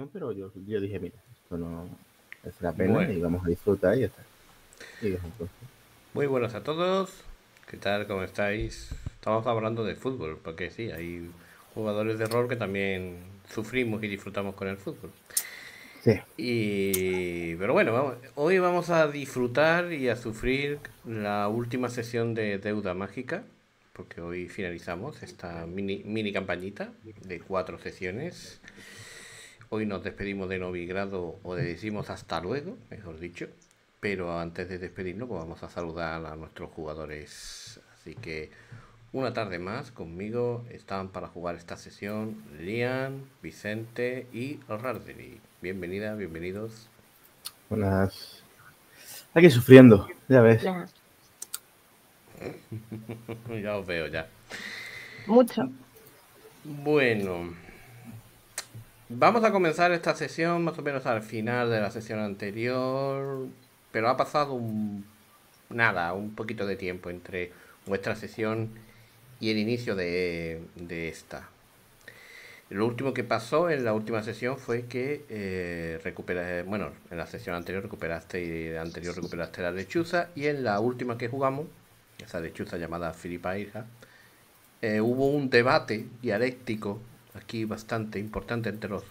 situación, pero yo dije, mira, esto no es la pena, bueno, y vamos a disfrutar y ya está. Y muy buenas a todos, ¿qué tal? ¿Cómo estáis? Estamos hablando de fútbol, porque sí, hay jugadores de rol que también sufrimos y disfrutamos con el fútbol. Sí. Y... pero bueno, hoy vamos a disfrutar y a sufrir la última sesión de Deuda Mágica, porque hoy finalizamos esta mini campañita de 4 sesiones. Hoy nos despedimos de Novigrado, o le decimos hasta luego, mejor dicho. Pero antes de despedirnos, pues vamos a saludar a nuestros jugadores. Así que una tarde más conmigo están para jugar esta sesión Lian, Vicente y Rarderi. Bienvenida, bienvenidos. Buenas. Aquí sufriendo, ya ves. Ya os veo, ya. Mucho. Bueno, vamos a comenzar esta sesión más o menos al final de la sesión anterior, pero ha pasado un poquito de tiempo entre vuestra sesión y el inicio de esta. Lo último que pasó en la última sesión fue que en la sesión anterior recuperaste la lechuza, y en la última que jugamos, esa lechuza llamada Filippa Eilhart, hubo un debate dialéctico aquí bastante importante entre los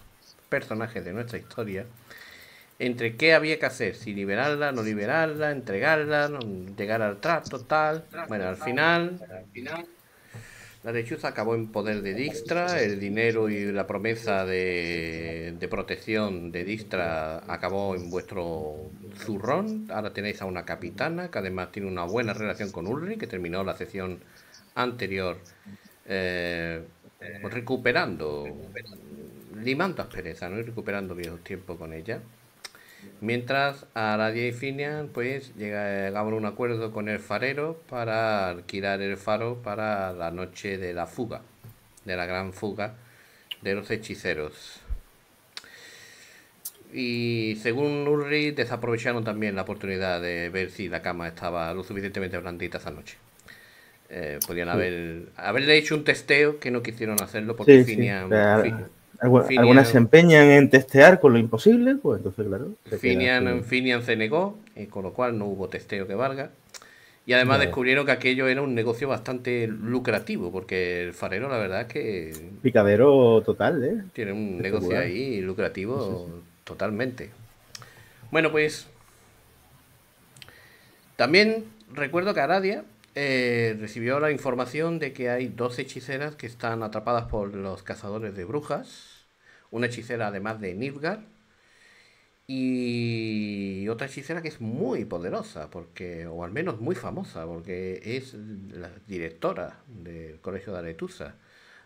personajes de nuestra historia, entre qué había que hacer, si liberarla, no liberarla, entregarla, llegar al trato, tal. Bueno, al final la lechuza acabó en poder de Dijkstra, el dinero y la promesa de protección de Dijkstra acabó en vuestro zurrón. Ahora tenéis a una capitana que además tiene una buena relación con Ulrich, que terminó la sesión anterior limando aspereza, ¿no? Y recuperando viejos tiempos con ella. Mientras Aradia y Finian pues llegaban a un acuerdo con el farero para alquilar el faro para la noche de la fuga, de la gran fuga de los hechiceros. Y según Ulrich, desaprovecharon también la oportunidad de ver si la cama estaba lo suficientemente blandita esa noche. Podían haberle hecho un testeo, que no quisieron hacerlo porque Finian... Sí. Algunas se empeñan en testear con lo imposible, pues entonces, claro. Finian se negó, con lo cual no hubo testeo que valga. Y además descubrieron que aquello era un negocio bastante lucrativo, porque el farero, la verdad es que... picadero total, ¿eh? Tiene un negocio ahí lucrativo, sí. Totalmente. Bueno, pues... también recuerdo que Aradia... recibió la información de que hay 2 hechiceras que están atrapadas por los cazadores de brujas, una hechicera además de Nilfgaard y otra hechicera que es muy poderosa, porque, o al menos muy famosa, porque es la directora del colegio de Aretusa.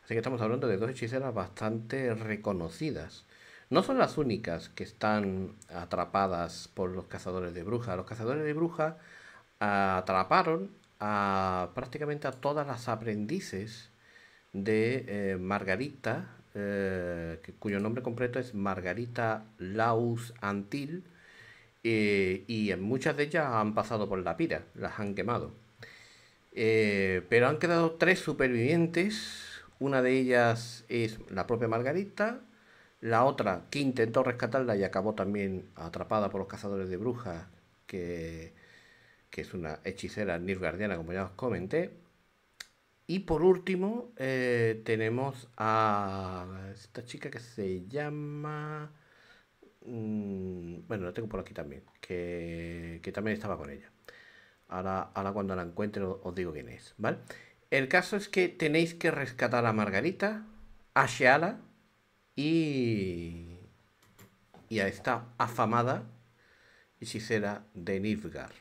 Así que estamos hablando de 2 hechiceras bastante reconocidas. No son las únicas que están atrapadas por los cazadores de brujas. Los cazadores de brujas atraparon prácticamente a todas las aprendices de Margarita, cuyo nombre completo es Margarita Laux-Antille, y muchas de ellas han pasado por la pira, las han quemado, pero han quedado 3 supervivientes. Una de ellas es la propia Margarita, la otra que intentó rescatarla y acabó también atrapada por los cazadores de brujas, que es una hechicera nilfgaardiana, como ya os comenté. Y por último, tenemos a esta chica que se llama... bueno, la tengo por aquí también, que también estaba con ella. Ahora cuando la encuentre os digo quién es, ¿vale? El caso es que tenéis que rescatar a Margarita, a Sheala y a esta afamada hechicera de Nilfgaard.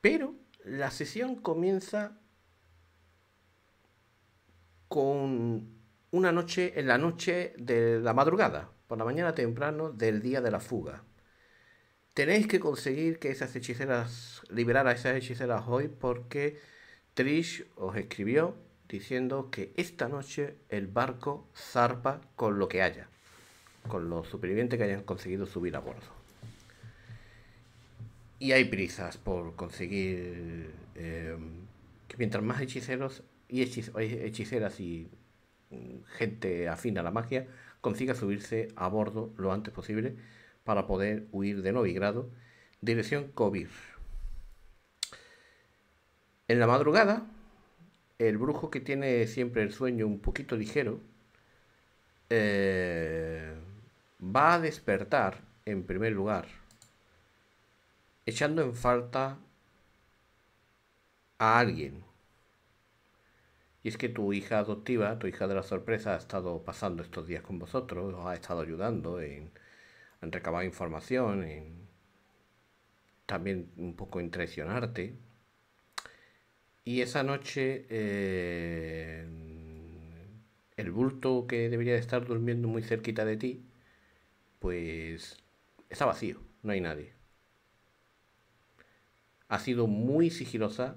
Pero la sesión comienza con una noche, en la noche de la madrugada, por la mañana temprano del día de la fuga. Tenéis que conseguir que esas hechiceras, liberar a esas hechiceras hoy, porque Triss os escribió diciendo que esta noche el barco zarpa con lo que haya, con los supervivientes que hayan conseguido subir a bordo. Y hay prisas por conseguir que mientras más hechiceros y hechiceras y gente afina a la magia consiga subirse a bordo lo antes posible para poder huir de Novigrado, dirección Kovir. En la madrugada, el brujo, que tiene siempre el sueño un poquito ligero, va a despertar en primer lugar, echando en falta a alguien. Y es que tu hija adoptiva, tu hija de la sorpresa, ha estado pasando estos días con vosotros, os ha estado ayudando en recabar información, también un poco en traicionarte. Y esa noche el bulto, que debería de estar durmiendo muy cerquita de ti, pues está vacío, no hay nadie. Ha sido muy sigilosa,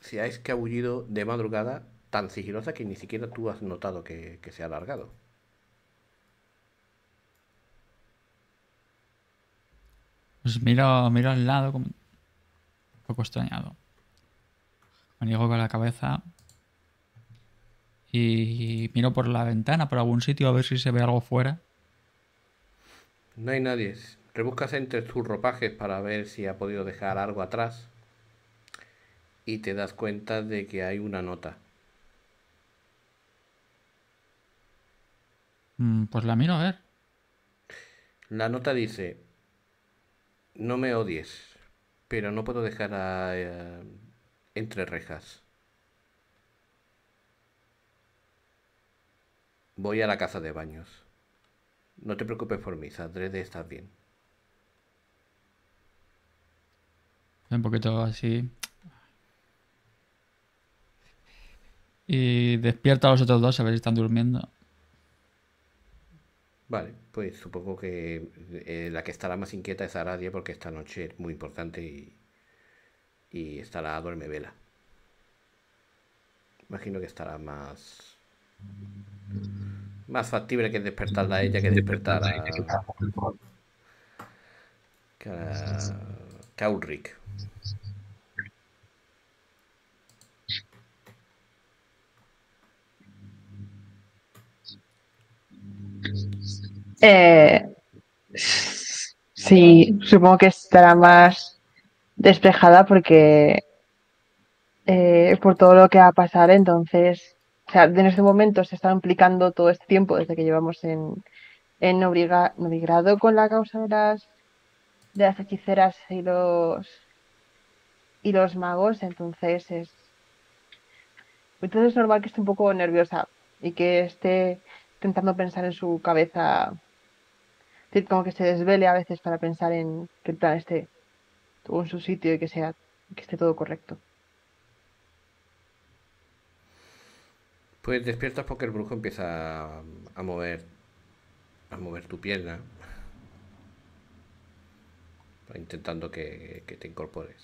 se ha escabullido de madrugada, tan sigilosa que ni siquiera tú has notado que se ha alargado. Pues miro al lado, como un poco extrañado. Me llego con la cabeza y miro por la ventana, por algún sitio, a ver si se ve algo fuera. No hay nadie. Rebuscas entre tus ropajes para ver si ha podido dejar algo atrás y te das cuenta de que hay una nota. Pues la miro a ver. La nota dice: no me odies, pero no puedo dejar a entre rejas. Voy a la casa de baños. No te preocupes por mí, saldré de estar bien. Un poquito así. Y despierta a los otros dos a ver si están durmiendo. Vale, pues supongo que la que estará más inquieta es Aradia, porque esta noche es muy importante y estará a duerme vela. Imagino que estará más factible que despertarla a ella, que despertará a Ulrich. Sí, supongo que estará más despejada porque por todo lo que va a pasar, entonces, o sea, en este momento se está implicando todo este tiempo desde que llevamos en Novigrado con la causa de las hechiceras y los magos, entonces es normal que esté un poco nerviosa y que esté intentando pensar en su cabeza, es decir, como que se desvele a veces para pensar en que el plan esté todo en su sitio y que esté todo correcto. Pues despiertas porque el brujo empieza a mover tu pierna, intentando que te incorpores.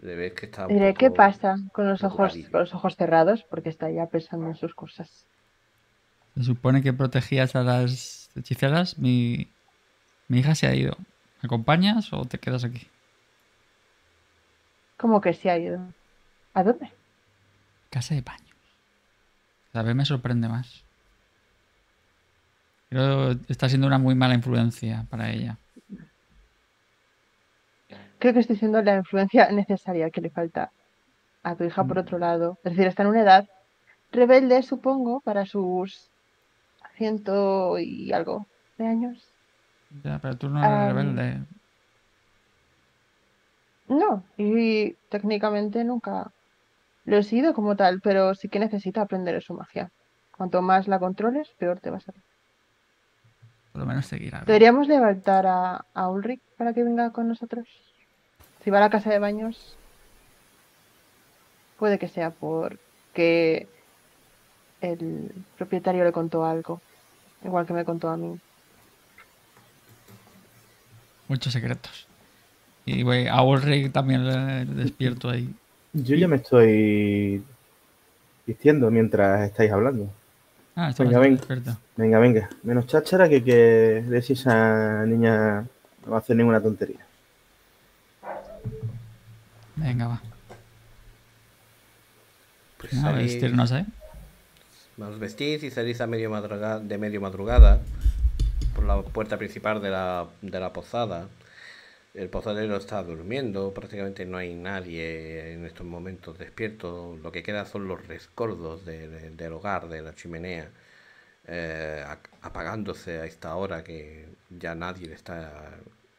Le ves que está un poco... ¿Qué pasa con los ojos cerrados? Porque está ya pensando en sus cosas. Se supone que protegías a las hechiceras. Mi hija se ha ido. ¿Me acompañas o te quedas aquí? ¿Cómo que se ha ido? ¿A dónde? Casa de baños. Cada vez me sorprende más. Creo que está siendo una muy mala influencia para ella. Creo que estoy siendo la influencia necesaria que le falta a tu hija, por otro lado. Es decir, está en una edad rebelde, supongo, para sus 100 y algo de años. Ya, pero tú no eres rebelde. No, y técnicamente nunca lo he sido como tal, pero sí que necesita aprender su magia. Cuanto más la controles, peor te va a salir. Por lo menos seguirá. Deberíamos levantar a Ulrich para que venga con nosotros. Si va a la casa de baños, puede que sea porque el propietario le contó algo, igual que me contó a mí. Muchos secretos. Y wey, a Ulrich también le despierto ahí. Yo ya me estoy vistiendo mientras estáis hablando. Ah, venga, venga. Menos cháchara, que de si esa niña no va a hacer ninguna tontería. Venga, va. Pues a vestirnos, ¿eh? Os vestís y salís a medio madrugada por la puerta principal de la posada. El posadero está durmiendo, prácticamente no hay nadie en estos momentos despierto. Lo que queda son los rescoldos del hogar, de la chimenea, apagándose a esta hora que ya nadie le está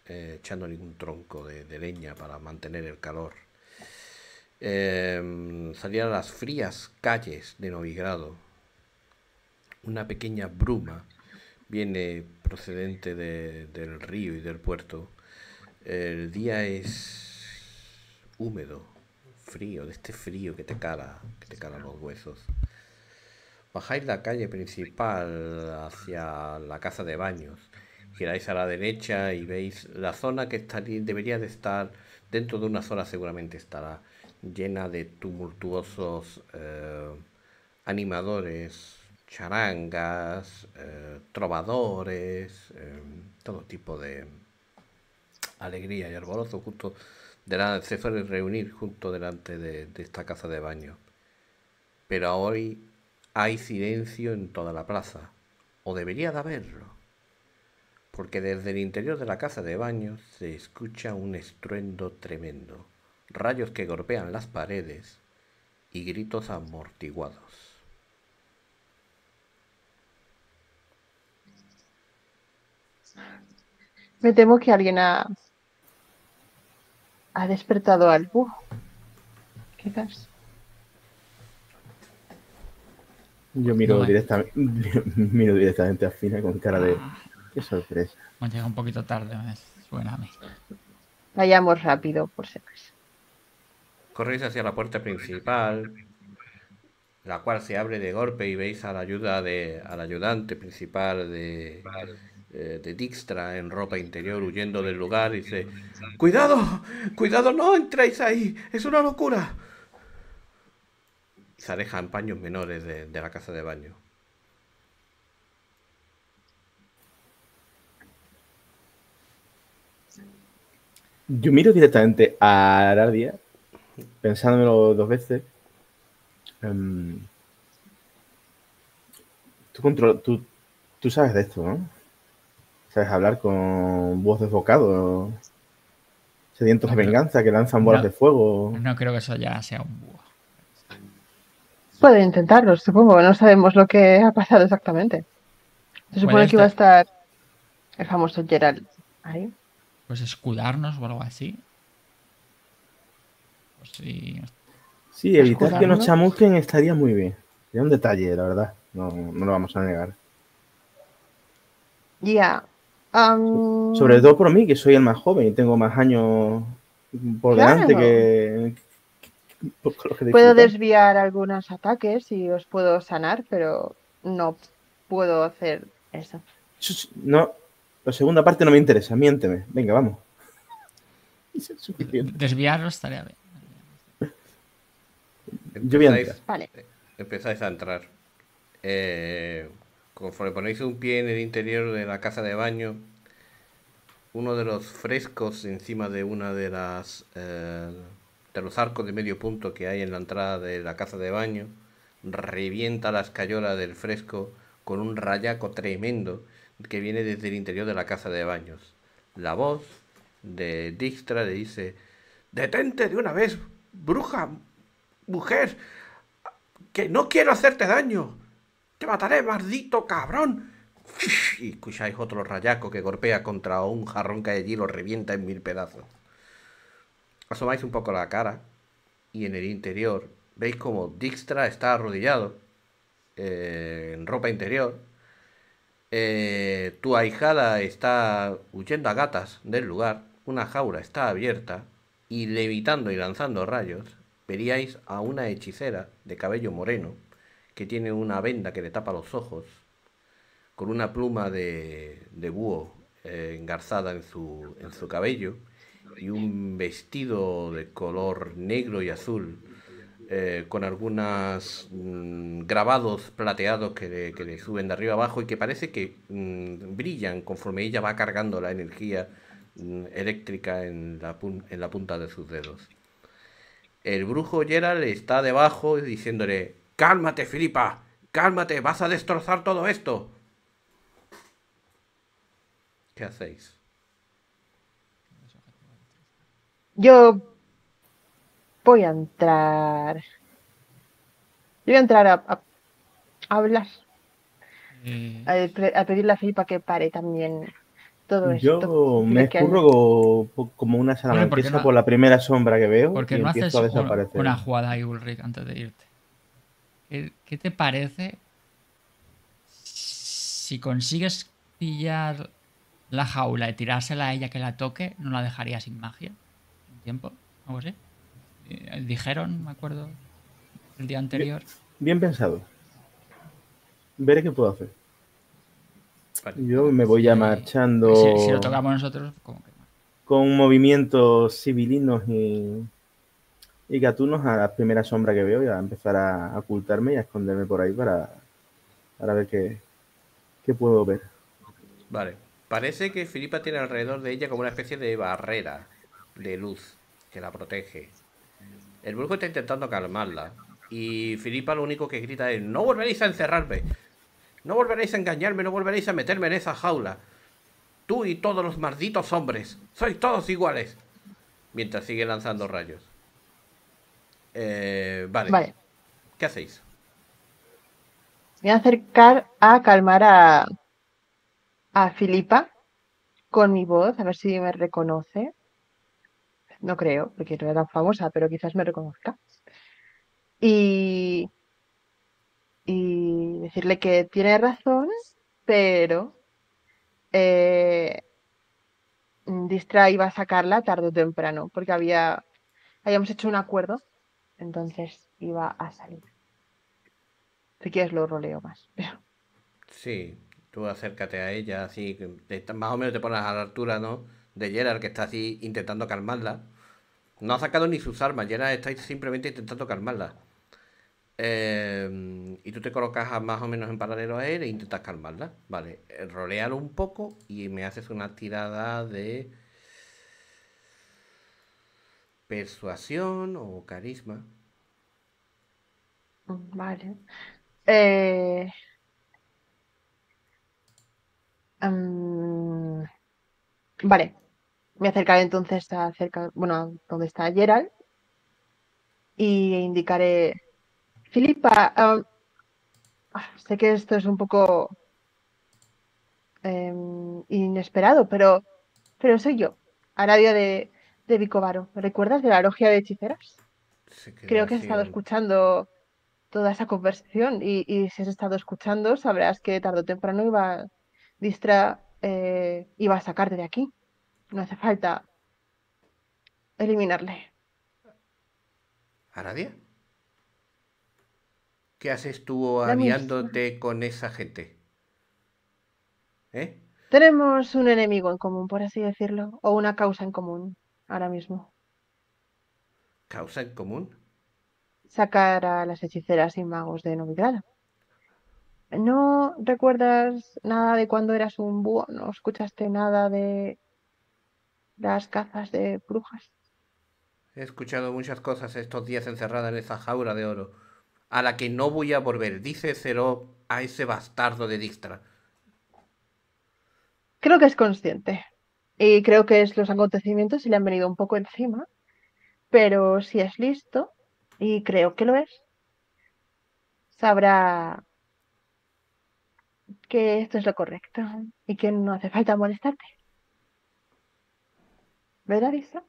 echando ningún tronco de leña para mantener el calor. Salían a las frías calles de Novigrado. Una pequeña bruma viene procedente del río y del puerto. El día es húmedo, frío, de este frío que te cala los huesos. Bajáis la calle principal hacia la casa de baños, giráis a la derecha y veis la zona que debería de estar, dentro de unas horas seguramente estará, llena de tumultuosos animadores, charangas, trovadores, todo tipo de alegría y alborozo justo se suele reunir justo delante de esta casa de baño. Pero hoy hay silencio en toda la plaza, o debería de haberlo, porque desde el interior de la casa de baño se escucha un estruendo tremendo, rayos que golpean las paredes y gritos amortiguados. Me temo que alguien ha despertado al búho. Quizás. Yo miro directamente a Fina con cara de... ¡Qué sorpresa! Me llega un poquito tarde, me suena a mí. Vayamos rápido, por si acaso. Corréis hacia la puerta principal, la cual se abre de golpe, y veis a la ayuda al ayudante principal de Dijkstra en ropa interior huyendo del lugar. Y dice: ¡Cuidado! ¡Cuidado! ¡No entréis ahí! ¡Es una locura! Se alejan paños menores de la casa de baño. Yo miro directamente a Aradia, pensándomelo dos veces. Tú sabes de esto, ¿no? ¿Sabes hablar con voz desbocado? Sedientos de venganza que lanzan bolas de fuego. No creo que eso ya sea un búho. Puede intentarlo, supongo. No sabemos lo que ha pasado exactamente. Se supone que iba a estar el famoso Geralt ahí. Pues escudarnos o algo así. Pues sí. Sí, evitar que nos chamusquen estaría muy bien. Sería un detalle, la verdad. No lo vamos a negar. Ya. Sobre todo por mí, que soy el más joven y tengo más años por delante que puedo desviar algunos ataques y os puedo sanar, pero no puedo hacer eso. No, la segunda parte no me interesa, miénteme. Venga, vamos. Desviaros estaría bien. Yo voy a entrar. Vale. Empezáis a entrar. Conforme ponéis un pie en el interior de la casa de baño, uno de los frescos encima de una de las de los arcos de medio punto que hay en la entrada de la casa de baño revienta la escayola del fresco con un rayaco tremendo que viene desde el interior de la casa de baños. La voz de Dijkstra le dice: detente de una vez, bruja, mujer, que no quiero hacerte daño. ¡Te mataré, maldito cabrón! Y escucháis otro rayaco que golpea contra un jarrón que hay allí y lo revienta en mil pedazos. Asomáis un poco la cara y en el interior veis como Dijkstra está arrodillado en ropa interior. Tu ahijada está huyendo a gatas del lugar. Una jaula está abierta y levitando y lanzando rayos veríais a una hechicera de cabello moreno que tiene una venda que le tapa los ojos, con una pluma de búho engarzada en su cabello y un vestido de color negro y azul con algunos grabados plateados que le suben de arriba abajo y que parece que brillan conforme ella va cargando la energía eléctrica en la punta de sus dedos. El brujo Geralt está debajo diciéndole: ¡Cálmate, Filippa! ¡Cálmate! ¡Vas a destrozar todo esto! ¿Qué hacéis? Yo voy a entrar. A hablar. A pedirle a Filippa que pare también todo esto. Yo me escurro como una salamandra por la primera sombra que veo. Porque no haces una jugada ahí, Ulrich, antes de irte. ¿Qué te parece si consigues pillar la jaula y tirársela a ella que la toque? ¿No la dejaría sin magia? ¿Un tiempo? ¿Algo así? Dijeron, me acuerdo, el día anterior. Bien pensado. Veré qué puedo hacer. Vale. Yo me voy ya marchando. Si lo tocamos nosotros, ¿cómo que no? Con movimientos civilinos y gatunos a la primera sombra que veo y a empezar a ocultarme y a esconderme por ahí para ver qué puedo ver. Vale. Parece que Filippa tiene alrededor de ella como una especie de barrera de luz que la protege. El brujo está intentando calmarla. Y Filippa lo único que grita es: ¡no volveréis a encerrarme! ¡No volveréis a engañarme! ¡No volveréis a meterme en esa jaula! ¡Tú y todos los malditos hombres! ¡Sois todos iguales! Mientras sigue lanzando rayos. Vale. ¿Qué hacéis? Voy a acercar a calmar a Filippa con mi voz, a ver si me reconoce. No creo, porque no era tan famosa, pero quizás me reconozca. Y decirle que tiene razón, pero Dijkstra iba a sacarla tarde o temprano, porque habíamos hecho un acuerdo, entonces iba a salir. Si quieres lo roleo más. Pero... Sí, tú acércate a ella, así más o menos te pones a la altura, ¿no?, de Geralt, que está así intentando calmarla. No ha sacado ni sus armas, Geralt está simplemente intentando calmarla. Y tú te colocas más o menos en paralelo a él e intentas calmarla. Vale, rolealo un poco y me haces una tirada de persuasión o carisma. Vale. Vale, me acercaré entonces a donde está Geralt y indicaré: Filippa, sé que esto es un poco inesperado, pero soy yo, Aradia de Vicovaro. ¿Recuerdas de la logia de hechiceras? Creo que has estado escuchando toda esa conversación y si has estado escuchando sabrás que tarde o temprano Dijkstra iba a sacarte de aquí. No hace falta eliminarle. ¿Aradia? ¿Qué haces tú aliándote con esa gente? ¿Eh? Tenemos un enemigo en común, por así decirlo. O una causa en común, ahora mismo. ¿Causa en común? Sacar a las hechiceras y magos de Novigrado. ¿No recuerdas nada de cuando eras un búho? ¿No escuchaste nada de las cazas de brujas? He escuchado muchas cosas estos días encerrada en esa jaula de oro, a la que no voy a volver. Dice cero a ese bastardo de Dijkstra. Creo que es consciente. Y creo que los acontecimientos se le han venido un poco encima. Pero si es listo, y creo que lo es, sabrá que esto es lo correcto y que no hace falta molestarte. ¿Verdad, Dijkstra?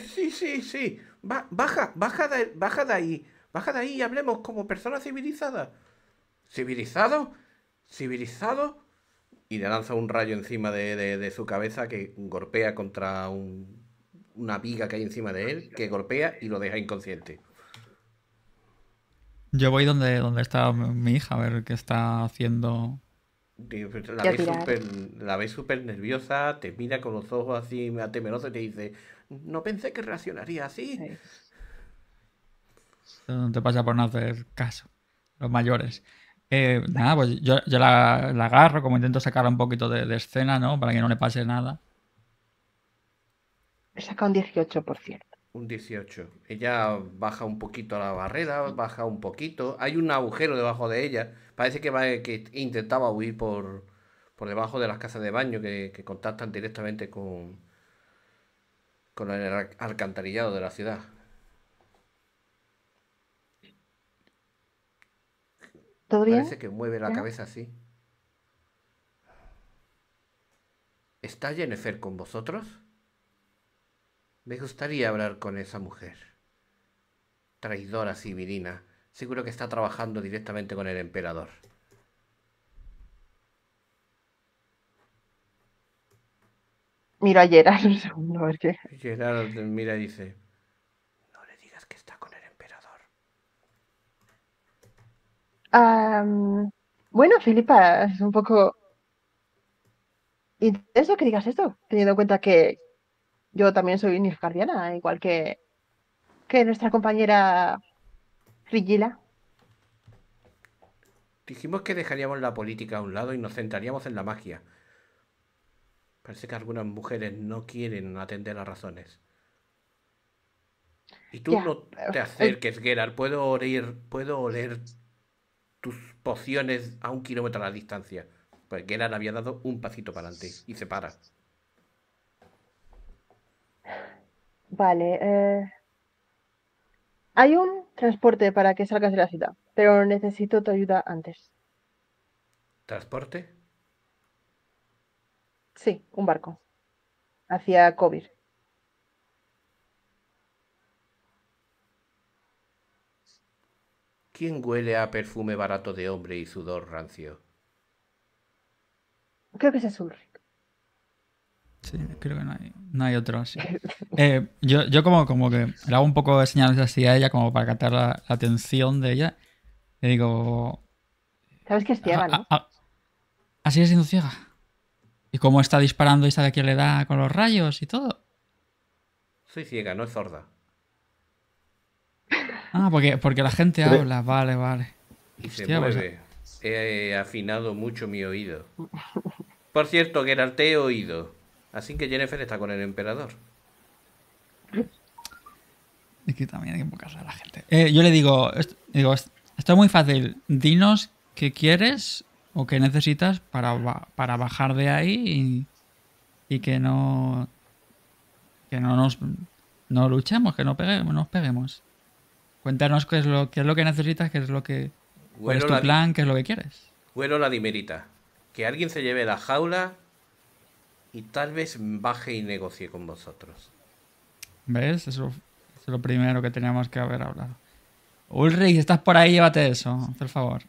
Sí. Baja de ahí. Baja de ahí y hablemos como personas civilizadas. ¿Civilizado? Y le lanza un rayo encima de su cabeza que golpea contra una viga que hay encima de él, que golpea y lo deja inconsciente. Yo voy donde está mi hija, a ver qué está haciendo. La ves súper nerviosa, te mira con los ojos así temerosa y te dice: no pensé que reaccionaría así. Sí. No te pasa por no hacer caso. Los mayores. Nada, pues yo la agarro, como intento sacarla un poquito de escena, ¿no? Para que no le pase nada. He sacado un 18%. Un 18. Ella baja un poquito la barrera, baja un poquito. Hay un agujero debajo de ella. Parece que, intentaba huir por debajo de las casas de baño que contactan directamente con el alcantarillado de la ciudad. ¿Todo bien? Parece que mueve la cabeza así. ¿Está Yennefer con vosotros? Me gustaría hablar con esa mujer. Traidora sibilina. Seguro que está trabajando directamente con el emperador. Miro a Geralt un segundo, a ver qué. Geralt mira y dice: no le digas que está con el emperador. Bueno, Filippa, es un poco... intenso que digas esto, teniendo en cuenta que yo también soy nilfgaardiana, igual que nuestra compañera Fringilla. Dijimos que dejaríamos la política a un lado y nos centraríamos en la magia. Parece que algunas mujeres no quieren atender las razones. Y tú no te acerques, Geralt. Puedo oler tus pociones a 1 kilómetro a la distancia. Pues Geralt había dado un pasito para adelante y se para. Vale, hay un transporte para que salgas de la ciudad, pero necesito tu ayuda antes. ¿Transporte? Sí, un barco. Hacia Kovir. ¿Quién huele a perfume barato de hombre y sudor rancio? Creo que ese es Ulrich. Sí, creo que no hay otro. Sí. Yo como que le hago un poco de señales hacia ella, como para captar la atención de ella. Le digo... Sabes que es ciega, ¿no? Así es, siendo ciega. Y cómo está disparando y sabe quién le da con los rayos y todo. Soy ciega, no es sorda. Ah, porque la gente habla. Vale, vale. Y hostia, se mueve. Pues... he afinado mucho mi oído. Por cierto, Geralt, te he oído. Así que Yennefer está con el emperador. Es que también hay que enfocarse a la gente. Yo le digo, esto es muy fácil. Dinos qué quieres o qué necesitas para bajar de ahí y que no luchemos, que no nos peguemos. Cuéntanos qué es lo que necesitas, cuál es tu plan, qué es lo que quieres. Huelo la dimerita. Que alguien se lleve la jaula... y tal vez baje y negocie con vosotros. ¿Ves? Eso es lo primero que teníamos que haber hablado. Ulrich, si estás por ahí, llévate eso, por favor.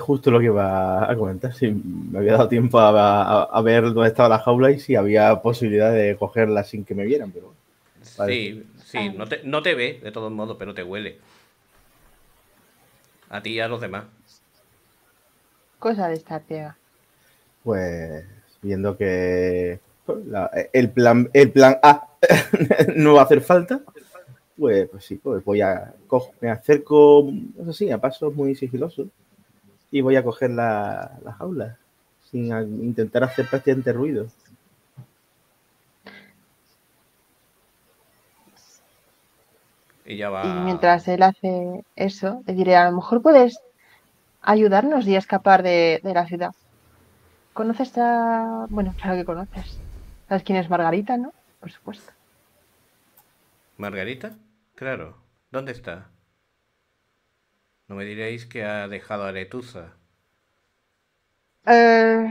Justo lo que iba a comentar. Sí, me había dado tiempo a ver dónde estaba la jaula y si había posibilidad de cogerla sin que me vieran. Pero vale. Sí, no te ve de todos modos, pero te huele. A ti y a los demás. Cosa de esta tía. Pues... viendo que el plan A no va a hacer falta, pues sí, pues me acerco, no sé, sí, a pasos muy sigilosos y voy a coger la jaula sin intentar hacer prácticamente ruido. Ella va... Y mientras él hace eso, le diré, a lo mejor puedes ayudarnos y escapar de la ciudad. ¿Conoces a...? Bueno, claro que conoces. ¿Sabes quién es Margarita, no? Por supuesto. ¿Margarita? Claro. ¿Dónde está? No me diréis que ha dejado a Aretusa. No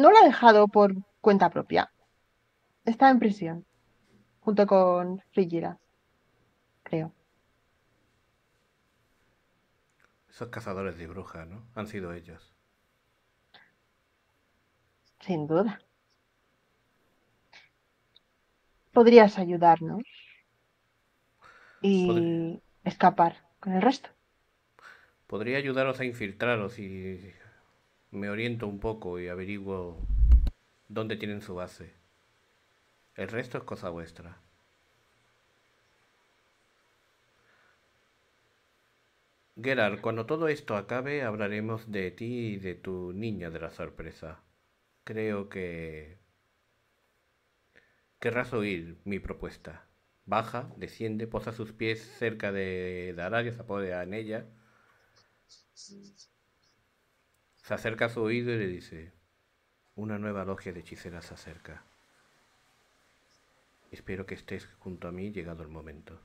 la ha dejado por cuenta propia. Está en prisión. Junto con Fringilla. Creo. Esos cazadores de brujas, ¿no? Han sido ellos. Sin duda. Podrías ayudarnos y escapar con el resto. Podría ayudaros a infiltraros y me oriento un poco y averiguo dónde tienen su base. El resto es cosa vuestra. Geralt, cuando todo esto acabe, hablaremos de ti y de tu niña de la sorpresa. Creo que... Querrás oír mi propuesta. Baja, desciende, posa sus pies cerca de Aradia, se apodera en ella. Se acerca a su oído y le dice: una nueva logia de hechiceras se acerca. Espero que estés junto a mí llegado el momento.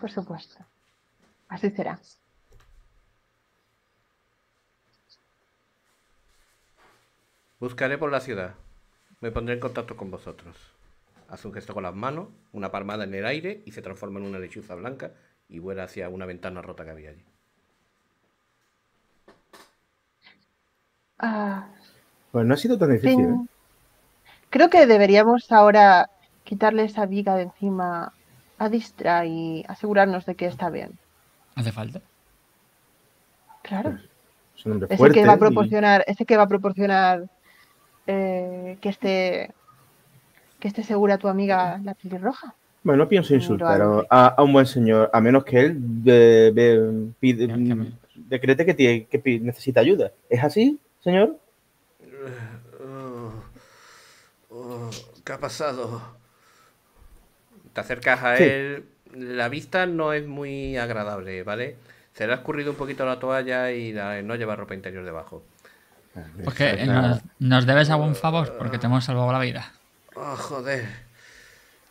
Por supuesto. Así será. Buscaré por la ciudad. Me pondré en contacto con vosotros. Hace un gesto con las manos, una palmada en el aire y se transforma en una lechuza blanca y vuela hacia una ventana rota que había allí. Pues no ha sido tan difícil, ¿eh? Creo que deberíamos ahora quitarle esa viga de encima a Dijkstra y asegurarnos de que está bien. ¿Hace falta? Claro. Es un hombre fuerte, ese que va a proporcionar que esté segura tu amiga la pelirroja. Bueno, no pienso insultar a un buen señor, a menos que él decrete que necesita ayuda. ¿Es así, señor? ¿Qué ha pasado? Te acercas a él. La vista no es muy agradable, ¿vale? Se le ha escurrido un poquito la toalla y no lleva ropa interior debajo. Porque nos debes algún favor, porque te hemos salvado la vida. Oh, joder.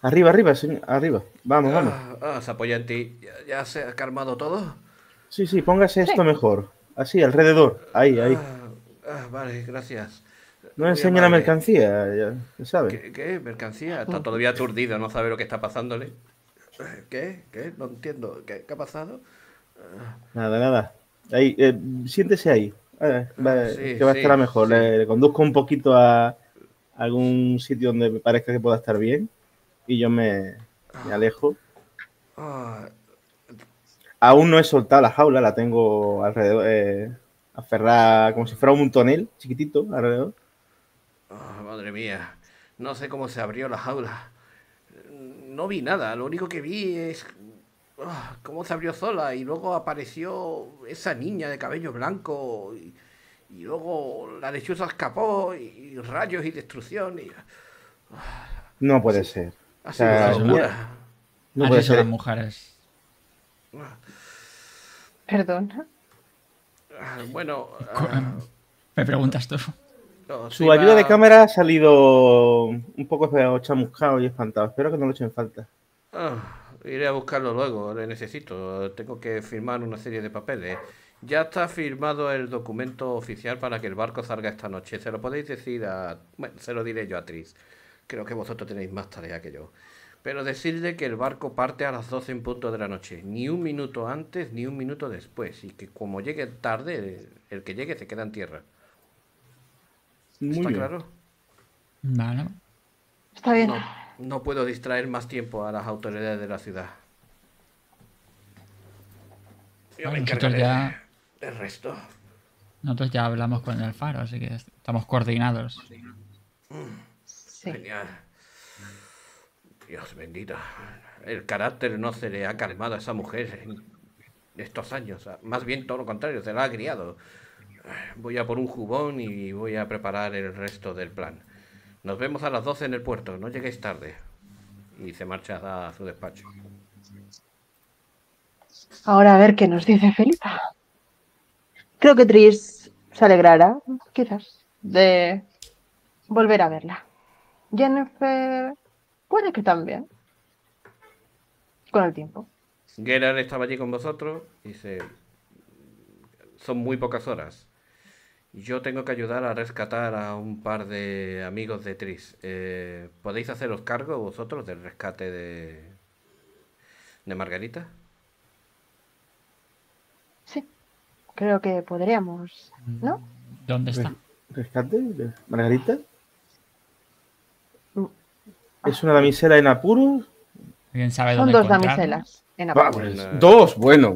Arriba, arriba, señor, arriba. Vamos, vamos. Se apoya en ti. ¿Ya se ha calmado todo? Sí, sí, póngase esto mejor. Así, alrededor. Ahí, ahí. Vale, gracias. No enseña la mercancía, ya sabes. ¿Qué mercancía? Está todavía aturdido, no sabe lo que está pasándole. ¿Qué? No entiendo. ¿Qué ha pasado? Nada. Ahí, siéntese ahí. Que va a estar mejor. Sí. Le conduzco un poquito a algún sitio donde me parezca que pueda estar bien y yo me alejo. Aún no he soltado la jaula, la tengo alrededor, aferrada como si fuera un tonel chiquitito alrededor. Madre mía, no sé cómo se abrió la jaula. No vi nada, lo único que vi es cómo se abrió sola y luego apareció esa niña de cabello blanco y luego la lechuza escapó y rayos y destrucción. No puede ser. Así no puede ser. Las mujeres. Perdona. Bueno. Me preguntas tú. No, su ayuda de cámara ha salido un poco chamuscado y espantado. Espero que no lo echen falta. Iré a buscarlo luego, le necesito. Tengo que firmar una serie de papeles. Ya está firmado el documento oficial para que el barco salga esta noche. Se lo podéis decir a... Bueno, se lo diré yo a Triss. Creo que vosotros tenéis más tarea que yo. Pero decirle que el barco parte a las 12 en punto de la noche. Ni un minuto antes, ni un minuto después. Y que como llegue tarde, el que llegue se queda en tierra. Muy ¿Está bien. Claro? Vale. Está bien. No puedo distraer más tiempo a las autoridades de la ciudad. Yo me encargaré del resto. Nosotros ya hablamos con el Alfaro, así que estamos coordinados. Sí. Genial. Dios bendito. El carácter no se le ha calmado a esa mujer en estos años. Más bien todo lo contrario, se la ha criado. Voy a por un jubón y voy a preparar el resto del plan. Nos vemos a las 12 en el puerto, no lleguéis tarde. Y se marcha a su despacho. Ahora a ver qué nos dice Filippa. Creo que Triss se alegrará, quizás, de volver a verla. Yennefer puede que también. Con el tiempo. Geralt estaba allí con vosotros y se... Son muy pocas horas. Yo tengo que ayudar a rescatar a un par de amigos de Triss. ¿Podéis haceros cargo vosotros del rescate de Margarita? Sí, creo que podríamos, ¿no? ¿Dónde está? ¿Rescate de Margarita? ¿Es una damisela en apuros? ¿Quién sabe dónde Son dos encontrar? Damiselas en apuros. Pues, dos, bueno.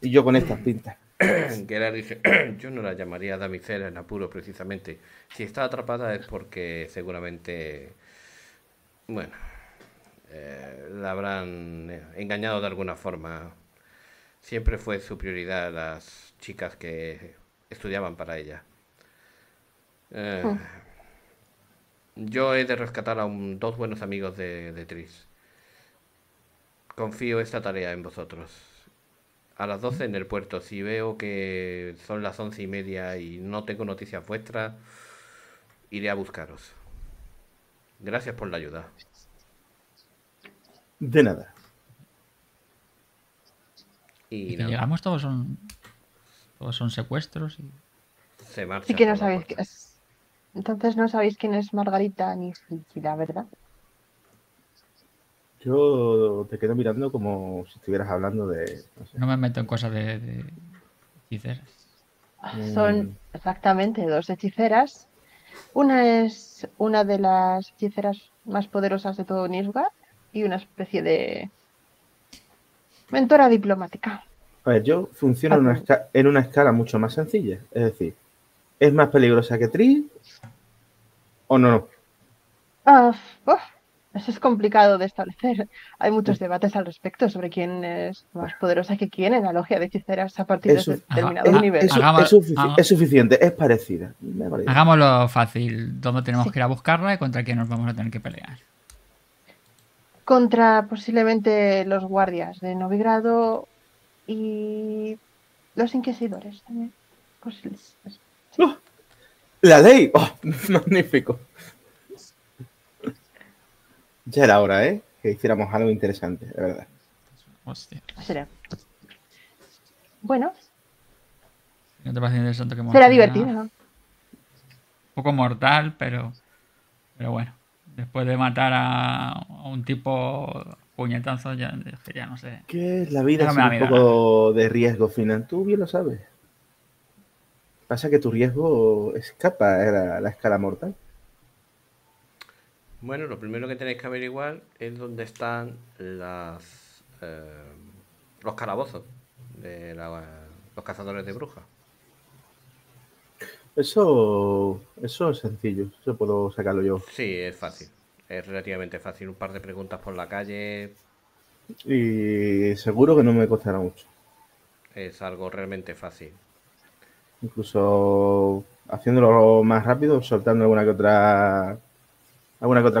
Y yo con estas pintas. Geralt dice, yo no la llamaría damisela en apuro precisamente. Si está atrapada es porque seguramente, bueno, la habrán engañado de alguna forma. Siempre fue su prioridad las chicas que estudiaban para ella. Yo he de rescatar a dos buenos amigos de Triss. Confío esta tarea en vosotros. A las 12 en el puerto. Si veo que son las 11:30 y no tengo noticias vuestras, iré a buscaros. Gracias por la ayuda. De nada. Y nada. Llegamos, todos son secuestros y... Se marcha. Que no sabéis que es... Entonces no sabéis quién es Margarita ni Fringilla, ¿verdad? Yo te quedo mirando como si estuvieras hablando de... No sé. No me meto en cosas de hechiceras. Son exactamente dos hechiceras. Una es una de las hechiceras más poderosas de todo Nilfgaard y una especie de mentora diplomática. A ver, yo funciono en una escala mucho más sencilla. Es decir, ¿es más peligrosa que Triss o no? Eso es complicado de establecer. Hay muchos debates al respecto sobre quién es más poderosa que quién en la logia de hechiceras a partir de determinados niveles. Es suficiente, es parecida. Hagámoslo fácil. ¿Dónde tenemos que ir a buscarla y contra quién nos vamos a tener que pelear? Contra posiblemente los guardias de Novigrado y los inquisidores también. Sí. ¡Oh! ¡La ley! ¡Oh! ¡Magnífico! Ya era hora, ¿eh? Que hiciéramos algo interesante, de verdad. Hostia. ¿Será? Bueno. ¿No te parece interesante que será divertido. Un poco mortal, pero bueno. Después de matar a un tipo puñetazo, ya no sé. ¿Qué es la vida sin un poco de riesgo, Finian? Tú bien lo sabes. Pasa que tu riesgo escapa a la escala mortal. Bueno, lo primero que tenéis que averiguar es dónde están los calabozos de los cazadores de brujas. Eso es sencillo, eso puedo sacarlo yo. Sí, es fácil, es relativamente fácil. Un par de preguntas por la calle. Y seguro que no me costará mucho. Es algo realmente fácil. Incluso haciéndolo más rápido, soltando alguna que otra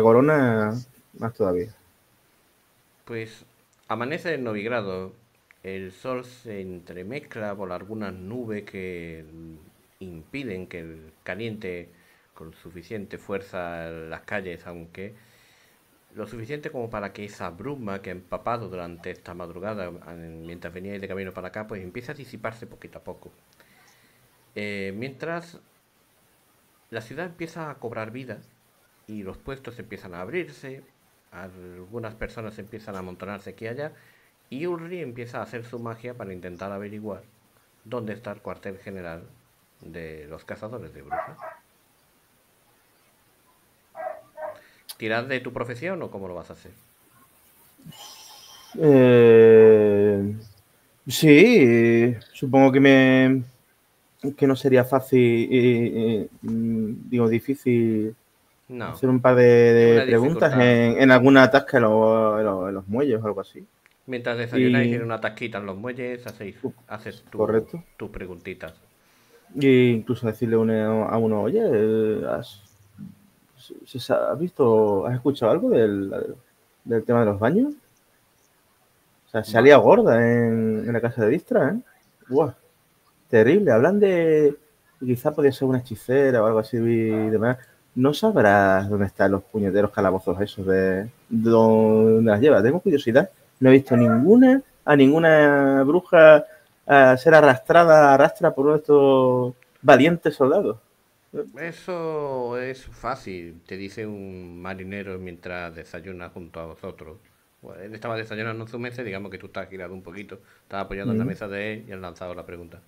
corona, más todavía. Pues amanece en Novigrado. El sol se entremezcla por algunas nubes que impiden que caliente con suficiente fuerza las calles, aunque lo suficiente como para que esa bruma que ha empapado durante esta madrugada, mientras veníais de camino para acá, pues empiece a disiparse poquito a poco. Mientras la ciudad empieza a cobrar vida y los puestos empiezan a abrirse, algunas personas empiezan a amontonarse aquí y allá, y Ulrich empieza a hacer su magia para intentar averiguar dónde está el cuartel general de los cazadores de brujas. ¿Tirad de tu profesión o cómo lo vas a hacer? Sí, supongo que no sería fácil, digo, difícil. No. Hacer un par de preguntas en alguna tasca en los muelles o algo así. Mientras desayunáis en una tasquita en los muelles, haces tus preguntitas. Y incluso decirle a uno, oye, ¿has escuchado algo del tema de los baños? O sea, salía gorda en la casa de Dijkstra, ¿eh? ¡Buah! Terrible. Hablan de... Quizá podía ser una hechicera o algo así y demás. No sabrás dónde están los puñeteros calabozos esos de dónde las llevas. Tengo curiosidad. No he visto a ninguna bruja ser arrastrada por uno de estos valientes soldados. Eso es fácil, te dice un marinero mientras desayuna junto a vosotros. Bueno, él estaba desayunando en su mesa, digamos que tú estás girado un poquito, estás apoyado en la mesa de él y has lanzado la pregunta.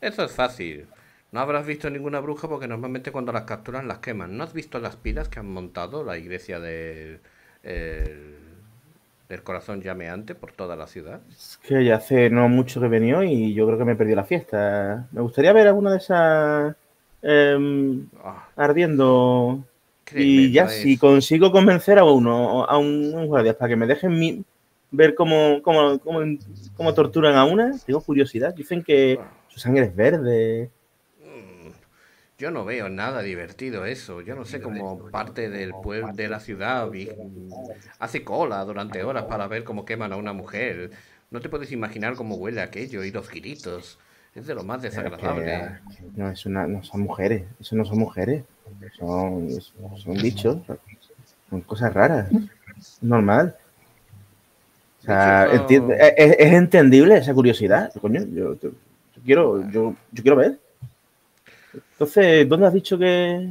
Eso es fácil. No habrás visto ninguna bruja porque normalmente cuando las capturan las queman. ¿No has visto las pilas que han montado la iglesia del corazón llameante por toda la ciudad? Es que ya hace no mucho que venía y yo creo que me perdí la fiesta. Me gustaría ver alguna de esas ardiendo. Créeme, y ya si consigo convencer a un guardia para que me dejen ver cómo torturan a una, tengo curiosidad. Dicen que su sangre es verde... Yo no veo nada divertido eso. Yo no sé cómo parte del pueblo, de la ciudad, y hace cola durante horas para ver cómo queman a una mujer. No te puedes imaginar cómo huele aquello y los gritos. Es de lo más desagradable. No, eso no son mujeres. Eso no son mujeres. Son bichos. Son cosas raras. Normal. O sea, es entendible esa curiosidad. Coño, yo quiero ver. Entonces, ¿dónde has dicho que...?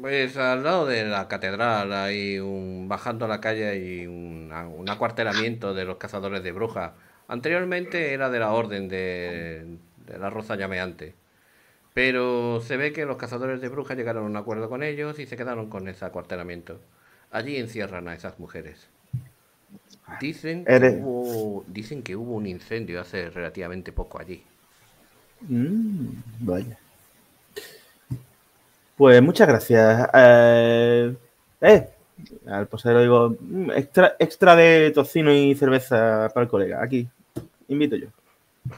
Pues al lado de la catedral hay bajando a la calle hay un acuartelamiento de los cazadores de brujas. Anteriormente era de la orden de la Rosa Llameante, pero se ve que los cazadores de brujas llegaron a un acuerdo con ellos y se quedaron con ese acuartelamiento. Allí encierran a esas mujeres. Dicen que hubo un incendio hace relativamente poco allí. Vaya. Pues muchas gracias. Al posadero digo, extra de tocino y cerveza para el colega. Aquí, invito yo.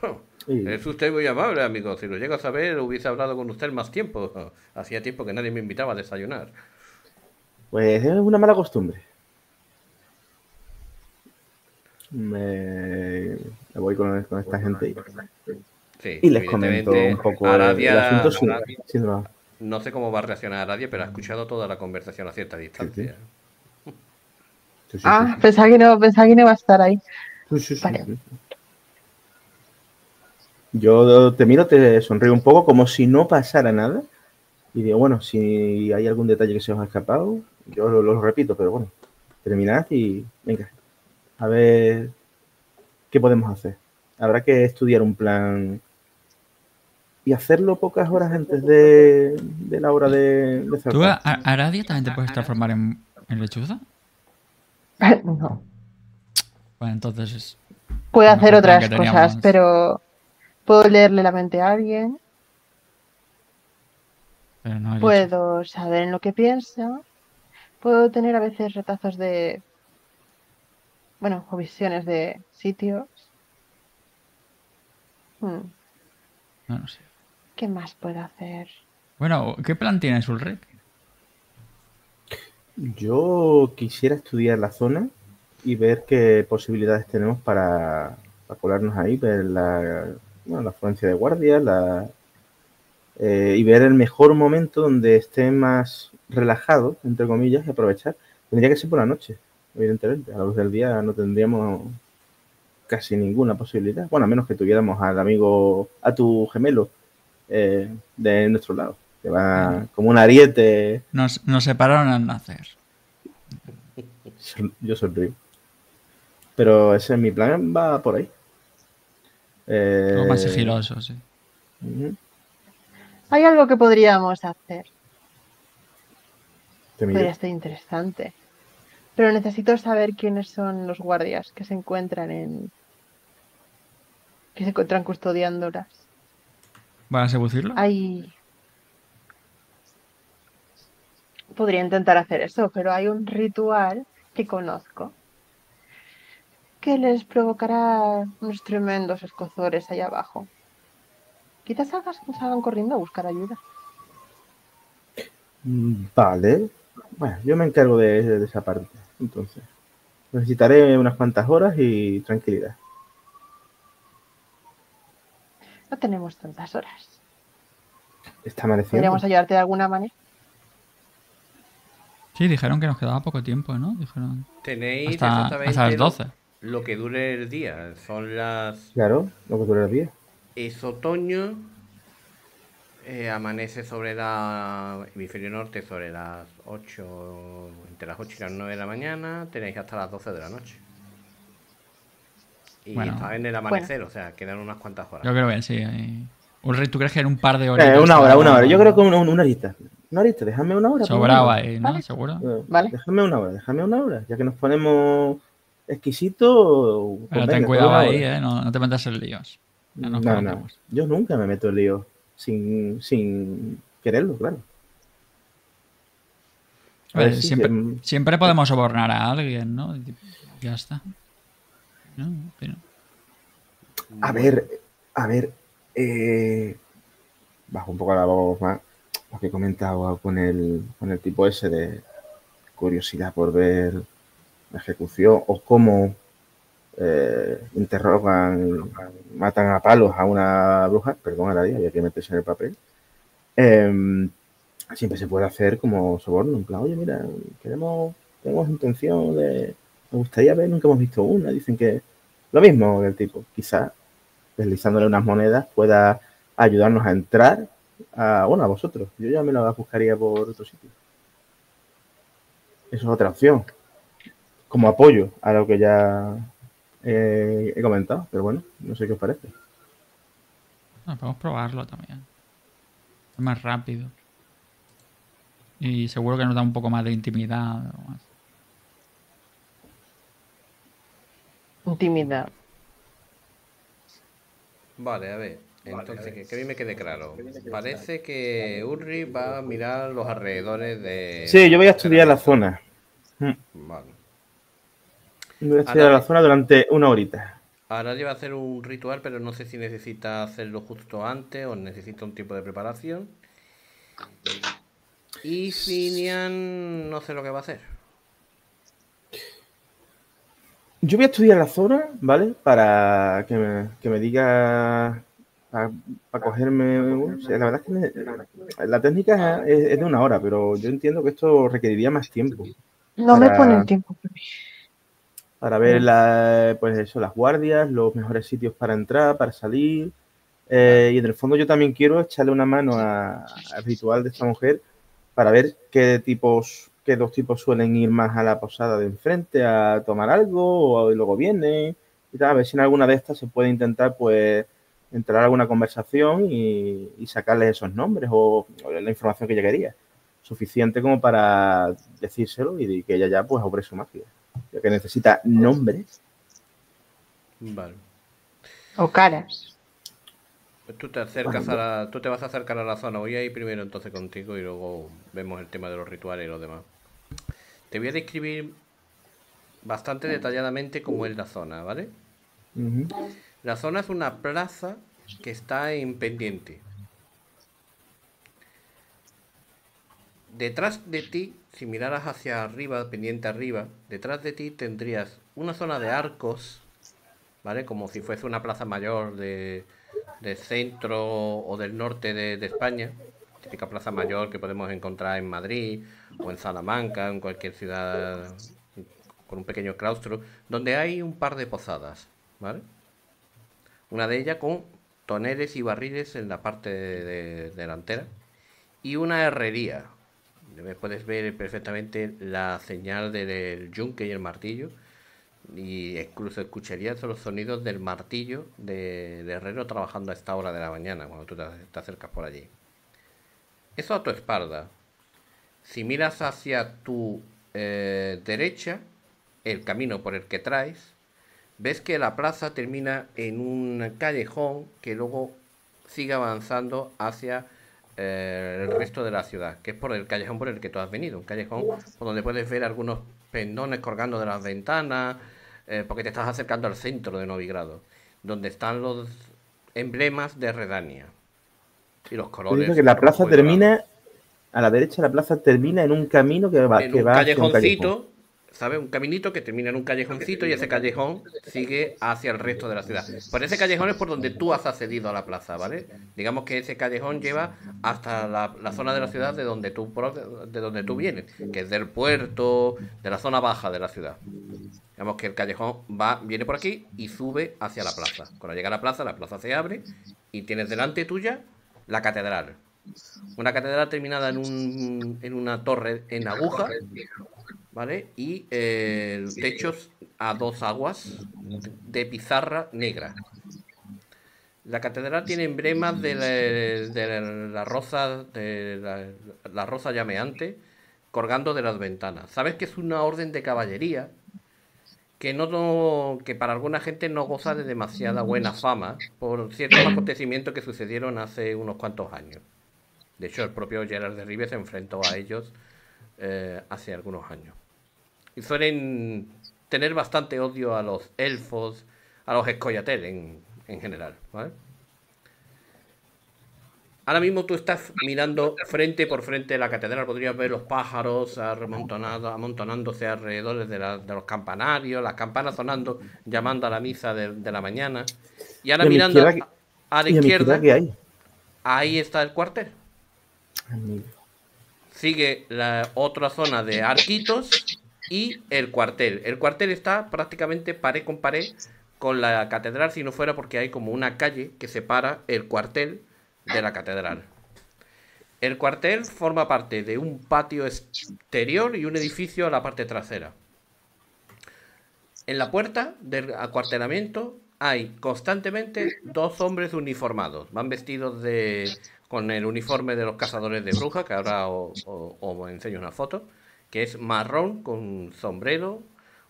Oh, sí. Es usted muy amable, amigo. Si lo llego a saber, hubiese hablado con usted más tiempo. Hacía tiempo que nadie me invitaba a desayunar. Pues es una mala costumbre. Me voy con esta gente. Sí, y les comento un poco Aradia, el asunto suyo. No sé cómo va a reaccionar Aradia, pero ha escuchado toda la conversación a cierta distancia. Sí, sí. Sí. Ah, pensaba que no iba a estar ahí. Sí, vale. Sí. Yo te miro, te sonrío un poco como si no pasara nada. Y digo, bueno, si hay algún detalle que se os ha escapado, yo lo repito, pero bueno, terminad y venga, a ver qué podemos hacer. Habrá que estudiar un plan y hacerlo pocas horas antes de la hora de cerrar. ¿Tú, Aradia, también te puedes transformar en lechuza? No. Bueno, entonces... Puedo hacer otras cosas, pero... Puedo leerle la mente a alguien. Pero no puedo saber en lo que piensa. Puedo tener a veces retazos de... Bueno, o visiones de sitios. No sé. ¿Qué más puedo hacer? Bueno, ¿qué plan tienes, Ulrich? Yo quisiera estudiar la zona y ver qué posibilidades tenemos para colarnos ahí, ver la afluencia de guardias y ver el mejor momento donde esté más relajado, entre comillas, y aprovechar. Tendría que ser por la noche, evidentemente. A la luz del día no tendríamos... casi ninguna posibilidad. Bueno, a menos que tuviéramos al amigo, a tu gemelo de nuestro lado. Que va como un ariete. Nos separaron al nacer. Yo sonrío. Pero ese es mi plan, va por ahí. Algo más sigiloso, sí. Hay algo que podríamos hacer. Podría estar interesante. Pero necesito saber quiénes son los guardias que se encuentran custodiándolas. ¿Van a seducirlo? Ahí... Podría intentar hacer eso, pero hay un ritual que conozco que les provocará unos tremendos escozores allá abajo. Quizás salgan corriendo a buscar ayuda. Vale. Bueno, yo me encargo de esa parte. Entonces, necesitaré unas cuantas horas y tranquilidad. No tenemos tantas horas. Está amaneciendo. ¿Podríamos ayudarte de alguna manera? Sí, dijeron que nos quedaba poco tiempo, ¿no? Dijeron... Tenéis hasta las 12. Lo que dure el día. Son las... Claro, lo que dure el día. Es otoño. Amanece sobre la hemisferio norte sobre las 8, entre las 8 y las 9 de la mañana. Tenéis hasta las 12 de la noche. Y bueno, está en el amanecer, bueno. O sea, quedan unas cuantas horas. Yo creo que sí. Ulrich, ¿tú crees que en un par de horas? Una hora. Yo creo que una horita. Una horita, déjame una hora. Sobraba ahí, ¿no? ¿Vale? ¿Seguro? Vale. Déjame una hora. Ya que nos ponemos exquisitos... Pero ten cuidado ahí, ¿eh? No te metas en líos. No. Yo nunca me meto en líos. Sin quererlo, claro. A ver, siempre podemos sobornar a alguien, ¿no? Ya está. No, pero... A ver, bajo un poco la voz más. lo que comentaba con el tipo ese de curiosidad por ver la ejecución o cómo interrogan, matan a palos a una bruja, perdón, Aradia, había que meterse en el papel, siempre se puede hacer como soborno, en plan, oye, mira, tenemos intención de, me gustaría ver, nunca hemos visto una, dicen que lo mismo del tipo, quizás deslizándole unas monedas pueda ayudarnos a entrar, a vosotros, yo ya me la buscaría por otro sitio. Eso es otra opción, como apoyo a lo que ya he comentado, pero bueno, no sé qué os parece. Ah, podemos probarlo también. Es más rápido. Y seguro que nos da un poco más de intimidad. O más. Intimidad. Vale, a ver. Entonces, que a mí me quede claro. Parece que Ulrich va a mirar los alrededores de... Sí, yo voy a estudiar la zona. Vale. Voy a estudiar la zona durante una horita. Ahora le va a hacer un ritual, pero no sé si necesita hacerlo justo antes o necesita un tiempo de preparación. Y Finian, no sé lo que va a hacer. Yo voy a estudiar la zona, ¿vale? Para que me diga... Para cogerme... la verdad es que la técnica es de una hora, pero yo entiendo que esto requeriría más tiempo. No me ponen tiempo. Para ver pues eso, las guardias, los mejores sitios para entrar, para salir. Y en el fondo yo también quiero echarle una mano al ritual de esta mujer para ver qué dos tipos suelen ir más a la posada de enfrente a tomar algo o luego vienen. Y tal, a ver si en alguna de estas se puede intentar pues entrar a alguna conversación y sacarles esos nombres o la información que ella quería. Suficiente como para decírselo y que ella ya pues obre su magia. Ya que necesita nombres. Vale. O caras. Pues tú te acercas tú te vas a acercar a la zona. Voy a ir primero entonces contigo y luego vemos el tema de los rituales y los demás. Te voy a describir bastante detalladamente cómo es la zona, ¿vale? La zona es una plaza que está en pendiente. Detrás de ti, si miraras hacia arriba, pendiente arriba, detrás de ti tendrías una zona de arcos, ¿vale? Como si fuese una plaza mayor de centro o del norte de España. Típica plaza mayor que podemos encontrar en Madrid o en Salamanca, en cualquier ciudad con un pequeño claustro, donde hay un par de posadas, ¿vale? Una de ellas con toneles y barriles en la parte delantera y una herrería. Puedes ver perfectamente la señal del yunque y el martillo, y incluso escucharías los sonidos del martillo del herrero trabajando a esta hora de la mañana cuando tú te acercas por allí. Eso a tu espalda. Si miras hacia tu derecha, el camino por el que traes, ves que la plaza termina en un callejón que luego sigue avanzando hacia el resto de la ciudad, que es por el callejón por el que tú has venido, un callejón por donde puedes ver algunos pendones colgando de las ventanas, porque te estás acercando al centro de Novigrado, donde están los emblemas de Redania y los colores. Digo que la plaza termina a la derecha, la plaza termina en un camino que va en un callejoncito, ¿sabes? Un caminito que termina en un callejoncito y ese callejón sigue hacia el resto de la ciudad. Por ese callejón es por donde tú has accedido a la plaza, ¿vale? Digamos que ese callejón lleva hasta la zona de la ciudad de donde tú vienes, que es del puerto, de la zona baja de la ciudad. Digamos que el callejón viene por aquí y sube hacia la plaza. Cuando llega a la plaza se abre y tienes delante tuya la catedral. Una catedral terminada en una torre en aguja, ¿vale? Y techos a dos aguas de pizarra negra. La catedral tiene emblemas de la rosa, la rosa llameante, colgando de las ventanas. Sabes que es una orden de caballería que para alguna gente no goza de demasiada buena fama por ciertos acontecimientos que sucedieron hace unos cuantos años. De hecho, el propio Geralt de Rivia se enfrentó a ellos hace algunos años. Y suelen tener bastante odio a los elfos, a los escoyatel en general, ¿vale? Ahora mismo tú estás mirando frente por frente de la catedral. Podrías ver los pájaros amontonándose alrededor de los campanarios, las campanas sonando, llamando a la misa de la mañana. Y ahora mirando a la izquierda, ahí está el cuartel. Sigue la otra zona de arquitos y el cuartel. El cuartel está prácticamente pared con pared con la catedral, si no fuera porque hay como una calle que separa el cuartel de la catedral. El cuartel forma parte de un patio exterior y un edificio a la parte trasera. En la puerta del acuartelamiento hay constantemente dos hombres uniformados. Van vestidos con el uniforme de los cazadores de brujas, que ahora os enseño una foto, que es marrón con sombrero,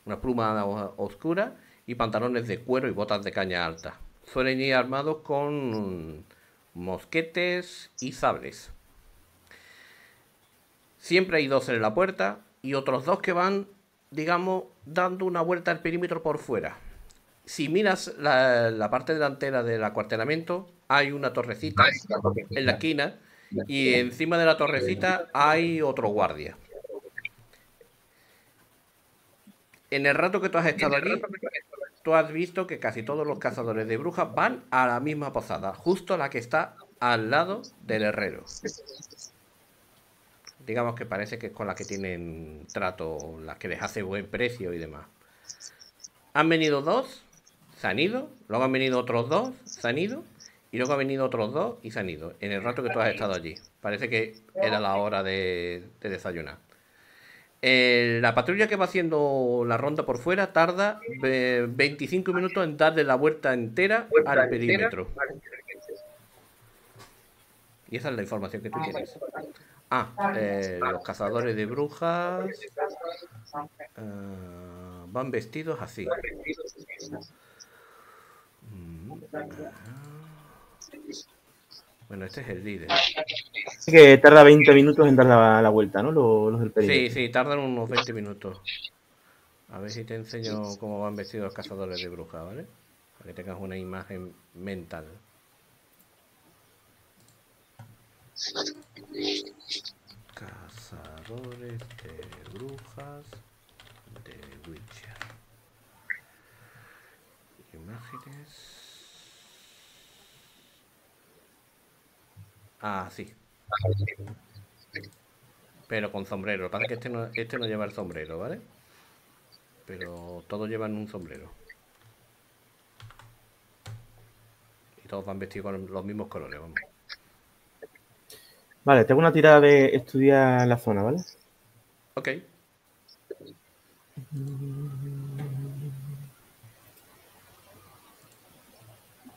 una pluma oscura y pantalones de cuero y botas de caña alta. Suelen ir armados con mosquetes y sables. Siempre hay dos en la puerta y otros dos que van, digamos, dando una vuelta al perímetro por fuera. Si miras la parte delantera del acuartelamiento, hay una torrecita en la esquina y encima de la torrecita hay otro guardia. En el rato que tú has estado aquí, tú has visto que casi todos los cazadores de brujas van a la misma posada, justo la que está al lado del herrero. Digamos que parece que es con la que tienen trato, la que les hace buen precio y demás. Han venido dos, se han ido, luego han venido otros dos, se han ido, y luego han venido otros dos y se han ido, en el rato que tú has estado allí. Parece que era la hora de desayunar. La patrulla que va haciendo la ronda por fuera tarda 25 minutos en darle la vuelta entera al perímetro. Y esa es la información que tú tienes. Los cazadores de brujas van vestidos así. Bueno, este es el líder. Así que tarda 20 minutos en dar la vuelta, ¿no? Los del perímetro. Sí, tardan unos 20 minutos. A ver si te enseño cómo van vestidos los cazadores de brujas, ¿vale? Para que tengas una imagen mental. Cazadores de brujas de Witcher. Imágenes. Sí. Pero con sombrero. Lo que pasa es que este no lleva el sombrero, ¿vale? Pero todos llevan un sombrero. Y todos van vestidos con los mismos colores, vamos. Vale, tengo una tirada de estudiar la zona, ¿vale? Ok.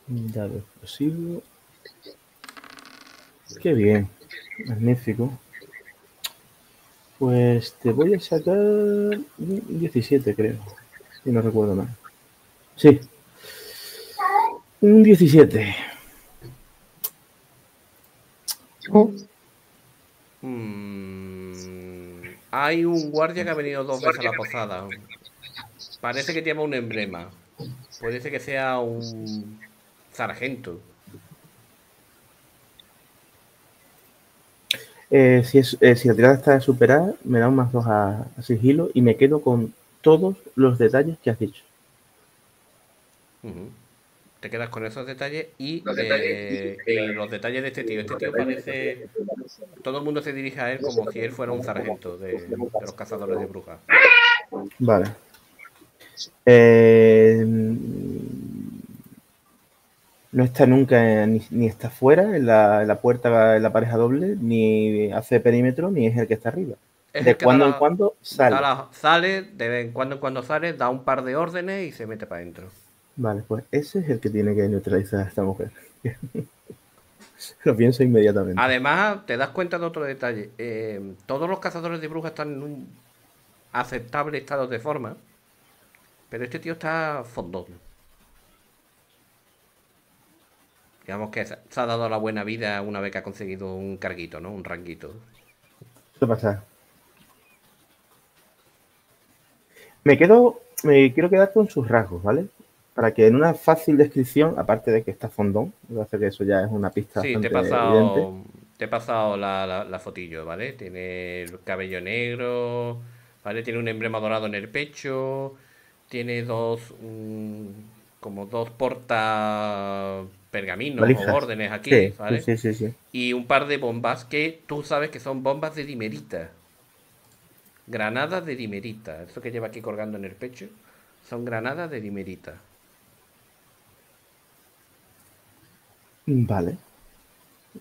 Dado explosivo. Qué bien, magnífico. Pues te voy a sacar 17, creo, si no recuerdo mal. Sí, un 17. Hay un guardia que ha venido dos veces a la posada. Parece que lleva un emblema. Puede ser que sea un sargento. Si la tirada está superada, me da un +2 a sigilo y me quedo con todos los detalles que has dicho. Te quedas con esos detalles y los detalles de este tío. Este tío parece... Todo el mundo se dirige a él como si él fuera un sargento de los cazadores de brujas. Vale. No está nunca, ni está fuera, en la puerta, en la pareja doble, ni hace perímetro, ni es el que está arriba. De cuando en cuando sale. De vez en cuando sale, da un par de órdenes y se mete para adentro. Vale, pues ese es el que tiene que neutralizar a esta mujer. Lo pienso inmediatamente. Además, te das cuenta de otro detalle. Todos los cazadores de brujas están en un aceptable estado de forma, pero este tío está fondón. Digamos que se ha dado la buena vida una vez que ha conseguido un carguito, ¿no? Un ranguito. ¿Qué pasa? Me quiero quedar con sus rasgos, ¿vale? para que en una fácil descripción, aparte de que está fondón, que eso ya es una pista. Sí, te he pasado la fotillo, ¿vale? Tiene el cabello negro, ¿vale? Tiene un emblema dorado en el pecho, tiene como dos porta pergaminos valijas, o órdenes aquí, sí, ¿vale? Sí. Y un par de bombas que tú sabes que son bombas de dimerita. Granadas de dimerita. Eso que lleva aquí colgando en el pecho son granadas de dimerita. Vale.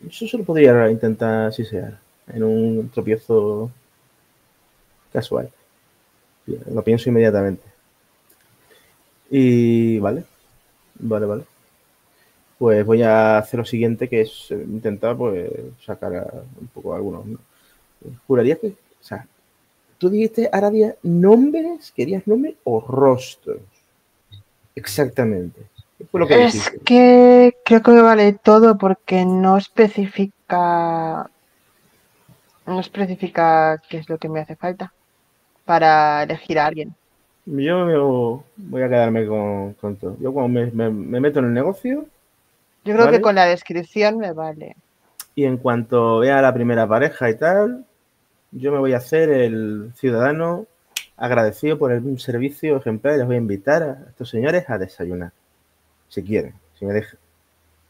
Eso se lo podría intentar sisear en un tropiezo casual. Lo pienso inmediatamente. Y vale. Pues voy a hacer lo siguiente, que es intentar pues sacar un poco algunos, ¿no? Juraría que, o sea, tú dijiste, Aradia, nombres, querías nombres o rostros. Exactamente. Lo que es dijiste. Que creo que vale todo porque no especifica qué es lo que me hace falta para elegir a alguien. Yo voy a quedarme con todo. Yo cuando me meto en el negocio... Yo creo, ¿vale?, que con la descripción me vale. Y en cuanto vea la primera pareja y tal... Yo me voy a hacer el ciudadano agradecido por un servicio ejemplar y les voy a invitar a estos señores a desayunar. Si quieren, si me dejan.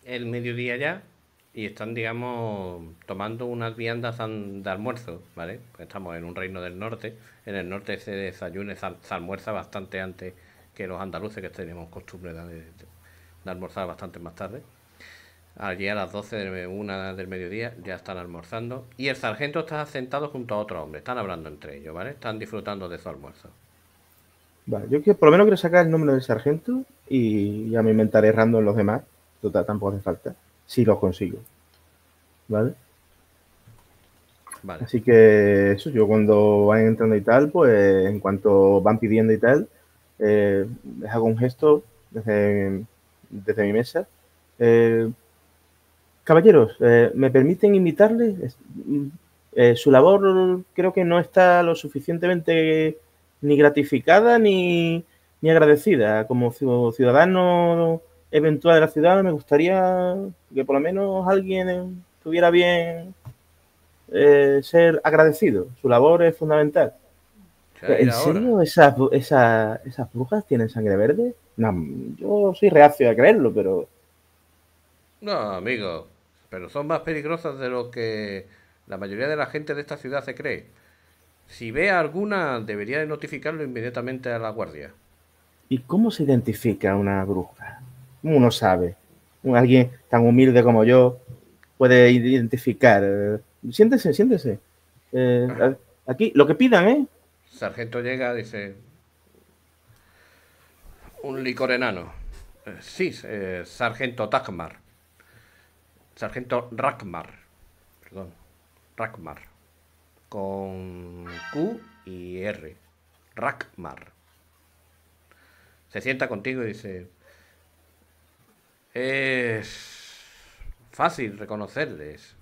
El mediodía ya y están, digamos, tomando unas viandas de almuerzo, ¿vale? Estamos en un reino del norte. En el norte se desayuna, se almuerza bastante antes que los andaluces, que tenemos costumbre de almorzar bastante más tarde. Allí a las 12:01 del mediodía ya están almorzando. Y el sargento está sentado junto a otro hombre. Están hablando entre ellos, ¿vale? Están disfrutando de su almuerzo. Vale, yo por lo menos quiero sacar el nombre del sargento y ya me inventaré random los demás. Total, tampoco hace falta. Si los consigo. ¿Vale? Así que eso, yo cuando van entrando y tal, pues en cuanto van pidiendo y tal, les hago un gesto desde mi mesa. Caballeros, ¿me permiten invitarles? Su labor creo que no está lo suficientemente ni gratificada ni agradecida. Como ciudadano eventual de la ciudad, me gustaría que por lo menos alguien tuviera bien ser agradecido. Su labor es fundamental. ¿En serio esas brujas tienen sangre verde? No, yo soy reacio a creerlo, pero... No, amigo, pero son más peligrosas de lo que la mayoría de la gente de esta ciudad se cree. Si ve a alguna, debería de notificarlo inmediatamente a la guardia. ¿Y cómo se identifica una bruja? Uno sabe. Alguien tan humilde como yo puede identificar. Siéntese. Aquí, lo que pidan, ¿eh? El sargento llega, dice... Un licor enano. Sí, sargento Dagmar. Sargento Rakmar, Rakmar, con Q y R, Rakmar. Se sienta contigo y dice, es fácil reconocerles,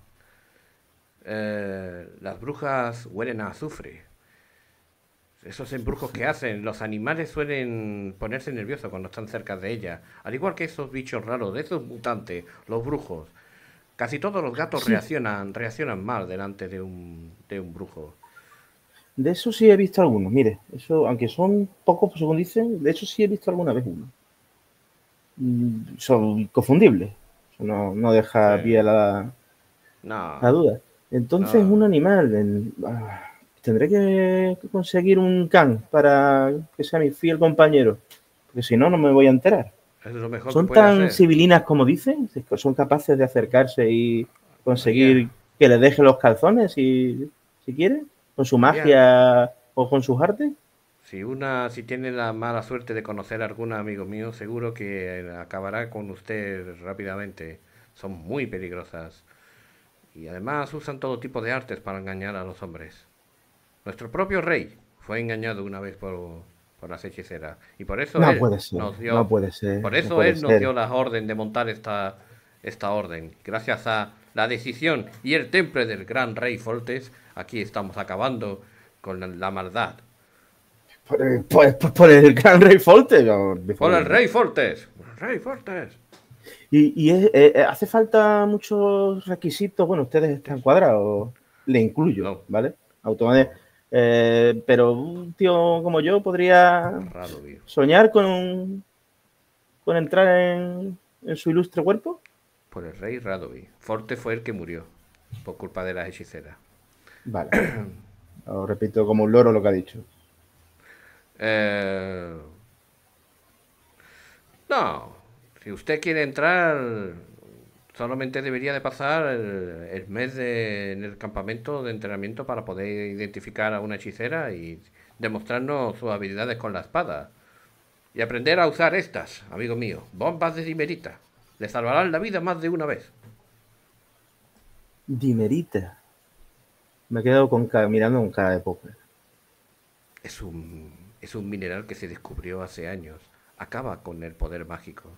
las brujas huelen a azufre, esos embrujos que hacen, los animales suelen ponerse nerviosos cuando están cerca de ellas, al igual que esos bichos raros, de esos mutantes, los brujos. Casi todos los gatos reaccionan mal delante de un brujo. De eso sí he visto algunos, mire. Eso, aunque son pocos, según dicen, de hecho sí he visto alguna vez uno. Son confundibles. No deja pie a la duda. Entonces, un animal... tendré que conseguir un can para que sea mi fiel compañero. Porque si no, no me voy a enterar. Es lo mejor. ¿Son tan civilinas como dicen? ¿Son capaces de acercarse y conseguir que les deje los calzones si quiere? ¿Con su magia o con sus artes? Si tiene la mala suerte de conocer a algún amigo mío, seguro que acabará con usted rápidamente. Son muy peligrosas. Y además usan todo tipo de artes para engañar a los hombres. Nuestro propio rey fue engañado una vez por las hechiceras. Y por eso él nos dio la orden de montar esta orden. Gracias a la decisión y el temple del gran rey Fortes, aquí estamos acabando con la maldad. Por el gran rey Fortes. Por el rey Fortes. Por el rey Fortes. Y hace falta muchos requisitos. Bueno, ustedes están cuadrados, le incluyo, no. ¿Vale? Automáticamente. Pero un tío como yo podría soñar con entrar en su ilustre cuerpo. Por el rey Radovid. Fortes fue el que murió por culpa de las hechiceras. Vale. Lo repito como un loro lo que ha dicho. No. Si usted quiere entrar, solamente debería de pasar el mes en el campamento de entrenamiento para poder identificar a una hechicera y demostrarnos sus habilidades con la espada. Y aprender a usar estas, amigo mío. Bombas de dimerita. Le salvarán la vida más de una vez. Dimerita. Me he quedado mirando con cara de póker. Es un mineral que se descubrió hace años. Acaba con el poder mágico.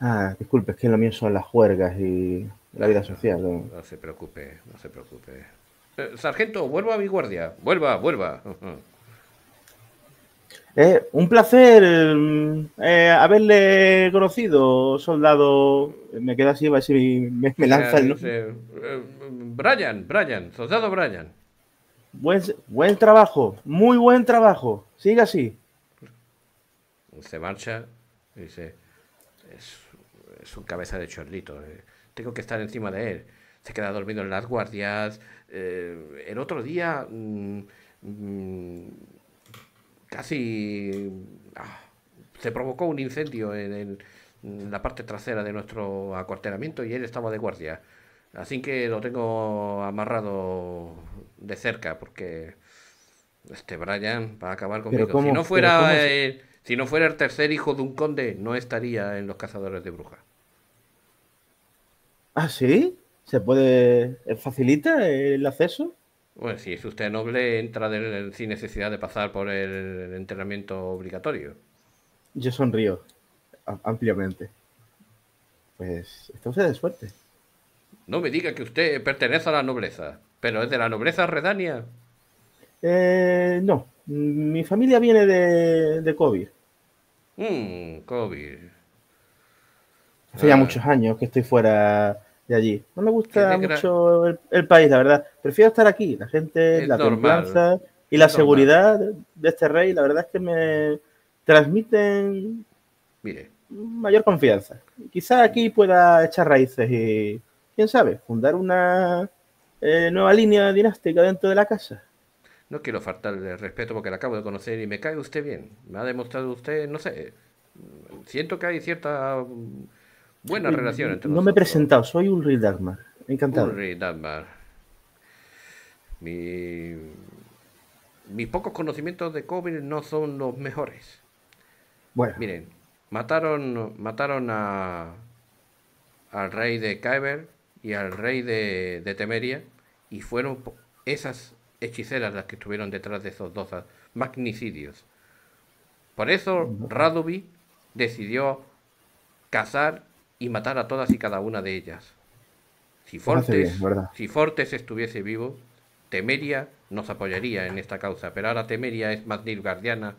Ah, disculpe, es que lo mío son las juergas y la vida social. No se preocupe, no se preocupe. Sargento, vuelva a mi guardia. Vuelva, vuelva. Un placer haberle conocido, soldado. Me queda así, va a ver si me lanza el nombre. Brian, soldado Brian. Buen trabajo, muy buen trabajo. Siga así. Se marcha y dice: es un cabeza de chorlito. Tengo que estar encima de él. Se queda dormido en las guardias. El otro día casi se provocó un incendio en la parte trasera de nuestro acuartelamiento y él estaba de guardia. Así que lo tengo amarrado de cerca porque este Brian va a acabar conmigo. ¿Cómo? Si no fuera si no fuera el tercer hijo de un conde, no estaría en los cazadores de brujas. ¿Ah, sí? ¿Se puede? ¿Facilita el acceso? Bueno, si es usted noble, entra sin necesidad de pasar por el entrenamiento obligatorio. Yo sonrío ampliamente. Pues está usted de suerte. No me diga que usted pertenece a la nobleza, pero ¿es de la nobleza redania? No. Mi familia viene de Kovir. Kovir. Hace ya muchos años que estoy fuera de allí. No me gusta mucho el país, la verdad. Prefiero estar aquí. La gente, la templanza y la seguridad de este rey, la verdad es que me transmiten mayor confianza. Quizá aquí pueda echar raíces y, quién sabe, fundar una nueva línea dinástica dentro de la casa. No quiero faltarle respeto porque la acabo de conocer y me cae usted bien. Me ha demostrado usted, no sé, siento que hay cierta buena relación entre nosotros. No me he presentado, soy Ulrich Dagmar. Encantado. Ulrich Dagmar. Mis pocos conocimientos de Kovir no son los mejores. Bueno. Miren, mataron al rey de Kaedwen y al rey de Temeria y fueron esas hechiceras las que estuvieron detrás de esos dos magnicidios. Por eso Radovid decidió cazar y matar a todas y cada una de ellas. Si Fortes estuviese vivo, Temeria nos apoyaría en esta causa, pero ahora Temeria es más nilfgaardiana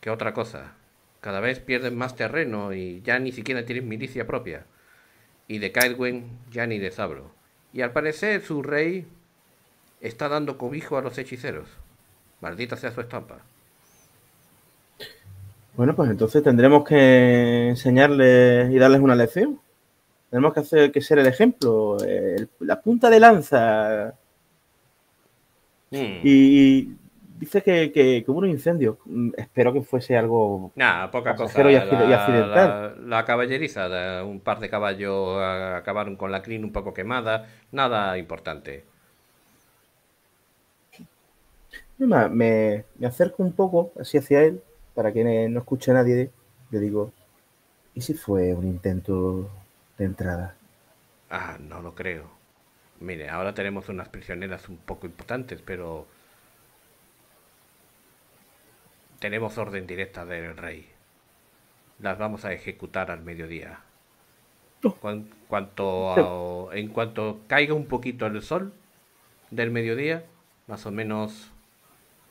que otra cosa. Cada vez pierden más terreno y ya ni siquiera tienen milicia propia. Y de Kaedwen ya ni de Sabro. Y al parecer su rey está dando cobijo a los hechiceros. Maldita sea su estampa. Bueno, pues entonces tendremos que enseñarles y darles una lección. Tenemos que ser el ejemplo. La punta de lanza. Y dice que hubo un incendio. Espero que fuese algo poca cosa. Y accidental. La caballeriza. Un par de caballos acabaron con la crin un poco quemada. Nada importante. Me acerco un poco así hacia él, para que no escuche a nadie. Le digo, ¿y si fue un intento de entrada? No lo creo. Mire, ahora tenemos unas prisioneras un poco importantes, pero tenemos orden directa del rey. Las vamos a ejecutar al mediodía. En cuanto caiga un poquito el sol del mediodía, más o menos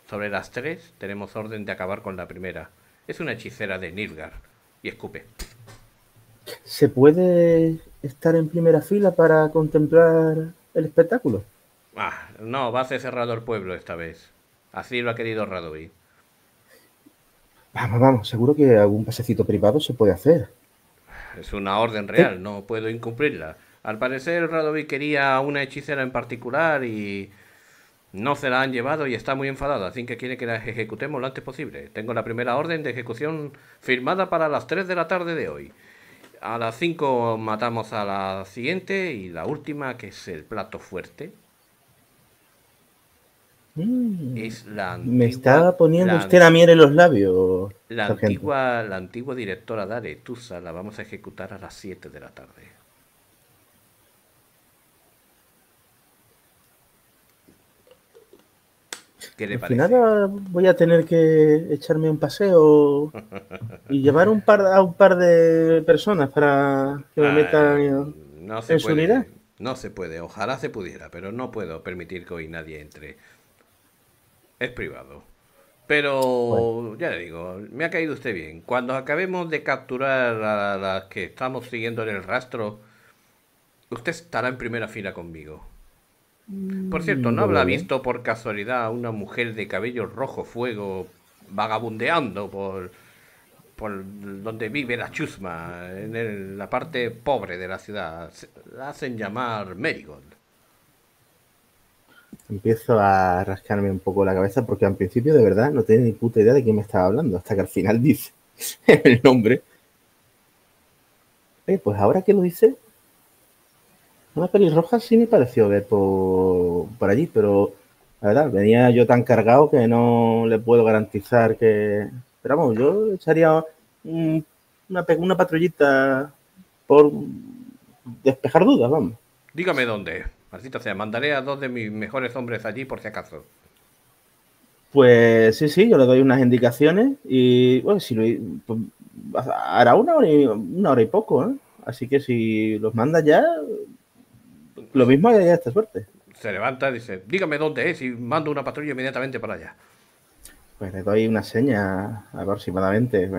Sobre las 3 tenemos orden de acabar con la primera. Es una hechicera de Nilfgaard y escupe. ¿Se puede estar en primera fila para contemplar el espectáculo? Ah, no, va a ser cerrado el pueblo esta vez. Así lo ha querido Radovid. Vamos, vamos, seguro que algún pasecito privado se puede hacer. Es una orden real, no puedo incumplirla. Al parecer Radovid quería una hechicera en particular y no se la han llevado y está muy enfadado, así que quiere que la ejecutemos lo antes posible. Tengo la primera orden de ejecución firmada para las 3 de la tarde de hoy. A las 5 matamos a la siguiente y la última, que es el plato fuerte, es la antigua, me está poniendo usted la miel en los labios, la antigua directora de Aretusa. La vamos a ejecutar a las 7 de la tarde. ¿Qué le parece? Al final voy a tener que echarme un paseo y llevar a un par de personas para que me metan en su unidad. No se puede, ojalá se pudiera, pero no puedo permitir que hoy nadie entre. Es privado. Pero, bueno, ya le digo, me ha caído usted bien. Cuando acabemos de capturar a las que estamos siguiendo en el rastro, usted estará en primera fila conmigo. Por cierto, ¿no habrá visto por casualidad a una mujer de cabello rojo fuego vagabundeando por donde vive la chusma, en la parte pobre de la ciudad? La hacen llamar Merigold. Empiezo a rascarme un poco la cabeza porque al principio de verdad no tenía ni puta idea de quién me estaba hablando, hasta que al final dice el nombre. Pues ahora que lo dice... Una pelirroja sí me pareció ver por allí, pero la verdad, venía yo tan cargado que no le puedo garantizar que... Pero vamos, yo echaría una patrullita por despejar dudas, vamos. Dígame dónde, maldita sea, mandaré a 2 de mis mejores hombres allí por si acaso. Pues sí, yo le doy unas indicaciones y bueno, si pues, hará una hora y poco, ¿eh? Así que si los manda ya... Lo mismo hay esta suerte. Se levanta y dice, dígame dónde es y mando una patrulla inmediatamente para allá. Pues le doy una seña aproximadamente,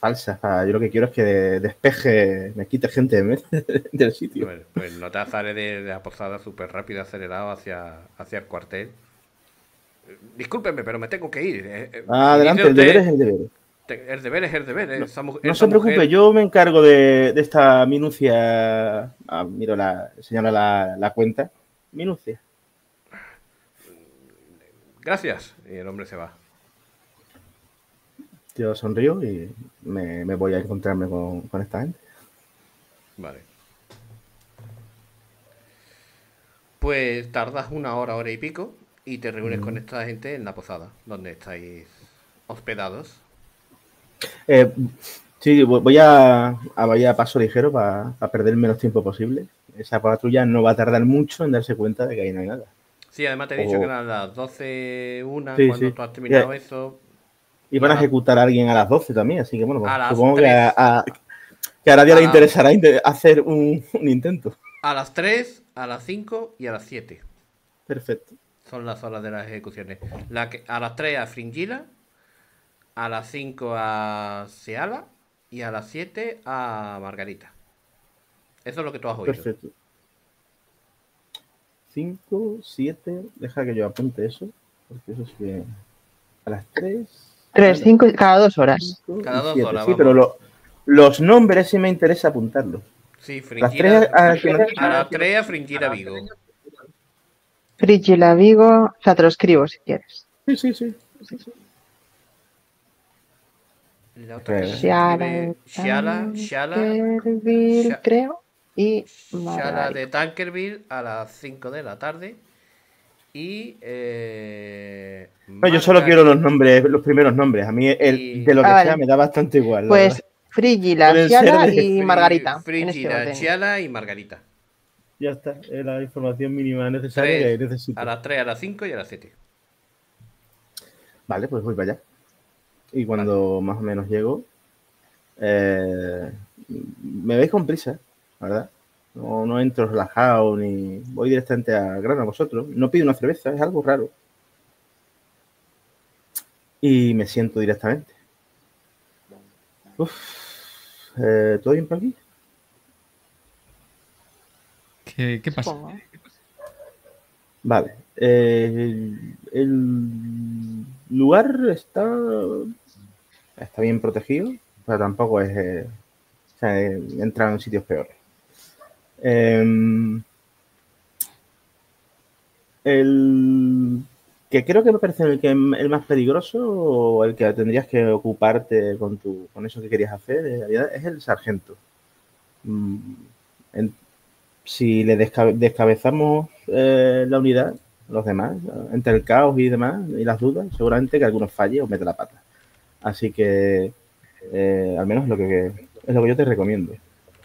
falsa. Yo lo que quiero es que despeje, me quite gente del sitio. Bueno, pues no te sale de la posada súper rápido, acelerado hacia el cuartel. Discúlpeme, pero me tengo que ir. Adelante, el deber es el deber. El deber es el deber. No se preocupe, mujer... yo me encargo de esta minucia. Miro señala la cuenta. Minucia. Gracias. Y el hombre se va. Yo sonrío y me voy a encontrarme con esta gente. Vale. Pues tardas una hora, hora y pico, y te reúnes con esta gente en la posada, donde estáis hospedados. Sí, voy a paso ligero para perder el menos tiempo posible. Esa patrulla no va a tardar mucho en darse cuenta de que ahí no hay nada. Sí, además te he dicho que eran las 12, una, sí, cuando sí. Tú has terminado eso. Y van a ejecutar a alguien a las 12 también, así que bueno, pues, supongo 3. Que a Aradia le interesará hacer un intento. A las 3, a las 5 y a las 7. Perfecto. Son las horas de las ejecuciones. A las 3 a Fringilla. A las 5 a Sheala y a las 7 a Margarita. Eso es lo que tú has oído. Perfecto. 5, 7, deja que yo apunte eso, porque eso es que... A las 3... 3, 5, cada 2 horas. Cada 2 horas, sí, vamos. Pero los nombres sí me interesa apuntarlos. Sí, Fringilla. A las 3 a Fringilla Vigo. Fringilla Vigo, o sea, te lo escribo si quieres. Sí. La otra que Sheala, creo, y Sheala de Tancarville a las 5 de la tarde. Y yo solo quiero los nombres, los primeros nombres. A mí de lo que sea me da bastante igual. Pues Fringilla, Sheala y Margarita. Fringilla, Sheala y Margarita. Ya está, es la información mínima necesaria que necesito. A las 3, a las 5 y a las 7. Vale, pues voy para allá. Y cuando más o menos llego, me veis con prisa, ¿verdad? No entro relajado ni voy directamente al grano a vosotros. No pido una cerveza, es algo raro. Y me siento directamente. ¿Todo bien por aquí? ¿Qué pasa? Vale. El lugar está bien protegido, pero tampoco es... o sea, entrar en sitios peores. El que creo que me parece el más peligroso, o el que tendrías que ocuparte con eso que querías hacer, en realidad es el sargento. Si le descabezamos la unidad, los demás, entre el caos y demás, y las dudas, seguramente que algunos falle o meta la pata. Así que, al menos es lo que yo te recomiendo.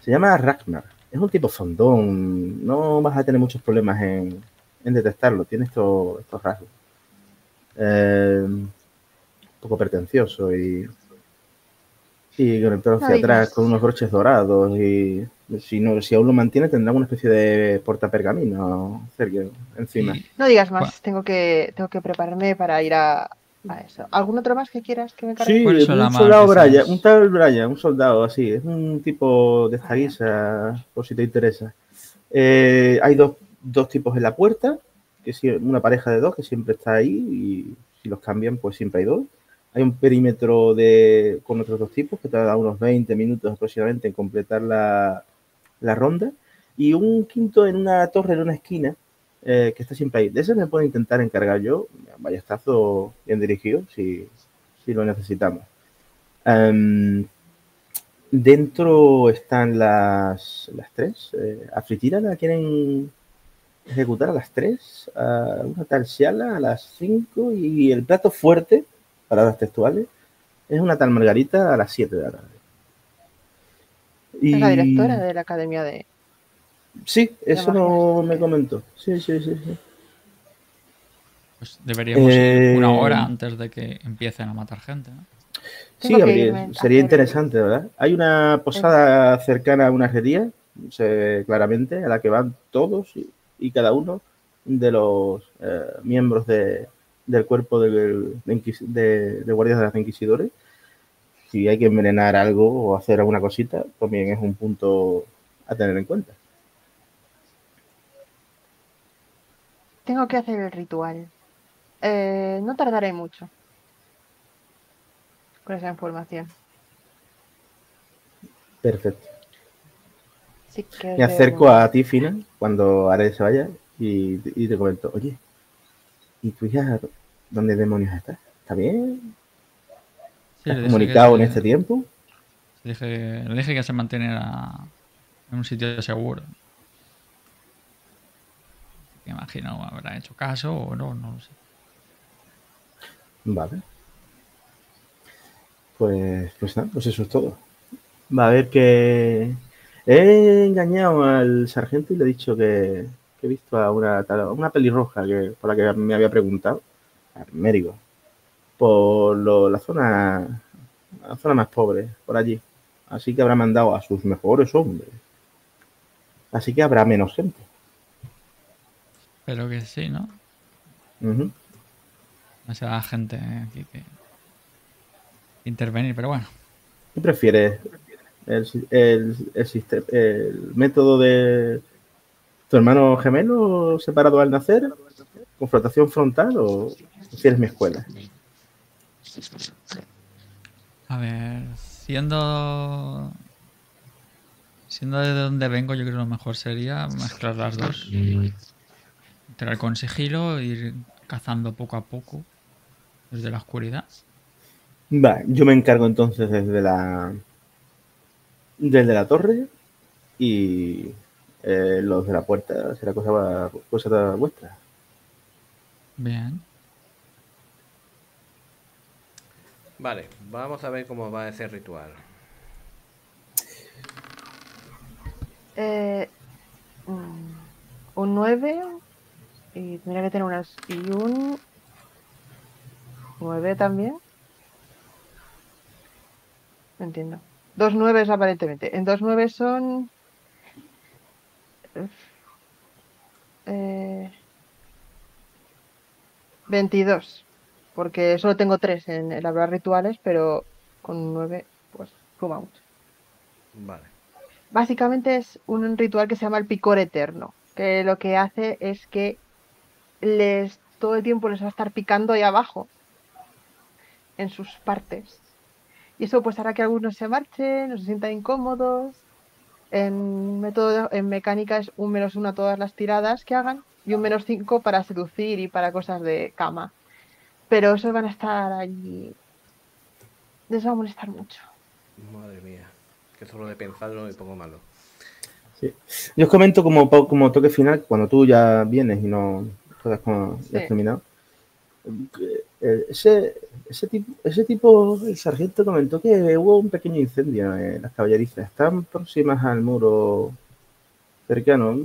Se llama Rakmar. Es un tipo fondón. No vas a tener muchos problemas en detectarlo. Tiene estos rasgos. Un poco pretencioso y con el pelo hacia atrás, con unos broches dorados, y si aún lo mantiene tendrá una especie de portapergamino cerca encima. No digas más, tengo que prepararme para ir a eso. ¿Algún otro más que quieras que me cargue? Sí, un soldado Brian, un tal Brian, un soldado así, es un tipo de esta guisa, por si te interesa. Hay dos tipos en la puerta. Una pareja de dos que siempre está ahí, y si los cambian, pues siempre hay dos. Hay un perímetro con otros dos tipos que tarda unos 20 minutos aproximadamente en completar la ronda, y un quinto en una torre, en una esquina, que está siempre ahí. De ese me puedo intentar encargar yo, vaya estazo bien dirigido, si lo necesitamos. Dentro están las tres. ¿Afritira la quieren ejecutar a las 3, a una tal Sheala a las 5, y el plato fuerte, palabras textuales, es una tal Margarita a las 7 de la tarde. Y... ¿Es la directora de la academia de...? Sí, eso no me comentó. Sí. Pues deberíamos ir una hora antes de que empiecen a matar gente, ¿no? Sí, sería interesante, ¿verdad? Hay una posada cercana a una herrería, claramente, a la que van todos y cada uno de los miembros del cuerpo de guardias de los inquisidores. Si hay que envenenar algo o hacer alguna cosita, también es un punto a tener en cuenta. Tengo que hacer el ritual. No tardaré mucho con esa información. Perfecto. Sí, me acerco a ti, Finian, cuando Aradia se vaya, y te comento: oye, ¿y tú ya dónde demonios estás? ¿Está bien? ¿Te has comunicado en este tiempo? Le dije que se mantuviera en un sitio seguro. Me imagino habrá hecho caso o no lo sé. Vale. Pues nada, pues eso es todo. Va a haber que... He engañado al sargento y le he dicho que he visto a una pelirroja por la que me había preguntado, a Merigold, por la zona más pobre, por allí. Así que habrá mandado a sus mejores hombres. Así que habrá menos gente. Pero que sí, ¿no? No se da gente aquí que intervenir, pero bueno. ¿Qué prefieres? El método de tu hermano gemelo separado al nacer, confrontación frontal, o prefieres mi escuela? A ver, siendo de donde vengo, yo creo que lo mejor sería mezclar las dos, entrar con sigilo, ir cazando poco a poco desde la oscuridad. Vale, yo me encargo entonces desde la torre, y los de la puerta será cosa vuestra. Bien. Vale, vamos a ver cómo va ese ritual. Un 9 y tendría que tener un 9 también. No entiendo. 2 9 aparentemente. En 2 9 son... 22. porque solo tengo 3 en elaborar rituales, pero con 9, pues, suma mucho. Vale. Básicamente es un ritual que se llama el picor eterno, que lo que hace es que les todo el tiempo les va a estar picando ahí abajo, en sus partes. Y eso pues hará que algunos se marchen, no se sientan incómodos. En método, en mecánica es un -1 a todas las tiradas que hagan y un -5 para seducir y para cosas de cama. Pero esos van a estar allí. Les va a molestar mucho. Madre mía, que solo de pensarlo me pongo malo. Sí. Yo os comento como toque final, cuando tú ya vienes y no todas como ya has terminado. Ese tipo, el sargento comentó que hubo un pequeño incendio en las caballerizas. Están próximas al muro cercano.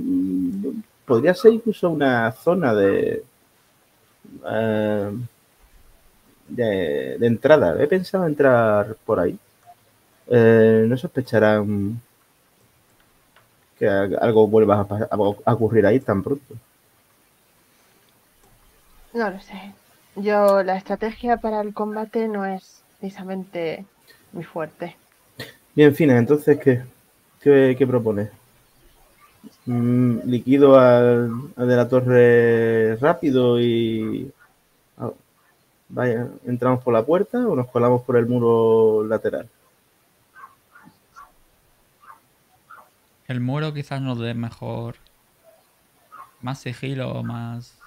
Podría ser incluso una zona de entrada. He pensado entrar por ahí. No sospecharán que algo vuelva a ocurrir ahí tan pronto. No lo sé. Yo, la estrategia para el combate no es precisamente mi fuerte. Bien, Fina, entonces, ¿qué propones? ¿Liquido al de la torre rápido y vaya, entramos por la puerta o nos colamos por el muro lateral? El muro quizás nos dé mejor, más sigilo, más...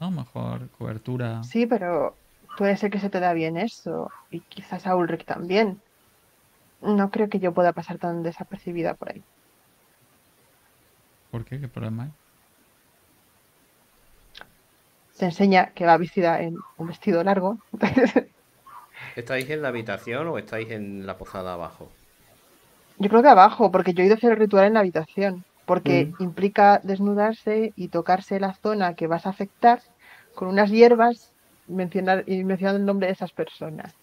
¿no? Mejor cobertura. Sí, pero puede ser que se te da bien eso. Y quizás a Ulrich también. No creo que yo pueda pasar tan desapercibida por ahí. ¿Por qué? ¿Qué problema hay? Se enseña que va vestida en un vestido largo. ¿Estáis en la habitación o estáis en la posada abajo? Yo creo que abajo, porque yo he ido a hacer el ritual en la habitación. Porque implica desnudarse y tocarse la zona que vas a afectar con unas hierbas mencionando el nombre de esas personas.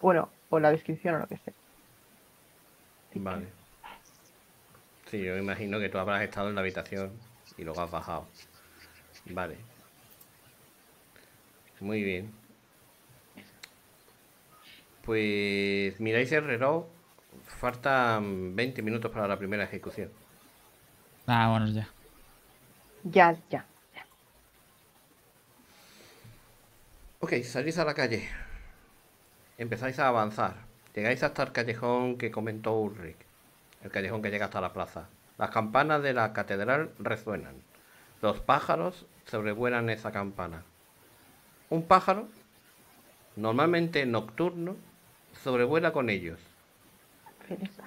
Bueno, o la descripción o lo que sea. Vale. Sí, yo imagino que tú habrás estado en la habitación y luego has bajado. Vale. Muy bien. Pues miráis el reloj. Faltan 20 minutos para la primera ejecución. Ah, bueno, ya. Ya. Ok, salís a la calle. Empezáis a avanzar. Llegáis hasta el callejón que comentó Ulrich. El callejón que llega hasta la plaza. Las campanas de la catedral resuenan. Los pájaros sobrevuelan esa campana. Un pájaro, normalmente nocturno, sobrevuela con ellos. Filippa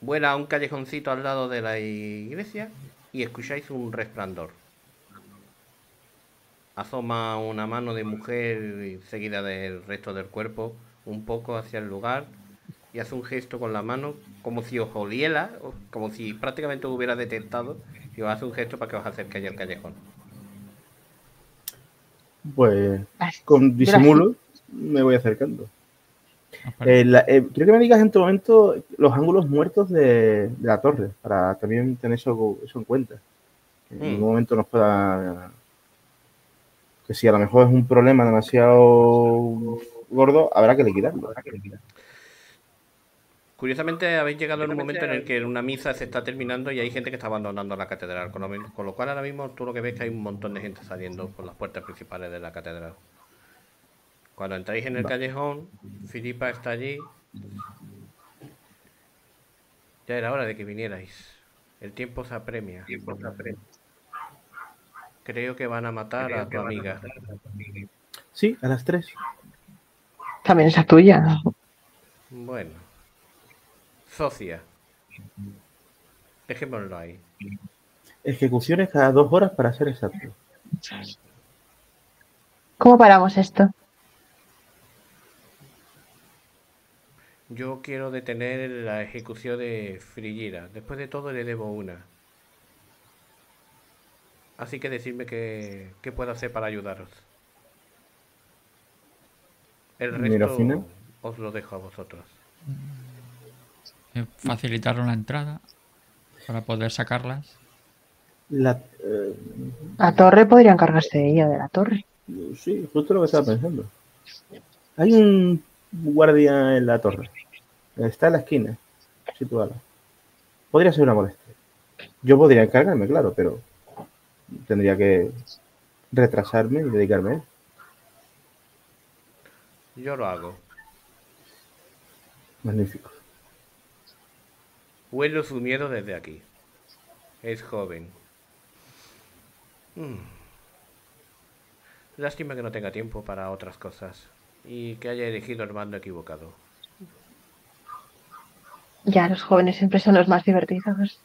vuela a un callejoncito al lado de la iglesia y escucháis un resplandor. Asoma una mano de mujer seguida del resto del cuerpo un poco hacia el lugar y hace un gesto con la mano como si os oliera, como si prácticamente os hubiera detectado, y os hace un gesto para que os acerquéis al callejón. Pues con disimulo me voy acercando. Quiero que me digas en tu momento los ángulos muertos de la torre, para también tener eso en cuenta. Que en ningún momento nos pueda... Que si a lo mejor es un problema demasiado gordo, habrá que liquidarlo. Curiosamente habéis llegado en un momento en el que una misa se está terminando y hay gente que está abandonando la catedral, con lo cual ahora mismo tú lo que ves es que hay un montón de gente saliendo por las puertas principales de la catedral. Cuando entráis en el callejón, Filippa está allí. Ya era hora de que vinierais. El tiempo se apremia. Creo que van a matar a tu amiga. Sí, a las 3. También esa tuya. Bueno. Socia. Dejémoslo ahí. Ejecuciones cada 2 horas para ser exacto. ¿Cómo paramos esto? Yo quiero detener la ejecución de Fringilla. Después de todo le debo una. Así que decidme qué puedo hacer para ayudaros. El resto os lo dejo a vosotros. Facilitaron la entrada para poder sacarlas. La torre podría encargarse ella de la torre. Sí, justo lo que estaba pensando. Hay un guardia en la torre. Está en la esquina, situada. Podría ser una molestia. Yo podría encargarme, claro, pero tendría que retrasarme y dedicarme a él. Yo lo hago. Magnífico. Huelo su miedo desde aquí. Es joven. Lástima que no tenga tiempo para otras cosas y que haya elegido el mando equivocado. Ya, los jóvenes siempre son los más divertidos.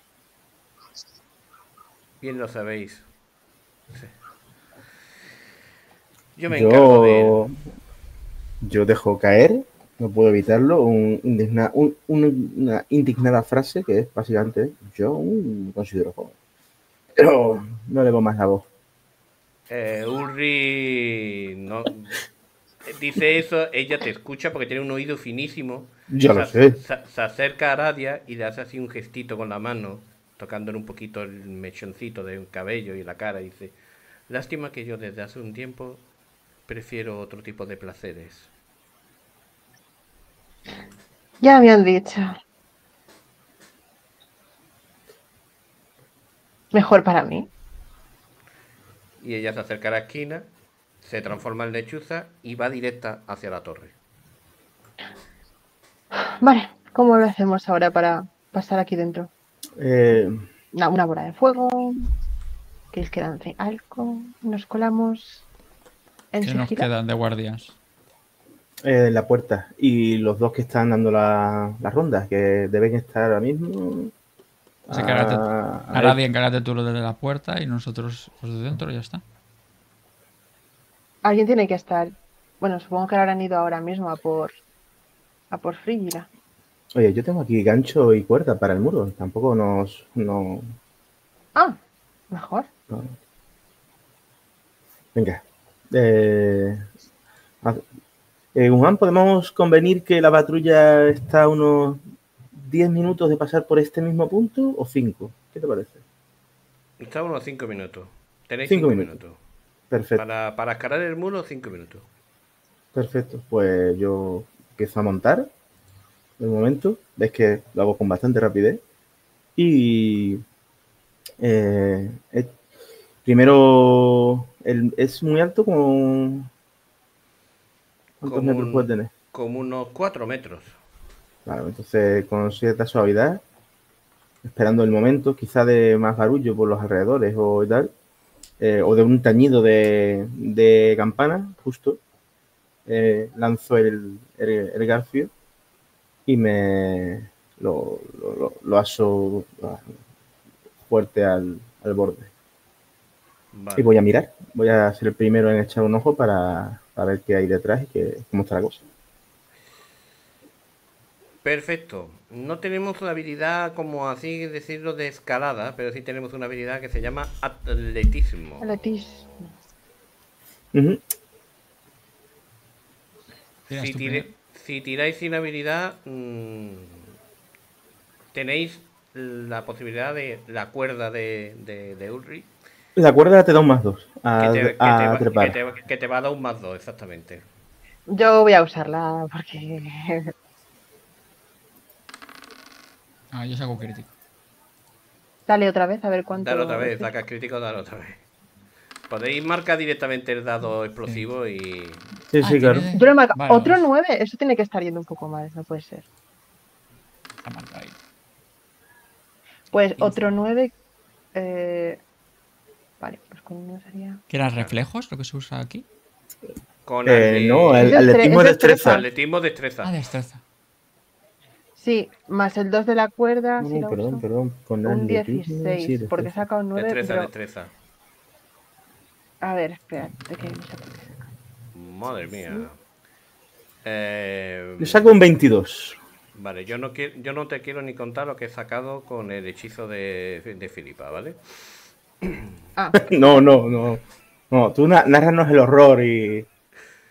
Bien lo sabéis. Sí. Yo me encargo de él. Yo dejo caer, no puedo evitarlo, una indignada frase que es básicamente: yo considero joven. Pero no le doy más la voz. Ulrich no dice eso, ella te escucha porque tiene un oído finísimo. Ya lo sé. Se acerca a Aradia y le hace así un gestito con la mano, tocándole un poquito el mechoncito de un cabello y la cara. Dice: lástima que yo desde hace un tiempo prefiero otro tipo de placeres. Ya me han dicho. Mejor para mí. Y ella se acerca a la esquina, se transforma en lechuza y va directa hacia la torre. Vale, ¿cómo lo hacemos ahora para pasar aquí dentro? Una bola de fuego, que les quedan de algo, nos colamos. ¿Qué nos quedan de guardias? La puerta. Y los dos que están dando la ronda, que deben estar ahora mismo. Así que Aradia, encárgate tú lo de la puerta y nosotros los de dentro, ya está. Alguien tiene que estar. Bueno, supongo que ahora han ido ahora mismo a por Fringilla. Oye, yo tengo aquí gancho y cuerda para el muro. Tampoco nos... Ah, mejor. No. Venga. Juan, podemos convenir que la patrulla está a unos 10 minutos de pasar por este mismo punto o 5. ¿Qué te parece? Está a unos 5 minutos. Tenéis 5 minutos. Perfecto. Para escalar el muro, 5 minutos. Perfecto. Pues yo empiezo a montar. De momento, ves que lo hago con bastante rapidez. Y primero, es muy alto, como... ¿Cuántos metros puede tener? Como unos 4 metros. Claro, entonces con cierta suavidad, esperando el momento, quizá de más barullo por los alrededores o tal, o de un tañido de campana, justo, lanzo el garfio y me lo aso fuerte al borde. Vale. Y voy a mirar, voy a ser el primero en echar un ojo para ver qué hay detrás y cómo está la cosa. Perfecto. No tenemos una habilidad, como así decirlo, de escalada, pero sí tenemos una habilidad que se llama atletismo. Atletismo. Si tiráis sin habilidad, tenéis la posibilidad de la cuerda de Ulrich. La cuerda te da un +2. Que te va a dar un +2, exactamente. Yo voy a usarla porque... Ah, yo saco crítico. Dale otra vez, a ver cuánto... Dale otra vez, sacas crítico, dale otra vez. Podéis marcar directamente el dado explosivo y... Sí, sí, claro. Yo lo he marcado. Vale, otro 9, eso tiene que estar yendo un poco mal, no puede ser. Está mal ahí. Pues otro 9... Vale, pues con uno sería... ¿Qué eran reflejos lo que se usa aquí? Con no, el atletismo de destreza. Atletismo destreza. Ah, destreza. Sí, más el 2 de la cuerda. No, si lo perdón, uso. Perdón. Con un 16, sí, porque saca un 9. Destreza, pero... destreza. A ver, espera. Madre mía. Sí. Yo saco un 22. Vale, yo no te quiero ni contar lo que he sacado con el hechizo de Filippa, ¿vale? Ah. No, tú narranos el horror y...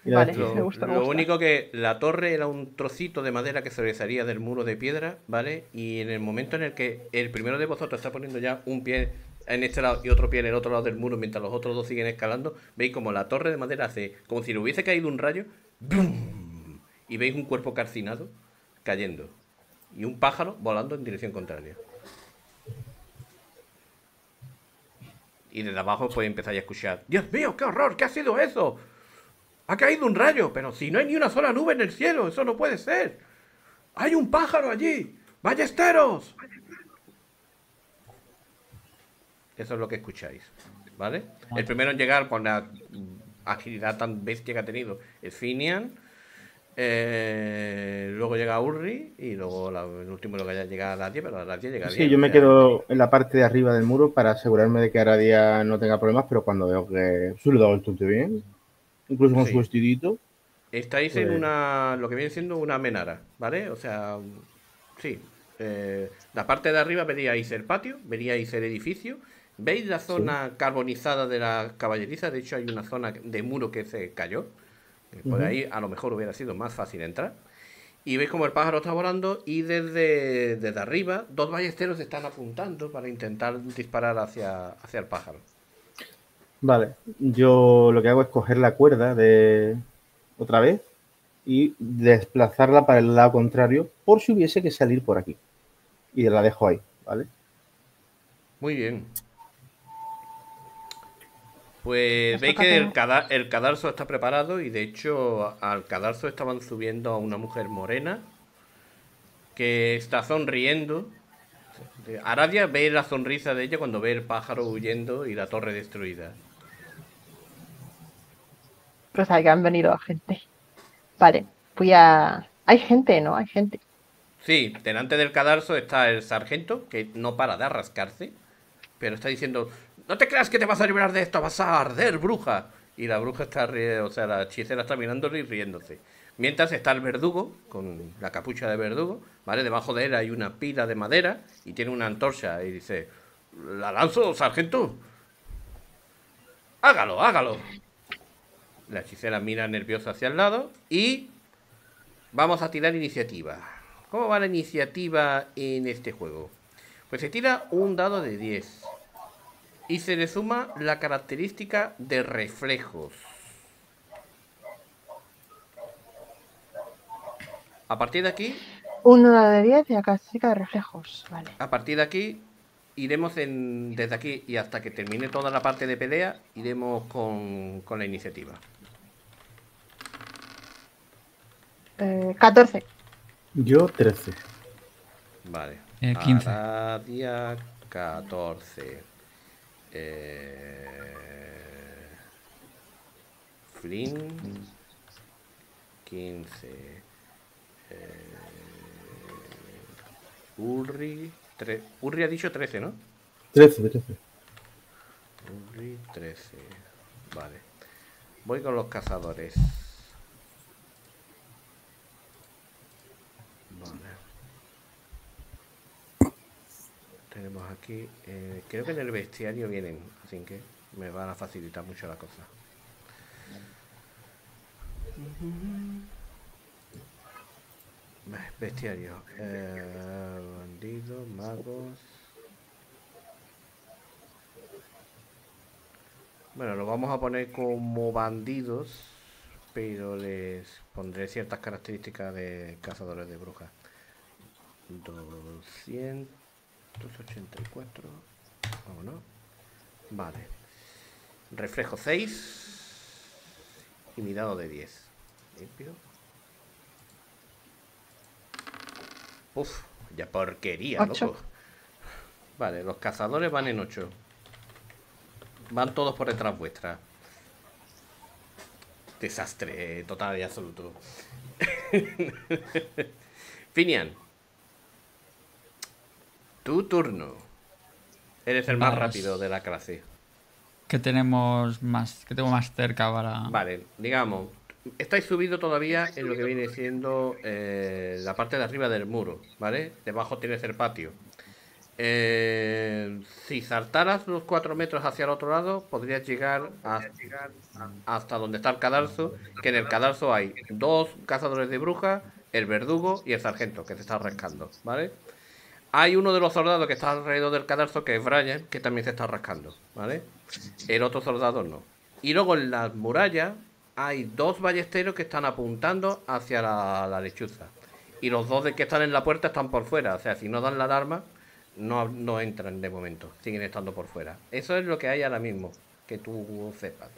Vale, lo único que la torre era un trocito de madera que sobresalía del muro de piedra, ¿vale? Y en el momento en el que el primero de vosotros está poniendo ya un pie en este lado y otro pie en el otro lado del muro, mientras los otros dos siguen escalando, veis como la torre de madera hace, como si le hubiese caído un rayo, ¡bum! Y veis un cuerpo calcinado cayendo y un pájaro volando en dirección contraria. Y desde abajo pues empezáis a escuchar: ¡Dios mío, qué horror! ¿Qué ha sido eso? ¡Ha caído un rayo! ¡Pero si no hay ni una sola nube en el cielo! ¡Eso no puede ser! ¡Hay un pájaro allí! ¡Ballesteros! Eso es lo que escucháis, ¿vale? El primero en llegar, con la agilidad tan bestia que ha tenido, es Finian. Luego llega Urri y luego el último lo que haya llegado a Aradia, pero Aradia llega bien. Sí, yo me quedo en la parte de arriba del muro para asegurarme de que Aradia no tenga problemas, pero cuando veo que se lo da bastante bien, incluso con su vestidito. Estáis en una, lo que viene siendo una menara, ¿vale? O sea, sí. La parte de arriba veríais el patio, veríais el edificio, veis la zona carbonizada de la caballeriza. De hecho hay una zona de muro que se cayó. Por ahí a lo mejor hubiera sido más fácil entrar. Y veis como el pájaro está volando y desde arriba dos ballesteros están apuntando para intentar disparar hacia el pájaro. Vale, yo lo que hago es coger la cuerda de otra vez y desplazarla para el lado contrario por si hubiese que salir por aquí. Y la dejo ahí, ¿vale? Muy bien. Pues veis que el cadarzo está preparado y de hecho al cadarzo estaban subiendo a una mujer morena que está sonriendo. Aradia ve la sonrisa de ella cuando ve el pájaro huyendo y la torre destruida. Pues ahí han venido gente. Vale, voy a... Hay gente, ¿no? Hay gente. Sí, delante del cadarzo está el sargento que no para de rascarse, pero está diciendo... No te creas que te vas a liberar de esto, vas a arder, bruja. Y la bruja está riendo, o sea, la hechicera está mirándole y riéndose. Mientras está el verdugo, con la capucha de verdugo, ¿vale? Debajo de él hay una pila de madera y tiene una antorcha y dice: ¿La lanzo, sargento? Hágalo, hágalo. La hechicera mira nerviosa hacia el lado y vamos a tirar iniciativa. ¿Cómo va la iniciativa en este juego? Pues se tira un dado de 10. Y se le suma la característica de reflejos. A partir de aquí... Un 1 de 10 y la característica de reflejos, vale. A partir de aquí, iremos desde aquí y hasta que termine toda la parte de pelea, iremos con la iniciativa. 14. Yo 13. Vale. 15. Cada día 14. Flynn 15, Ulrich, Ulrich ha dicho 13, ¿no? 13. Ulrich 13, vale. Voy con los cazadores. Tenemos aquí, creo que en el bestiario vienen, así que me van a facilitar mucho la cosa. Bestiario, bandidos, magos. Bueno, lo vamos a poner como bandidos, pero les pondré ciertas características de cazadores de brujas. 200. 284, vámonos. Vale. Reflejo 6 y mi dado de 10. Limpio. Uf, ya porquería, 8. Loco. Vale, los cazadores van en 8. Van todos por detrás vuestra. Desastre total y absoluto. Finian. Tu turno. Eres el más rápido de la clase. ¿Qué tenemos más? ¿Qué tengo más cerca para...? Vale, digamos, estáis subido todavía en lo que viene siendo la parte de arriba del muro, ¿vale? Debajo tienes el patio. Si saltaras los 4 metros hacia el otro lado, podrías llegar hasta donde está el cadarzo, que en el cadarzo hay 2 cazadores de brujas, el verdugo y el sargento, que te está rascando, ¿vale? Hay uno de los soldados que está alrededor del cadalso, que es Brian, que también se está rascando, ¿vale? El otro soldado no. Y luego en las murallas hay dos ballesteros que están apuntando hacia la lechuza. Y los dos de que están en la puerta están por fuera. O sea, si no dan la alarma, no entran de momento. Siguen estando por fuera. Eso es lo que hay ahora mismo, que tú sepas.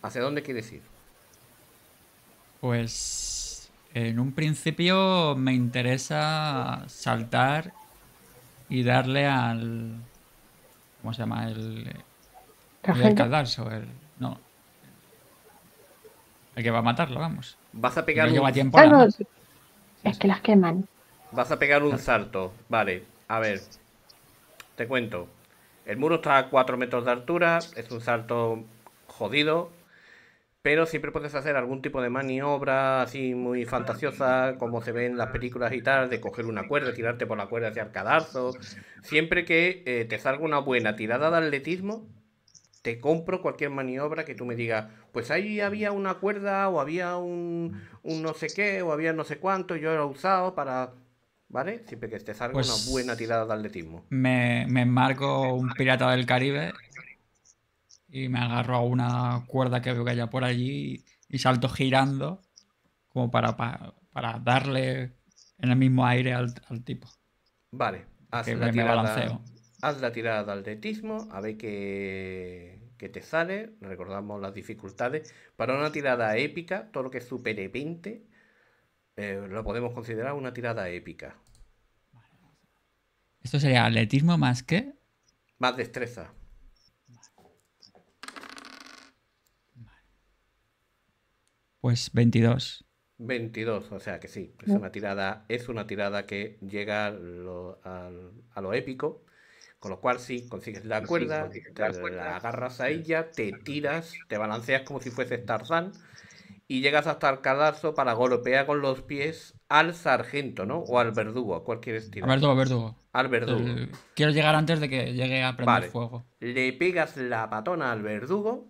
¿Hacia dónde quieres ir? Pues en un principio me interesa saltar y darle al... ¿Cómo se llama? El cadalso. El que va a matarlo, vamos. Vas a pegar un... Es que las queman. Vas a pegar un salto. Vale, a ver. Te cuento. El muro está a 4 metros de altura. Es un salto jodido. Pero siempre puedes hacer algún tipo de maniobra así muy fantasiosa, como se ve en las películas y tal, de coger una cuerda, tirarte por la cuerda hacia el cadalso. Siempre que te salga una buena tirada de atletismo, te compro cualquier maniobra que tú me digas. Pues ahí había una cuerda, o había un no sé qué, o había no sé cuánto, yo lo he usado para... ¿Vale? Siempre que te salga pues una buena tirada de atletismo. Me marco un pirata del Caribe y me agarro a una cuerda que veo que haya por allí y salto girando como para darle en el mismo aire al tipo. Vale, haz la tirada de atletismo, a ver qué te sale. Recordamos las dificultades. Para una tirada épica, todo lo que supere 20, lo podemos considerar una tirada épica. Esto sería atletismo más que... Más destreza. Pues 22. 22, o sea que sí. Es una tirada que llega a lo épico. Con lo cual, sí, consigues la cuerda, la agarras a ella, te tiras, te balanceas como si fueses Tarzán y llegas hasta el cadalso para golpear con los pies al sargento, ¿no? O al verdugo, ¿cuál quieres tirar? Al verdugo. Quiero llegar antes de que llegue a prender fuego. Le pegas la patona al verdugo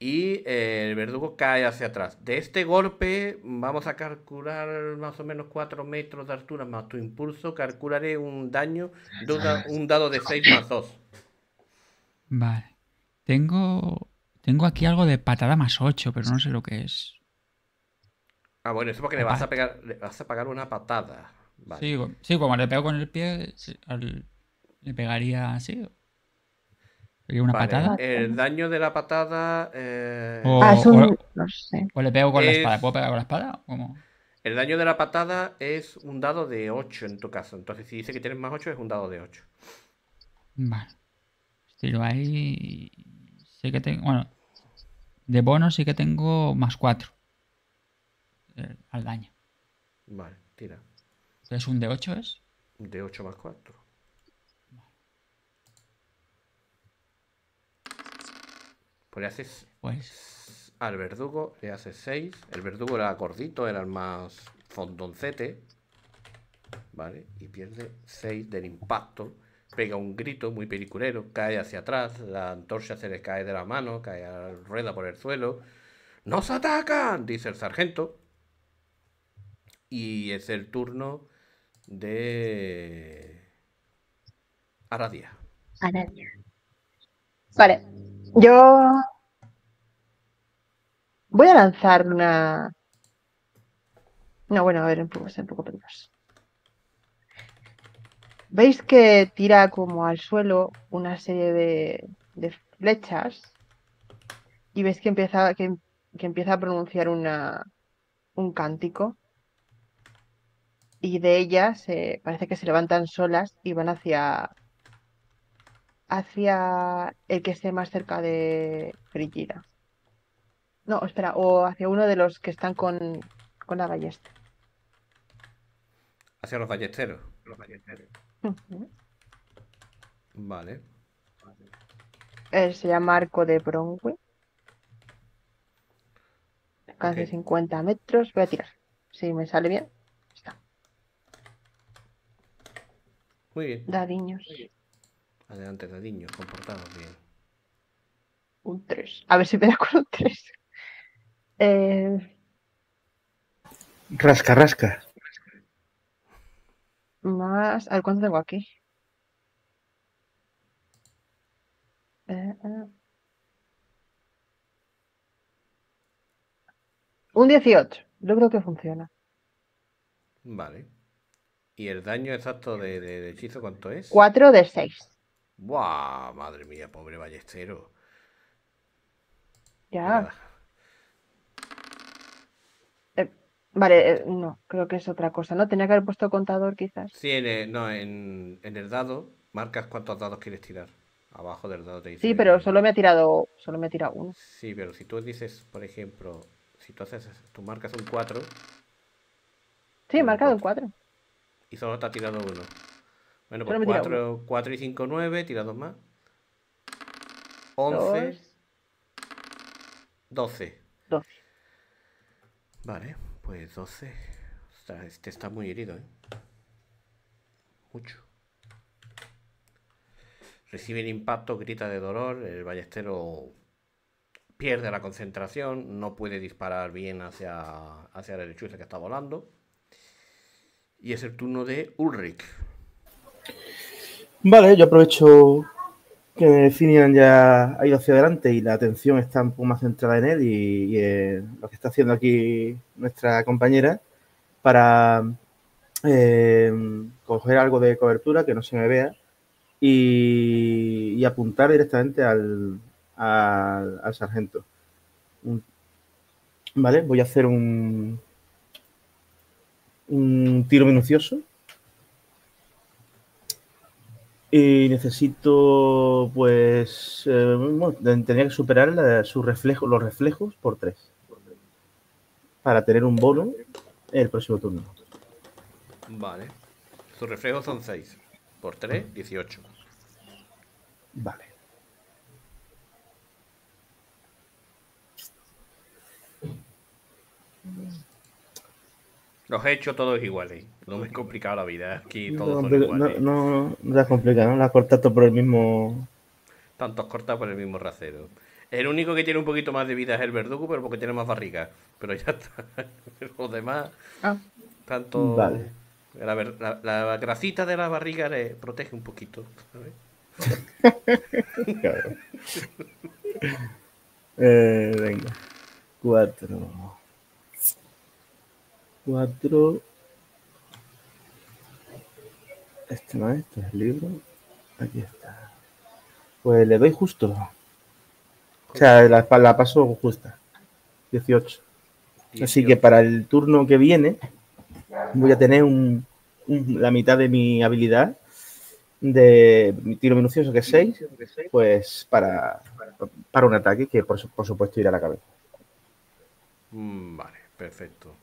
y el verdugo cae hacia atrás. De este golpe vamos a calcular más o menos 4 metros de altura más tu impulso. Calcularé un daño de un dado de 6 más 2. Vale. Tengo aquí algo de patada más 8, pero no sé lo que es. Ah, bueno, eso porque le vas a pegar una patada. Vale. Sí, como le pego con el pie, le pegaría así. ¿Una patada? El daño de la patada... no sé. ¿O le pego con la espada? ¿Puedo pegar con la espada? ¿Cómo? El daño de la patada es un dado de 8 en tu caso. Entonces, si dice que tienes más 8, es un dado de 8. Vale. Tiro ahí... Sí que tengo... Bueno, de bono sí que tengo más 4. Al daño. Vale, tira. ¿Es un de 8 es? De 8 más 4. 6. Pues al verdugo le haces 6. El verdugo era gordito, era el más fondoncete. Vale, y pierde 6 del impacto. Pega un grito muy peliculero, cae hacia atrás, la antorcha se le cae de la mano, cae a la rueda por el suelo. ¡Nos atacan!, dice el sargento. Y es el turno de Aradia. Vale. Yo voy a lanzar una... No, bueno, a ver, un poco peligroso. ¿Veis que tira como al suelo una serie de flechas? Y veis que empieza a pronunciar un cántico. Y de ellas parece que se levantan solas y van hacia el que esté más cerca de Fringilla. No, espera, o hacia uno de los que están con la ballesta. Hacia los ballesteros. Vale. Se llama Arco de Bronwyn. Alcance 50 metros. Voy a tirar. Si me sale bien, está. Muy bien. Dadiños. Muy bien. Adelante, Dadiño, comportados bien. Un 3. A ver si me da con un 3. Rasca. más. A ver, ¿cuánto tengo aquí? Un 18. Yo creo que funciona. Vale. ¿Y el daño exacto de hechizo cuánto es? 4 de 6. ¡Buah! Madre mía, pobre ballestero. Ya. Nada. Vale, no, creo que es otra cosa, ¿no? Tenía que haber puesto contador, quizás. Sí, en el dado marcas cuántos dados quieres tirar. Abajo del dado te dice... Sí, pero solo me ha tirado uno. Sí, pero si tú dices, por ejemplo, si tú marcas un 4... Sí, he marcado un 4. Y solo te ha tirado uno. Bueno, pues 4 y 5, 9, tira dos más. 11. 12. 12. Vale. Pues 12. Ostras, este está muy herido, ¿eh? Mucho. Recibe el impacto, grita de dolor. El ballestero pierde la concentración. No puede disparar bien hacia la lechuza que está volando. Y es el turno de Ulrich. Vale, yo aprovecho que Finian ya ha ido hacia adelante y la atención está un poco más centrada en él y lo que está haciendo aquí nuestra compañera para coger algo de cobertura que no se me vea y apuntar directamente al sargento. Vale, voy a hacer un tiro minucioso. Y necesito, pues, bueno, tenía que superar los reflejos por 3. Para tener un bono el próximo turno. Vale. Sus reflejos son 6. Por 3, 18. Vale. Los he hecho todos iguales. No me es complicado la vida. Aquí todos son iguales. No la complica, ¿no? La has cortado por el mismo... Tantos cortados por el mismo rasero. El único que tiene un poquito más de vida es el verdugo, pero porque tiene más barriga. Pero ya está. Los demás... Ah. Tanto... Vale. La grasita de la barriga le protege un poquito, ¿sabes? Claro. Venga. 4. Este no es, este es el libro. Aquí está. Pues le doy justo. O sea, la paso justa. 18. Así que para el turno que viene voy a tener la mitad de mi habilidad de mi tiro minucioso, que es 6, pues para un ataque que por supuesto irá a la cabeza. Vale, perfecto.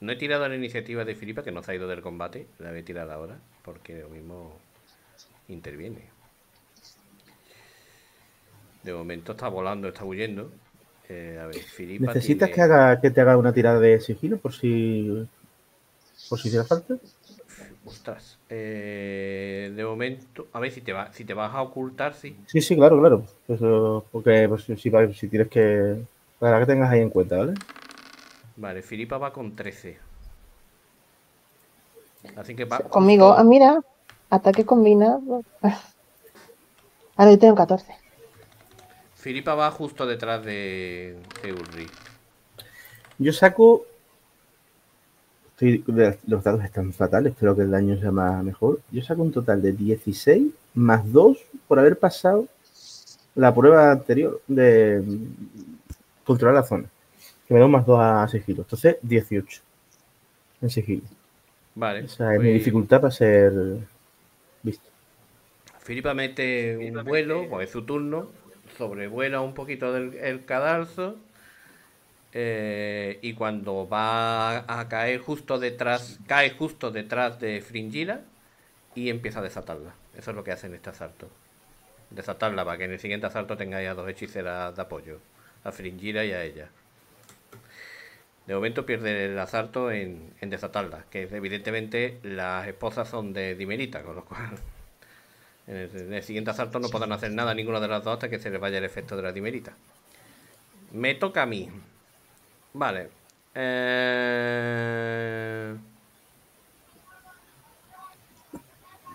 No he tirado la iniciativa de Filippa, que no se ha ido del combate. La voy a tirar ahora, porque lo mismo interviene. De momento está volando, está huyendo. A ver, Filippa. ¿Necesitas tiene... que te haga una tirada de sigilo por si hiciera falta? Ostras. De momento. A ver, si te vas a ocultar, sí. Sí, claro. Pues, porque pues, si tienes que... Para que tengas ahí en cuenta, ¿vale? Vale, Filippa va con 13. Así que va... Conmigo, con... Ah, mira, ataque combinado. Ahora yo tengo 14. Filippa va justo detrás de Ulrich. Yo saco... Los dados están fatales, espero que el daño sea más mejor. Yo saco un total de 16 más 2 por haber pasado la prueba anterior de controlar la zona. Me da más 2 a sigilo. Entonces, 18 en sigilo. Vale. Esa es mi dificultad para ser visto. Filippa mete un vuelo, o es su turno, sobrevuela un poquito el cadalso y cuando va a caer justo detrás, cae justo detrás de Fringilla y empieza a desatarla. Eso es lo que hace en este asalto. Desatarla para que en el siguiente asalto tengáis a dos hechiceras de apoyo. A Fringilla y a ella. De momento pierde el asalto en desatarla, que evidentemente las esposas son de dimerita, con lo cual en el siguiente asalto no podrán hacer nada a ninguna de las dos hasta que se les vaya el efecto de la dimerita. Me toca a mí. Vale.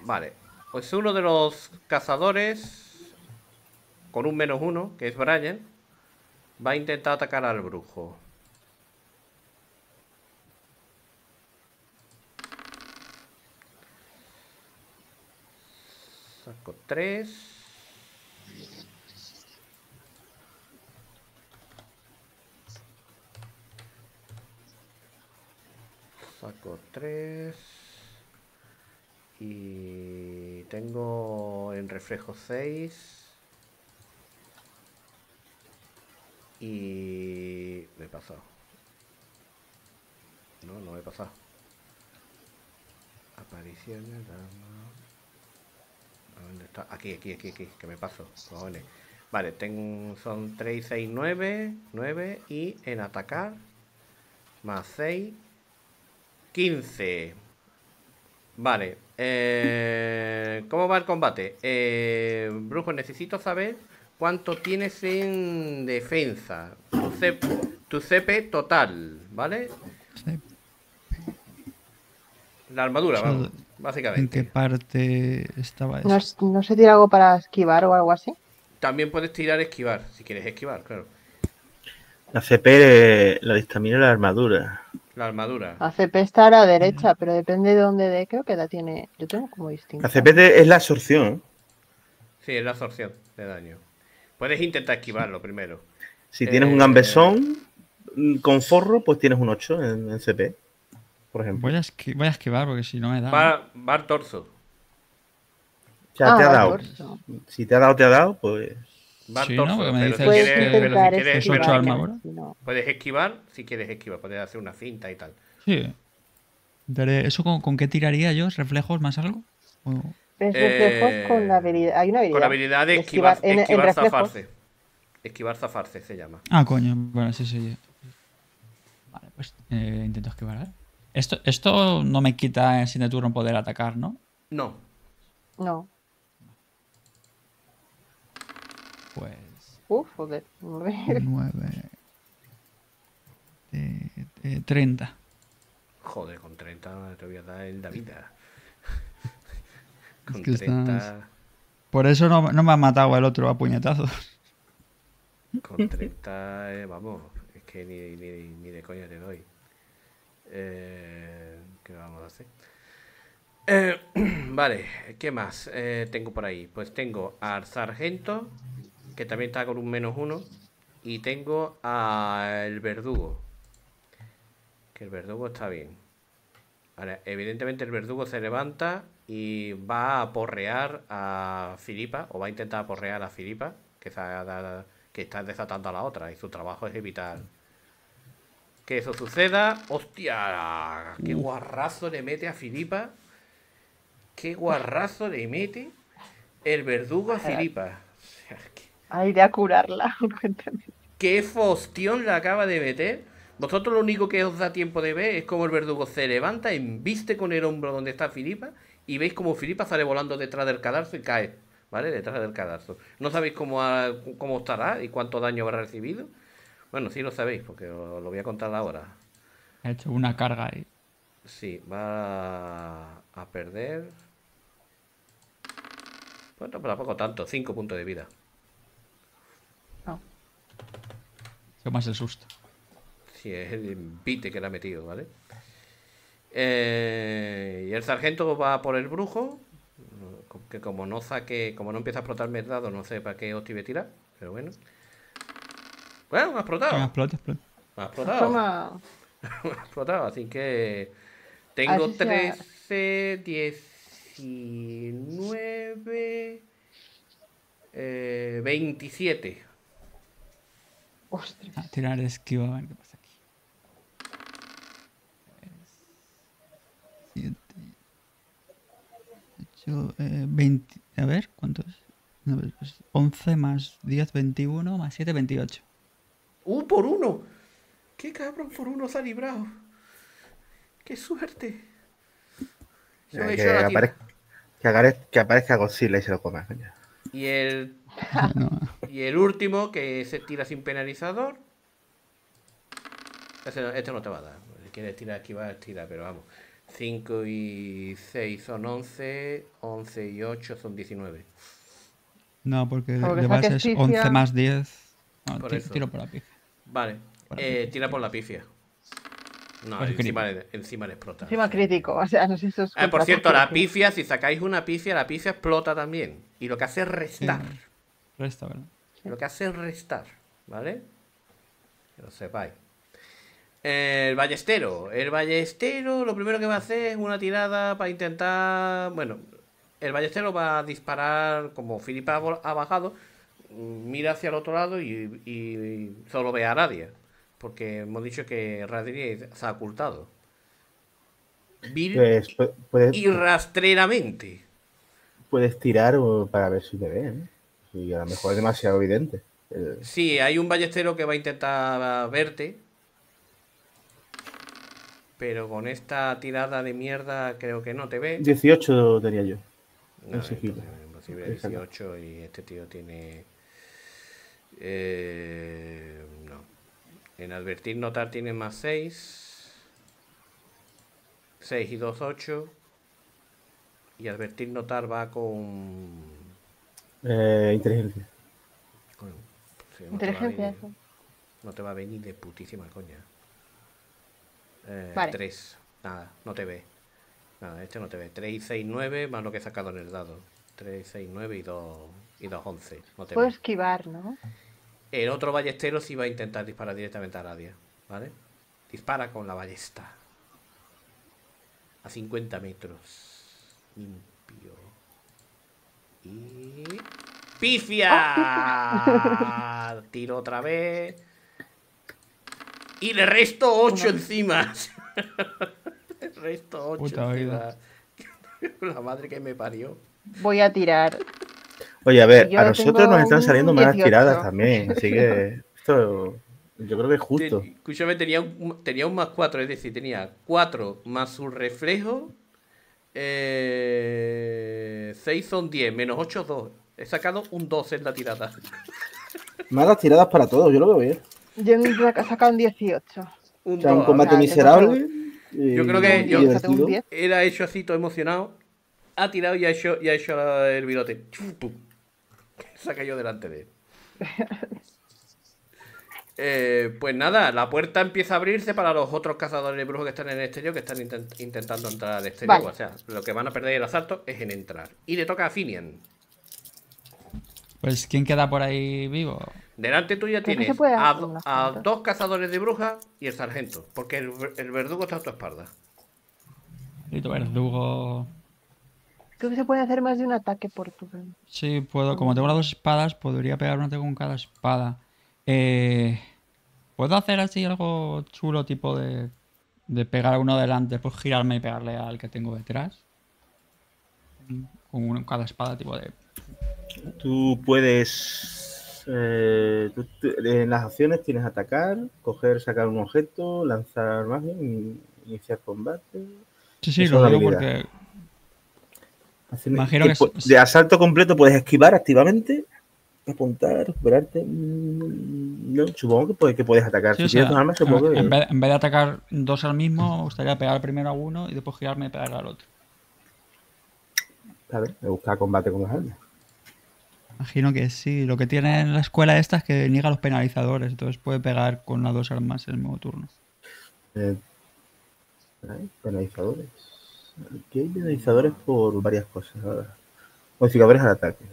Vale, pues uno de los cazadores, con un -1, que es Brian, va a intentar atacar al brujo. Saco 3. Saco 3. Y tengo en reflejo 6. Y... me he pasado. No, no me he pasado. Aparición de dama. ¿Dónde está? Aquí, aquí, aquí, aquí. Que me paso. Cojones. Vale, tengo... son 3, 6, 9. 9. Y en atacar. Más 6. 15. Vale, ¿cómo va el combate? Brujo, necesito saber cuánto tienes en defensa. Tu CP total, ¿vale? Sí. La armadura, o sea, vamos, básicamente. ¿En qué parte estaba eso? ¿No se tira algo para esquivar o algo así? También puedes tirar esquivar, si quieres esquivar, claro. La CP la dictamina la armadura. La armadura. La CP está a la derecha, pero depende de dónde dé, creo que la tiene. Yo tengo como distinta. La CP es la absorción. Sí, es la absorción de daño. Puedes intentar esquivarlo primero. Si tienes un gambesón con forro, pues tienes un 8 en CP, por ejemplo. Voy a esquivar porque si no me da. Va al torso. Ya te ha dado. Si te ha dado, pues. Sí, ¿no? Porque me dices que es 8 alma ahora. Puedes esquivar si quieres esquivar, puedes hacer una cinta y tal. Sí. ¿Eso con qué tiraría yo? ¿Reflejos más algo? ¿O? Reflejos con la habilidad. Hay una habilidad. Con la habilidad de esquivar zafarse. Esquivar zafarse se llama. Ah, coño. Bueno, sí, sí. Vale, pues intento esquivar. Esto no me quita sin de turno poder atacar, ¿no? No. No. Pues... uf, joder. 9... 30. Joder, con 30 te voy a dar el David. Con 30... estás... por eso no me ha matado el otro a puñetazos. Con 30... vamos, es que ni de coña te doy. ¿Qué vamos a hacer? Vale, ¿qué más tengo por ahí? Pues tengo al sargento... que también está con un -1. Y tengo al verdugo. Que el verdugo está bien. Ahora, evidentemente el verdugo se levanta y va a aporrear a Filippa. O va a intentar aporrear a Filippa. Que está desatando a la otra. Y su trabajo es evitar que eso suceda. ¡Hostia! ¡Qué guarrazo le mete a Filippa! ¡Qué guarrazo le mete el verdugo a Filippa! Hay de a curarla. Qué fostión la acaba de meter. Vosotros lo único que os da tiempo de ver es como el verdugo se levanta, embiste con el hombro donde está Filippa y veis como Filippa sale volando detrás del cadarzo y cae, ¿vale? Detrás del cadarzo. No sabéis cómo estará y cuánto daño habrá recibido. Bueno, sí lo sabéis porque os lo voy a contar ahora. Ha hecho una carga ahí. Sí, va a perder. Bueno, pero tampoco tanto, 5 puntos de vida. Más el susto. Sí, es el envite que le ha metido, ¿vale? Y el sargento va por el brujo. Que como no saque, como no empieza a explotarme el dado, no sé para qué os te iba a tirar. Pero bueno. Bueno, me ha explotado. Me ha explotado, así que tengo 13, 19, 27. Ostras. A tirar esquiva, a ver qué pasa aquí. 7, 8, 20. A ver, ¿cuánto es? No, 11 más 10, 21 más 7, 28. ¡Por 1! ¡Qué cabrón! Por 1 se ha librado. ¡Qué suerte! Que aparezca Godzilla y se lo coma. Y el. Y el último que se tira sin penalizador. Este no te va a dar. Si quieres tirar, esquivar, tira, pero vamos. 5 y 6 son 11, 11 y 8 son 19. No, porque de base es 11 más 10. No, tiro por la pifia. Vale, tira por la pifia. No, pues encima le explota. Encima crítico, o sea, no sé si eso es por cierto, la pifia, si sacáis una pifia, la pifia explota también. Y lo que hace es restar. Sí. Resta, ¿verdad? Lo que hace es restar, ¿vale? Que lo sepáis. El ballestero. El ballestero lo primero que va a hacer es una tirada para intentar... Bueno, el ballestero va a disparar como Filippa ha bajado. Mira hacia el otro lado y solo ve a Aradia. Porque hemos dicho que Aradia se ha ocultado. Vil y rastreramente. Puedes tirar para ver si te ven. Y a lo mejor es demasiado evidente. Sí, hay un ballestero que va a intentar verte. Pero con esta tirada de mierda creo que no te ve. 18 tenía yo. No, es imposible. 18 y este tío tiene... no. En advertir, notar tiene más 6. 6 y 2, 8. Y advertir, notar va con... inteligencia. Coño, sí, inteligencia. No te va a venir de putísima coña. Vale. 3. Nada, no te ve. Nada, este no te ve. 3 y 6, 9, más lo que he sacado en el dado. 3, 6, 9 y 2, 11. No te puedo esquivar, ¿no? El otro ballestero sí va a intentar disparar directamente a Aradia, ¿vale? Dispara con la ballesta. A 50 metros. Limpio. Y... ¡pifia! Tiro otra vez... Y le resto 8 encima. Le resto 8 encima. La madre que me parió. Voy a tirar. Oye, a ver, yo a nosotros nos están saliendo malas tiradas también. Así que esto yo creo que es justo. Escúchame, tenía un más 4. Es decir, tenía 4 más su reflejo. 6 son 10. Menos 8, 2. He sacado un 2 en la tirada. Malas tiradas para todos. Yo lo veo bien. Yo he sacado un 18. O sea, un combate miserable. Yo creo que yo era hecho así, todo emocionado. Ha tirado y ha hecho el virote. Saca yo delante de él. Pues nada, la puerta empieza a abrirse para los otros cazadores de brujos que están en el exterior, que están intentando entrar al exterior. Vale. O sea, lo que van a perder el asalto es en entrar. Y le toca a Finian. Pues, ¿quién queda por ahí vivo? Delante tuya tienes a 2 cazadores de brujas y el sargento, porque el verdugo está a tu espalda. Y tu verdugo... Creo que se puede hacer más de un ataque por tu... Sí, puedo. Como tengo las 2 espadas, podría pegar un ataque con cada espada. ¿Puedo hacer así algo chulo, tipo de pegar a uno delante, después girarme y pegarle al que tengo detrás? Con cada espada, tipo de... Tú puedes... en las acciones tienes atacar, coger, sacar un objeto, lanzar magia, iniciar combate. Sí, sí, lo digo porque... Imagino que de asalto completo puedes esquivar activamente, apuntar, recuperarte. No, supongo que puedes atacar. Sí, si tienes dos armas, supongo que... En vez de atacar 2 al mismo, me gustaría pegar primero a uno y después girarme y pegar al otro. A ver, me gusta combate con las armas. Imagino que sí. Lo que tiene en la escuela esta es que niega los penalizadores. Entonces puede pegar con las 2 armas en el mismo turno. Penalizadores. Aquí hay penalizadores por varias cosas. Modificadores al ataque.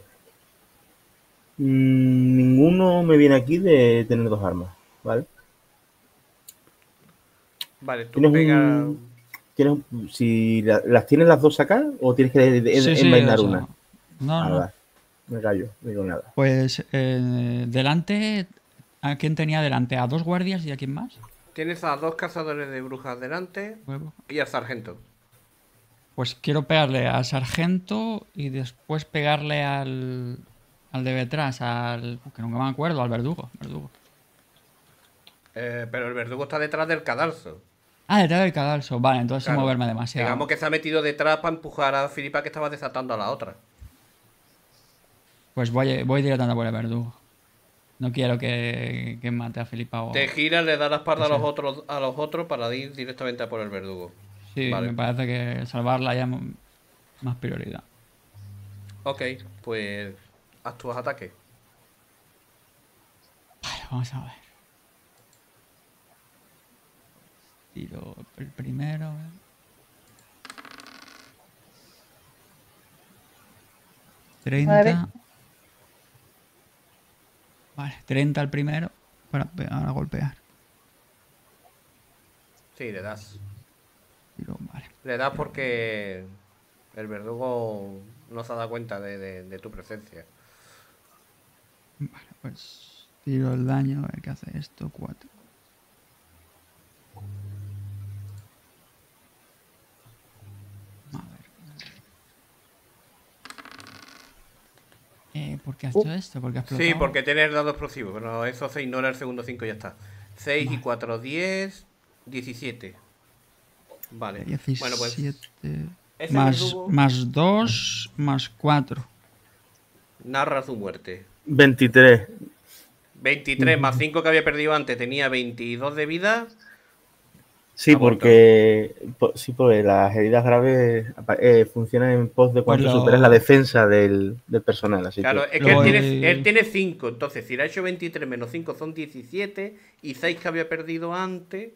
Ninguno me viene aquí de tener 2 armas. ¿Vale? Vale, tú pegas... Si las tienes las 2 acá o tienes que envainar una. No. Me callo, no digo nada. Pues delante, ¿a quién tenía delante? ¿A 2 guardias y a quién más? Tienes a 2 cazadores de brujas delante y al sargento. Pues quiero pegarle al sargento y después pegarle al de detrás, que nunca me acuerdo, al verdugo. Pero el verdugo está detrás del cadalso. Ah, detrás del cadalso, vale, entonces claro, sin moverme demasiado. Digamos que se ha metido detrás para empujar a Filippa que estaba desatando a la otra. Pues voy directamente por el verdugo. No quiero que mate a Filippa. Te giras, le das la espalda a los otros para ir directamente a por el verdugo. Sí, vale. Me parece que salvarla ya más prioridad. Ok, pues haz tus ataques. Vale, vamos a ver. Tiro el primero. Vale, 30 al primero para golpear. Sí, le das. Vale. Le das porque el verdugo no se ha dado cuenta de tu presencia. Vale, pues tiro el daño, a ver qué hace esto. 4. ¿Por qué has hecho esto? ¿Por qué has explotado? Sí, porque tienes dado explosivo, pero eso se ignora el segundo 5 y ya está. 6 vale. Y 4, 10, 17. Vale. 17, bueno, pues, más 2, más 4. Narra su muerte. 23. 23 más 5 que había perdido antes, tenía 22 de vida. Sí, porque las heridas graves funcionan en pos de cuando superas la defensa del personal. Así claro, que... es que él tiene 5, entonces si le ha hecho 23 menos 5 son 17 y 6 que había perdido antes.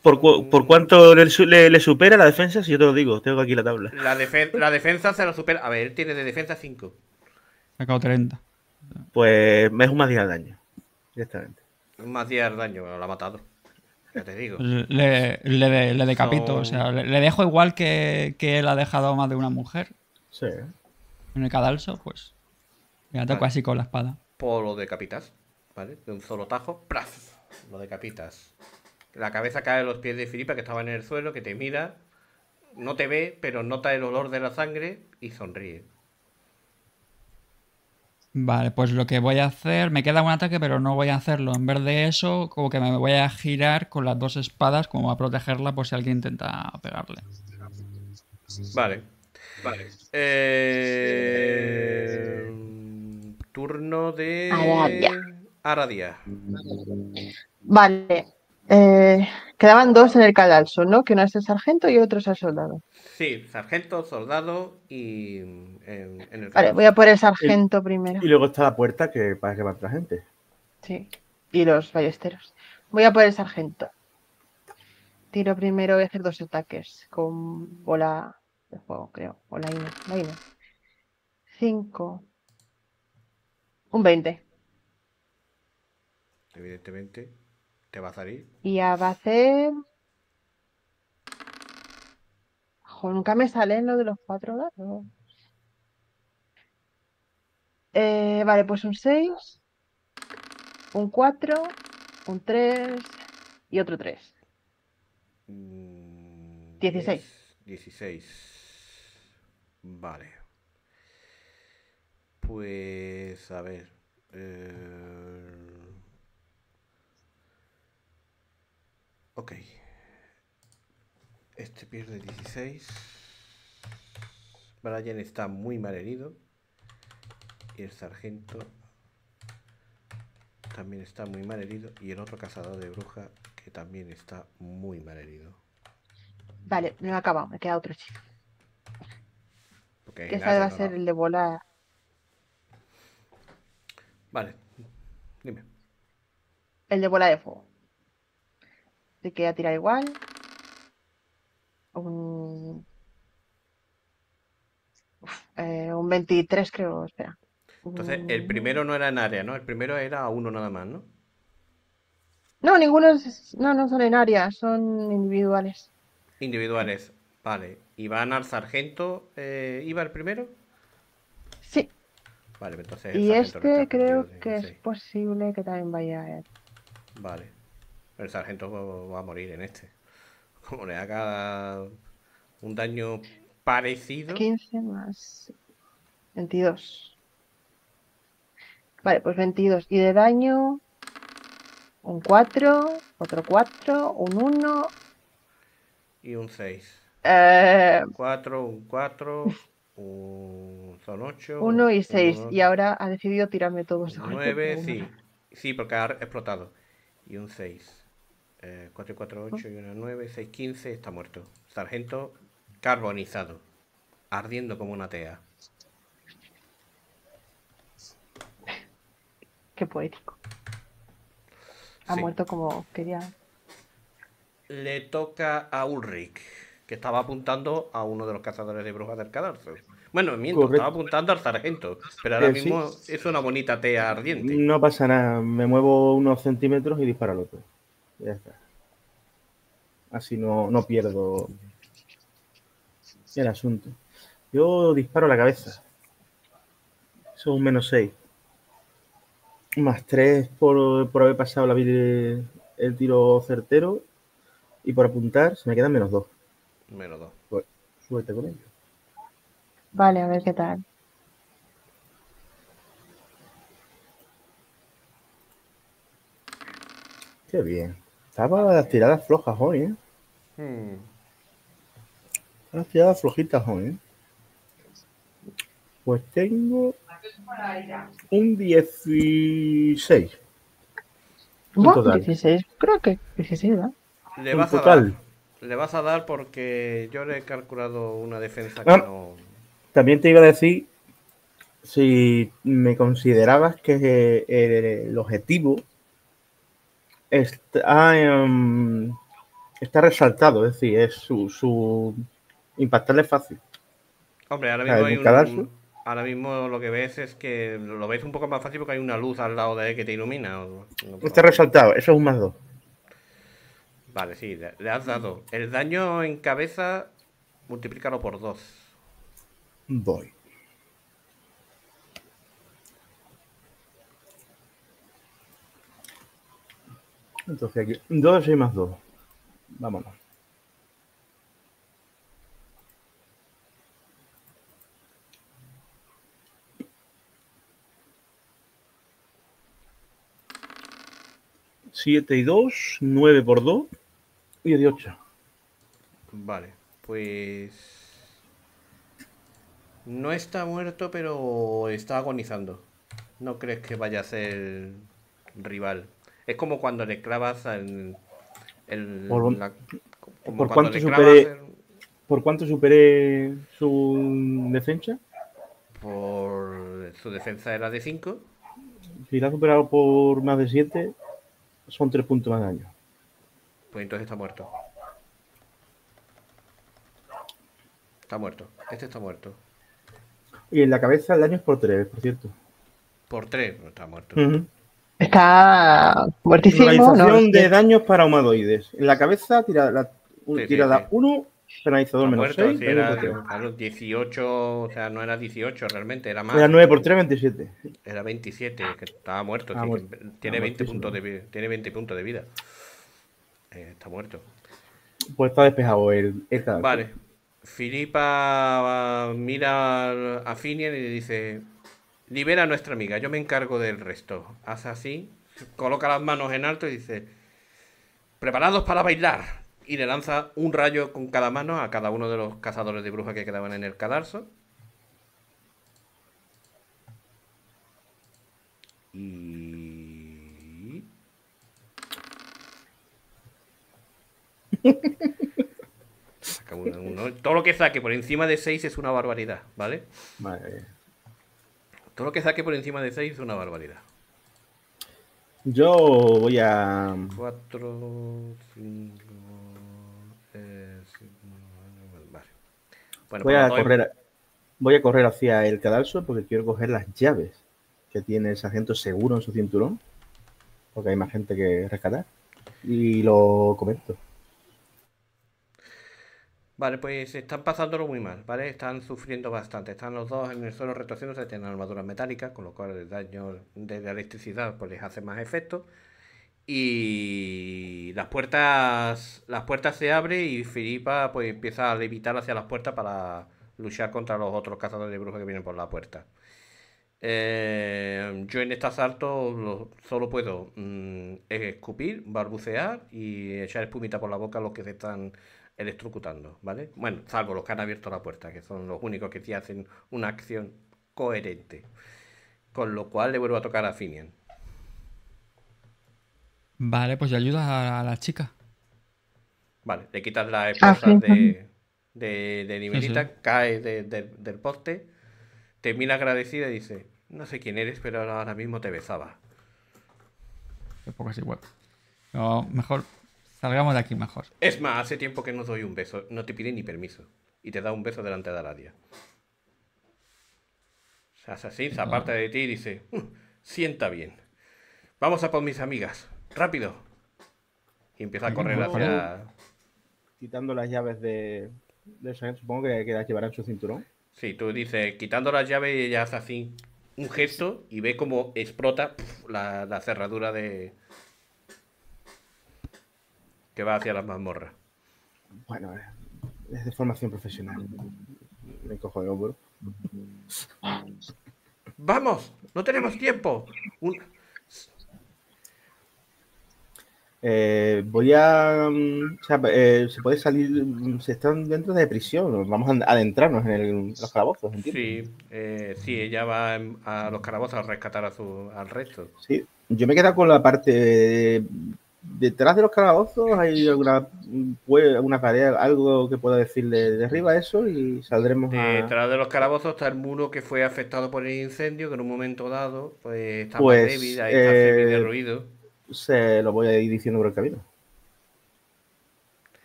¿Por cuánto le supera la defensa? Si yo te lo digo, tengo aquí la tabla. La defensa se la supera. A ver, él tiene de defensa 5. Sacado 30. Pues es un más 10 al daño, directamente. Un más 10 al daño, lo ha matado. Ya te digo. Le decapito, o sea, le dejo igual que él ha dejado más de una mujer. Sí. En el cadalso, pues. Me ataco vale. Así con la espada. Por lo decapitas, ¿vale? De un solo tajo, ¡plaf! Lo decapitas. La cabeza cae a los pies de Filippa, que estaba en el suelo, que te mira, no te ve, pero nota el olor de la sangre y sonríe. Vale, pues lo que voy a hacer... Me queda un ataque, pero no voy a hacerlo. En vez de eso, como que me voy a girar con las dos espadas como a protegerla por si alguien intenta pegarle. Vale. Vale. Turno de... Aradia. Vale. Quedaban dos en el cadalso, ¿no? Que uno es el sargento y otro es el soldado. Sí, sargento, soldado y en el cadalso. Vale, voy a por el sargento primero. Y luego está la puerta que para que va otra gente. Sí, y los ballesteros. Voy a por el sargento. Tiro primero, voy a hacer dos ataques con bola de fuego, creo. O la ina. 5. Un 20. Evidentemente. ¿Te va a salir? Y a base... Nunca me salen lo de los 4 dados. Vale, pues un 6, un 4, un 3 y otro 3. 16. 16. Vale. Pues a ver... Ok. Este pierde 16. Brian está muy mal herido. Y el sargento también está muy mal herido. Y el otro cazador de bruja que también está muy mal herido. Vale, me lo he acabado. Me queda otro chico. Okay, que ese va a ser el de volar. Vale. Dime. El de bola de fuego. Así que voy a tirar igual. Un 23 creo, espera. Entonces el primero no era en área, ¿no? El primero era a uno nada más, ¿no? No, ninguno es... no son en área, son individuales. Individuales, vale. ¿Y van al sargento? ¿Iba el primero? Sí. Vale, entonces... Y este creo que es posible que también vaya a él. Vale. El sargento va a morir en este. Como le haga un daño parecido. 15 más 22. Vale, pues 22. Y de daño, un 4, otro 4, un 1. Y un 6. Un 4, un 4, son 8. 1 y 6. Y ahora ha decidido tirarme todos. 9, sí. Sí, porque ha explotado. Y un 6. 448 y una 9, 615, está muerto. Sargento carbonizado, ardiendo como una tea. Qué poético. Ha muerto como quería. Le toca a Ulrich, que estaba apuntando a uno de los cazadores de brujas del cadalso. Bueno, miento, estaba apuntando al sargento, pero ahora mismo es una bonita tea ardiente. No pasa nada, me muevo unos centímetros y disparo al otro. Ya está. Así no pierdo el asunto. Yo disparo a la cabeza. Eso es un -6. +3 por haber pasado la vida el tiro certero. Y por apuntar se me quedan -2. -2. Pues súbete con ello. Vale, a ver qué tal. Qué bien. Estaba las tiradas flojas hoy, ¿eh? Las tiradas flojitas hoy, ¿eh? Pues tengo un 16. Un total. 16, creo que 16, ¿verdad? Le vas, le vas a dar porque yo le he calculado una defensa que no... También te iba a decir si me considerabas que el objetivo está resaltado, es decir, es su impactarle fácil. Hombre, ahora mismo, ahora mismo lo que ves es que lo ves un poco más fácil porque hay una luz al lado de él que te ilumina. Está resaltado, eso es un +2. Vale, sí, le has dado. El daño en cabeza, multiplícalo por 2. Voy. Entonces aquí 2 y +2. Vámonos. Siete y 2, 9 por 2 y 18. Vale, pues... No está muerto, pero está agonizando. No crees que vaya a ser rival. Es como cuando le clavas ¿Por cuánto superé su defensa? Por su defensa era de 5. Si la ha superado por más de 7, son 3 puntos más de daño. Pues entonces está muerto. Está muerto. Este está muerto. Y en la cabeza el daño es por 3, por cierto. Por 3, no está muerto. Está muertísimo. Penalización de daños para humanoides. En la cabeza, tirada 1, penalizador -6. Si a los 18, o sea, no era 18 realmente, era más. Era 9 por 3, 27. Era 27, que estaba muerto. Ah, bueno, tiene, 20 puntos de vida, tiene 20 puntos de vida. Está muerto. Pues está despejado el cadáver. Vale. Filippa mira a Finian y le dice: libera a nuestra amiga, yo me encargo del resto. Hace así, coloca las manos en alto y dice: preparados para bailar. Y le lanza un rayo con cada mano a cada uno de los cazadores de brujas que quedaban en el cadalso. Y... saca uno. Todo lo que saque por encima de 6 es una barbaridad, ¿vale? Vale. Todo lo que saque por encima de 6 es una barbaridad. Yo voy a... 4, 5... Vale. Bueno, voy a correr hacia el cadalso porque quiero coger las llaves que tiene el sargento seguro en su cinturón. Porque hay más gente que rescatar. Y lo comento. Vale, pues están pasándolo muy mal, ¿vale? Están sufriendo bastante. Están los dos en el suelo retorciéndose, tienen armaduras metálicas, con lo cual el daño de la electricidad pues les hace más efecto. Y las puertas se abren y Filippa pues empieza a levitar hacia las puertas para luchar contra los otros cazadores de brujas que vienen por la puerta. Yo en este asalto solo puedo escupir, barbucear y echar espumita por la boca a los que se están... electrocutando, ¿vale? Bueno, salvo los que han abierto la puerta, que son los únicos que sí hacen una acción coherente. Con lo cual le vuelvo a tocar a Finian. Vale, pues ya ayudas a la chica. Vale, le quitas la esposa de Dimerita, sí, sí. Cae del poste, te mira agradecida y dice, no sé quién eres, pero ahora mismo te besaba. Qué poco es igual. No, mejor salgamos de aquí mejor. Es más, hace tiempo que no doy un beso, no te pide ni permiso. Y te da un beso delante de Aradia. O sea, Assassin se aparta de ti y dice, sienta bien. Vamos a por mis amigas. ¡Rápido! Y empieza a correr hacia... Quitando las llaves de Saint, supongo que las llevará en su cinturón. Sí, tú dices, quitando las llaves, y ella hace así un gesto y ve como explota la cerradura de... que va hacia las mazmorras. Bueno, es de formación profesional. Me cojo de hombro. ¡Vamos! ¡No tenemos tiempo! Voy a... O sea, se puede salir... Se están dentro de prisión. Vamos a adentrarnos en los calabozos, ¿entiendes? Sí, sí, ella va a los calabozos a rescatar al resto. Sí, yo me quedo con la parte... detrás de los calabozos hay alguna pared, algo que pueda decirle, derriba eso y saldremos. Detrás de los calabozos está el muro que fue afectado por el incendio, que en un momento dado pues está más débil, ahí está semi-derruido. Se lo voy a ir diciendo por el camino.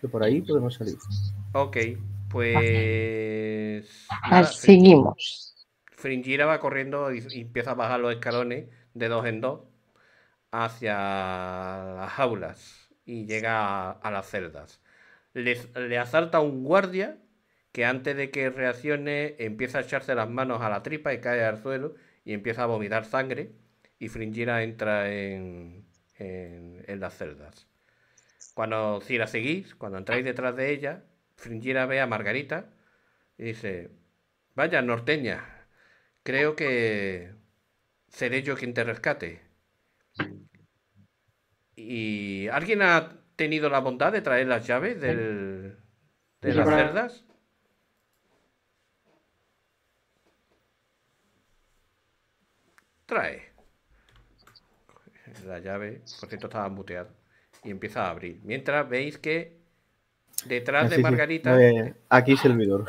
Que por ahí podemos salir. Ok, pues... Nada, seguimos. Fringilla va corriendo y empieza a bajar los escalones de dos en dos hacia las jaulas y llega a las celdas. Le asalta un guardia que antes de que reaccione empieza a echarse las manos a la tripa y cae al suelo y empieza a vomitar sangre, y Fringilla entra en las celdas. Cuando si la seguís, cuando entráis detrás de ella, Fringilla ve a Margarita y dice, vaya norteña, creo que seré yo quien te rescate. ¿Y alguien ha tenido la bondad de traer las llaves de las cerdas? Trae la llave, por cierto estaba muteado, y empieza a abrir. Mientras veis que detrás de Margarita... Aquí servidor.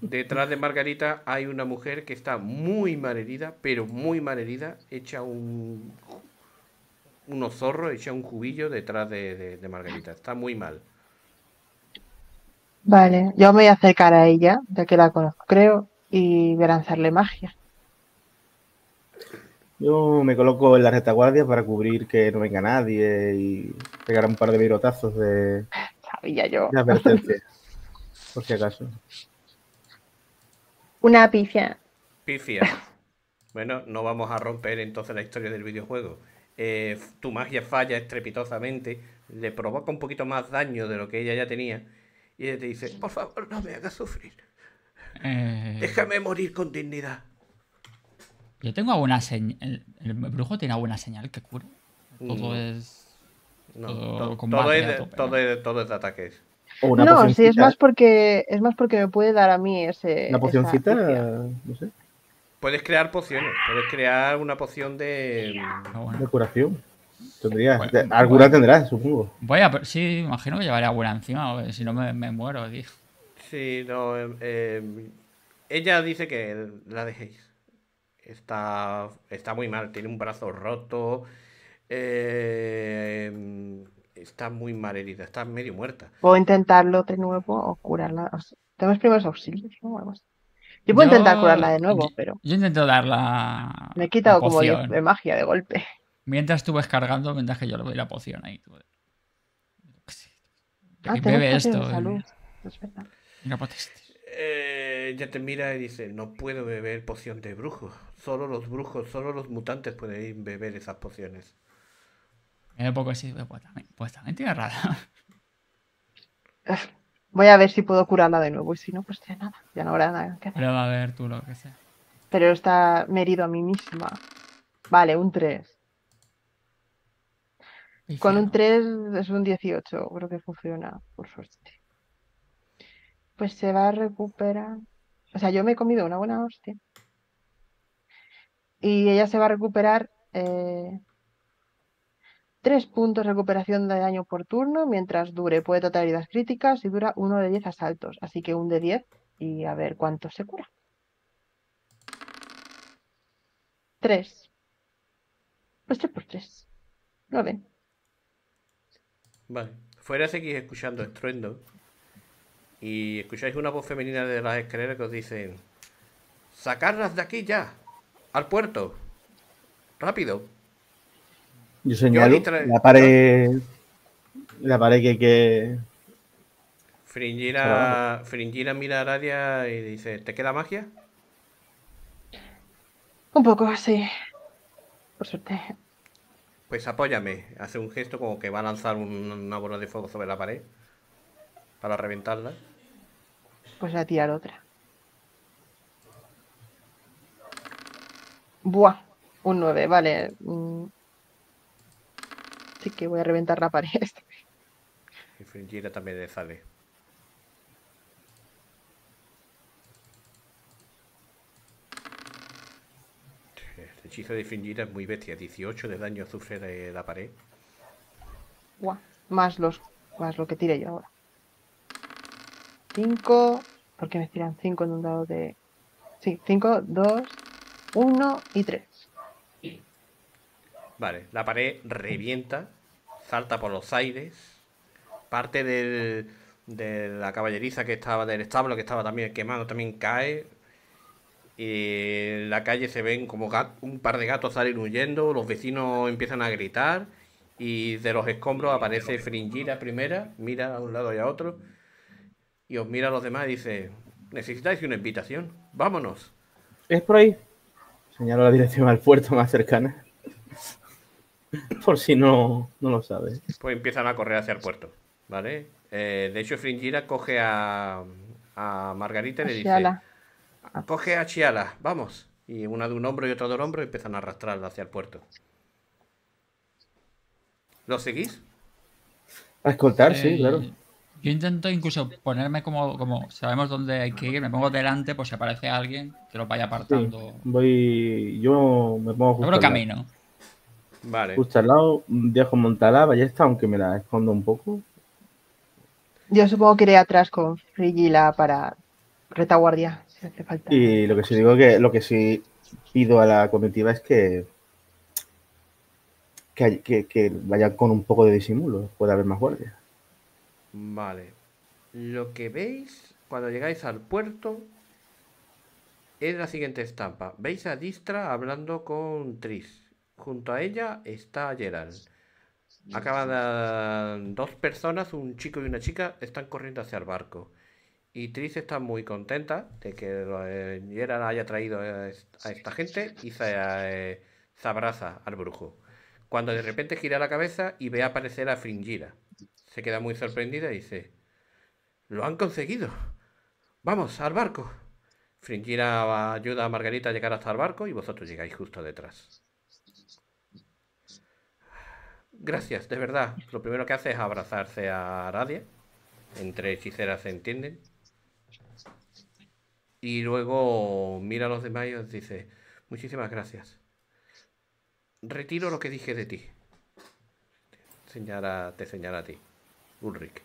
Detrás de Margarita hay una mujer que está muy malherida, pero muy malherida, hecha unos zorros, echa un cubillo detrás de Margarita. Está muy mal. Vale, yo me voy a acercar a ella, ya que la conozco, creo, y voy a lanzarle magia. Yo me coloco en la retaguardia para cubrir que no venga nadie y pegar un par de virotazos de... Sabía yo. De advertencia, por si acaso. Una pifia. Pifia. Bueno, no vamos a romper entonces la historia del videojuego. Tu magia falla estrepitosamente, le provoca un poquito más daño de lo que ella ya tenía, y ella te dice, por favor, no me hagas sufrir, déjame morir con dignidad. Yo tengo alguna señal, el brujo tiene alguna señal que cura. Todo es todo es de ataques. No, sí, es más porque me puede dar a mí una pocioncita, no sé. Puedes crear pociones, puedes crear una poción de curación. Tendrías, bueno, alguna tendrás, supongo. Sí, imagino que llevaré alguna encima, o si no me muero, tío. Sí, no. Ella dice que la dejéis. Está muy mal, tiene un brazo roto. Está muy mal herida, está medio muerta. ¿Puedo intentarlo de nuevo o curarla? O sea, tenemos primeros auxilios, ¿no? Algo así. Yo puedo intentar curarla de nuevo, pero... Yo intento darla... Me he quitado como 10 de magia de golpe. Mientras tú vas cargando, mientras que yo le doy la poción ahí. Bebe esto. Es verdad. Ya te mira y dice, no puedo beber poción de brujos. Solo los mutantes pueden beber esas pociones. Un poco así, pues también tiene rara. Voy a ver si puedo curarla de nuevo y si no, pues ya nada, ya no habrá nada que hacer. Pero va a ver tú lo que sea. Pero está herido a mí misma. Vale, un 3. Y con un 3 es un 18, creo que funciona, por suerte. Pues se va a recuperar. O sea, yo me he comido una buena hostia. Y ella se va a recuperar 3 puntos de recuperación de daño por turno mientras dure. Puede tratar heridas críticas y dura 1 de 10 asaltos. Así que un de 10 y a ver cuánto se cura. 3. Pues 3 por 3. 9. Vale. Fuera seguís escuchando estruendo. Y escucháis una voz femenina de las escaleras que os dice: ¡sacarlas de aquí ya! ¡Al puerto! ¡Rápido! Yo señalo la pared que... Fringilla mira a Aradia y dice: ¿te queda magia? Un poco, así. Por suerte. Pues apóyame. Hace un gesto como que va a lanzar una bola de fuego sobre la pared para reventarla. Pues a tirar otra. Buah, un 9, vale. Así que voy a reventar la pared. Y Fringilla también le sale. El hechizo de Fringilla es muy bestia. 18 de daño sufre de la pared. Buah, más lo que tire yo ahora. 5. ¿Por qué me tiran 5 en un dado de...? Sí, 5, 2, 1 y 3. Vale, la pared revienta, salta por los aires, parte de la caballeriza que estaba, del establo que estaba también quemado, también cae. Y en la calle se ven como un par de gatos salen huyendo, los vecinos empiezan a gritar y de los escombros aparece Fringilla primera, mira a un lado y a otro y os mira a los demás y dice: ¿necesitáis una invitación? ¡Vámonos! ¿Es por ahí? Señalo la dirección al puerto más cercana. Por si no lo sabes. Pues empiezan a correr hacia el puerto, ¿vale? De hecho, Fringilla coge a Margarita y le dice: coge a Sheala, vamos. Y una de un hombro y otra de otro hombro empiezan a arrastrarla hacia el puerto. ¿Lo seguís? A escoltar, sí, claro. Yo intento incluso ponerme como sabemos dónde hay que ir, me pongo delante por si aparece alguien que lo vaya apartando. Sí, yo me pongo justo al camino. Vale. Justo al lado, dejo montar la ballesta, aunque me la escondo un poco. Yo supongo que iré atrás con Fringilla para retaguardia, si hace falta. Y lo que sí digo, que lo que sí pido a la comitiva es que vayan con un poco de disimulo, puede haber más guardias. Vale. Lo que veis cuando llegáis al puerto es la siguiente estampa. Veis a Dijkstra hablando con Triss. Junto a ella está Geralt. Acaban dos personas, un chico y una chica, están corriendo hacia el barco. Y Triss está muy contenta de que Geralt haya traído a esta gente y se abraza al brujo. Cuando de repente gira la cabeza y ve aparecer a Fringilla. Se queda muy sorprendida y dice: ¡lo han conseguido! ¡Vamos, al barco! Fringilla ayuda a Margarita a llegar hasta el barco y vosotros llegáis justo detrás. Gracias, de verdad. Lo primero que hace es abrazarse a Aradia. Entre hechiceras se entienden. Y luego mira a los demás y os dice: muchísimas gracias. Retiro lo que dije de ti. Te señala a ti, Ulrich.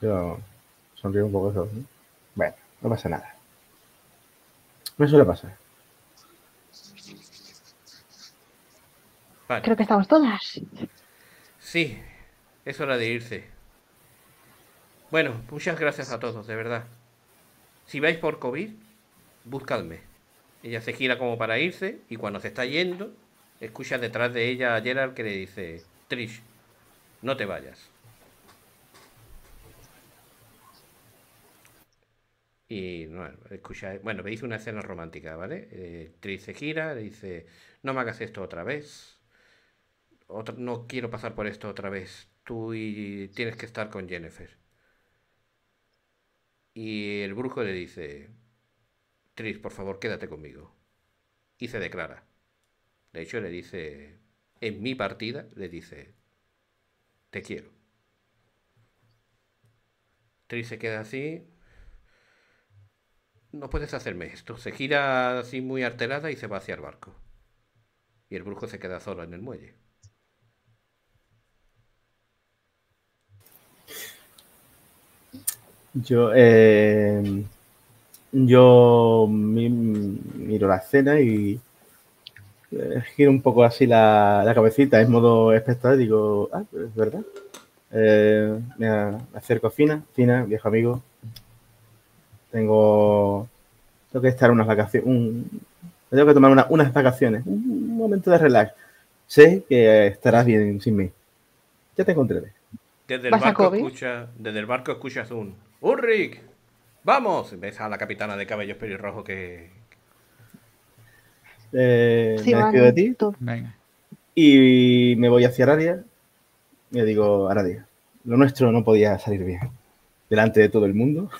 Yo sonrío un poco eso, ¿eh? Bueno, no pasa nada. No suele pasar. Vale. Creo que estamos todas. Sí, es hora de irse. Bueno, muchas gracias a todos, de verdad. Si vais por Kovir, buscadme. Ella se gira como para irse y cuando se está yendo, escucha detrás de ella a Geralt que le dice: Trish, no te vayas. Y bueno, escucháis, bueno, veis una escena romántica, ¿vale? Trish se gira, le dice: no me hagas esto otra vez. No quiero pasar por esto otra vez. Tú tienes que estar con Yennefer. Y el brujo le dice: Triss, por favor, quédate conmigo. Y se declara. De hecho, le dice: en mi partida, le dice: te quiero. Triss se queda así. No puedes hacerme esto. Se gira así muy alterada y se va hacia el barco. Y el brujo se queda solo en el muelle. Yo miro la escena y giro un poco así la cabecita, en modo espectador, digo, ah, es verdad. Me acerco a Fina, viejo amigo. Tengo que estar unas vacaciones, tengo que tomar unas vacaciones, un momento de relax. Sé que estarás bien sin mí. Ya te encontraré. Desde el barco escuchas un ¡Ulrich! ¡Vamos! Ves a la capitana de cabellos pelirrojo que... sí, me despido de ti. Venga. Y me voy hacia Aradia. Y le digo, Aradia, lo nuestro no podía salir bien delante de todo el mundo.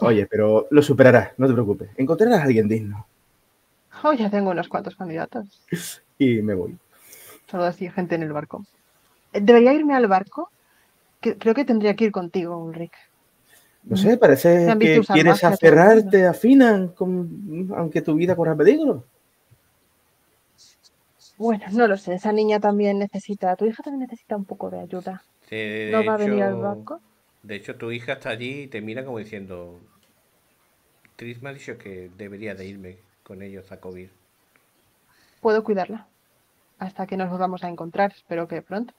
Oye, pero lo superarás, no te preocupes. Encontrarás a alguien digno. Oh, ya tengo unos cuantos candidatos. Y me voy. Solo así, gente en el barco. ¿Debería irme al barco? Creo que tendría que ir contigo, Ulrich. No sé, parece que quieres aferrarte a Finian, aunque tu vida corra peligro. Bueno, no lo sé. Esa niña también necesita... Tu hija también necesita un poco de ayuda. Sí, ¿no va a venir al barco? De hecho, tu hija está allí y te mira como diciendo... Triss me ha dicho que debería de irme con ellos a Kovir. Puedo cuidarla hasta que nos volvamos a encontrar. Espero que pronto.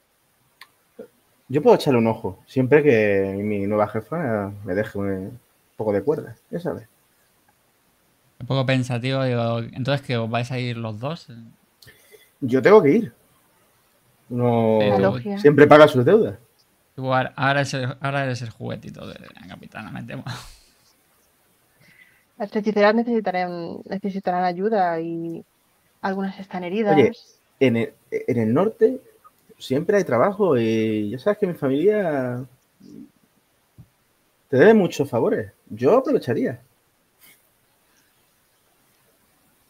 Yo puedo echarle un ojo, siempre que mi nueva jefa me deje un poco de cuerda, ya sabes. Un poco pensativo, digo, entonces que os vais a ir los dos. Yo tengo que ir. Uno siempre paga sus deudas. Ahora eres el juguetito de la capitana, me temo. Las hechiceras necesitarán ayuda y algunas están heridas. Oye, en el norte... Siempre hay trabajo y ya sabes que mi familia te debe muchos favores. Yo aprovecharía.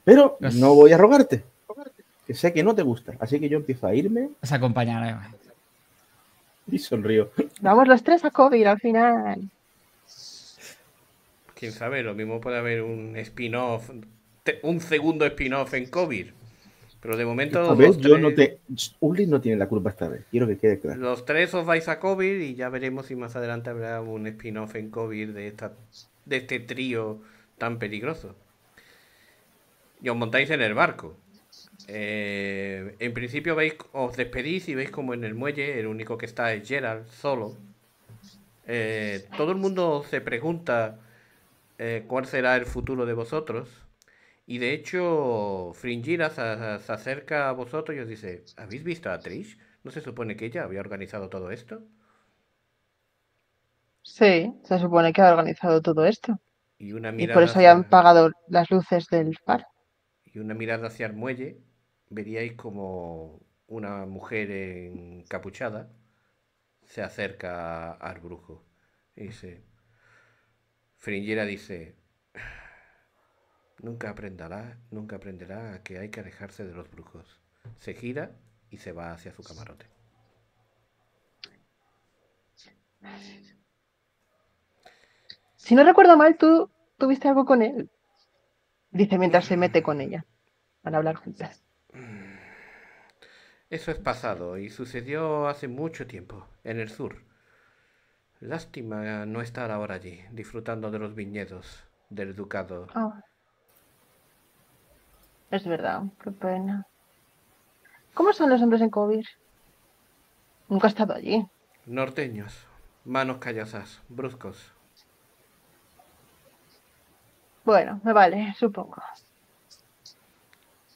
Pero no voy a rogarte. Que sé que no te gusta. Así que yo empiezo a irme. Os acompañaré. Y sonrío. Vamos los tres a Kovir al final. Quién sabe, lo mismo puede haber un spin-off, un segundo spin-off en Kovir. Pero de momento... Ulrich no tiene la culpa esta vez, quiero que quede claro. Los tres os vais a Kovir y ya veremos si más adelante habrá un spin-off en Kovir de este trío tan peligroso. Y os montáis en el barco. En principio os despedís y veis como en el muelle el único que está es Geralt, solo. Todo el mundo se pregunta cuál será el futuro de vosotros. Y de hecho, Fringilla se acerca a vosotros y os dice, ¿habéis visto a Triss? ¿No se supone que ella había organizado todo esto? Sí, se supone que ha organizado todo esto. Y por eso hayan apagado las luces del faro. Y una mirada hacia el muelle, veríais como una mujer encapuchada se acerca al brujo. Y dice, Fringilla dice... Nunca aprenderá a que hay que alejarse de los brujos. Se gira y se va hacia su camarote. Si no recuerdo mal, tú tuviste algo con él. Dice mientras se mete con ella. Van a hablar juntas. Eso es pasado y sucedió hace mucho tiempo, en el sur. Lástima no estar ahora allí, disfrutando de los viñedos del ducado. Oh. Es verdad, qué pena. ¿Cómo son los hombres en Kovir? Nunca he estado allí. Norteños, manos callosas, bruscos. Bueno, me vale, supongo.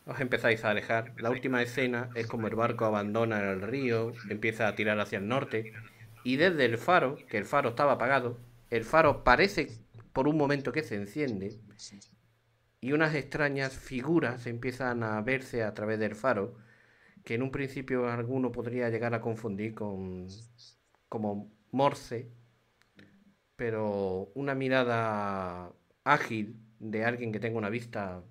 Os empezáis a alejar. La última escena es como el barco abandona el río, empieza a tirar hacia el norte. Y desde el faro, que el faro estaba apagado, el faro parece por un momento que se enciende... Y unas extrañas figuras empiezan a verse a través del faro, que en un principio alguno podría llegar a confundir con como Morse, pero una mirada ágil de alguien que tenga una vista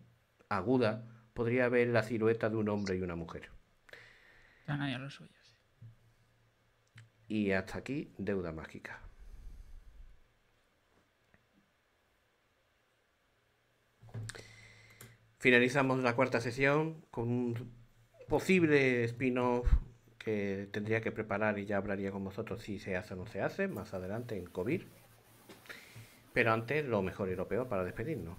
aguda podría ver la silueta de un hombre y una mujer. A los suyos. Y hasta aquí, Deuda Mágica. Finalizamos la cuarta sesión con un posible spin-off que tendría que preparar y ya hablaría con vosotros si se hace o no se hace, más adelante en Kovir. Pero antes lo mejor y lo peor para despedirnos.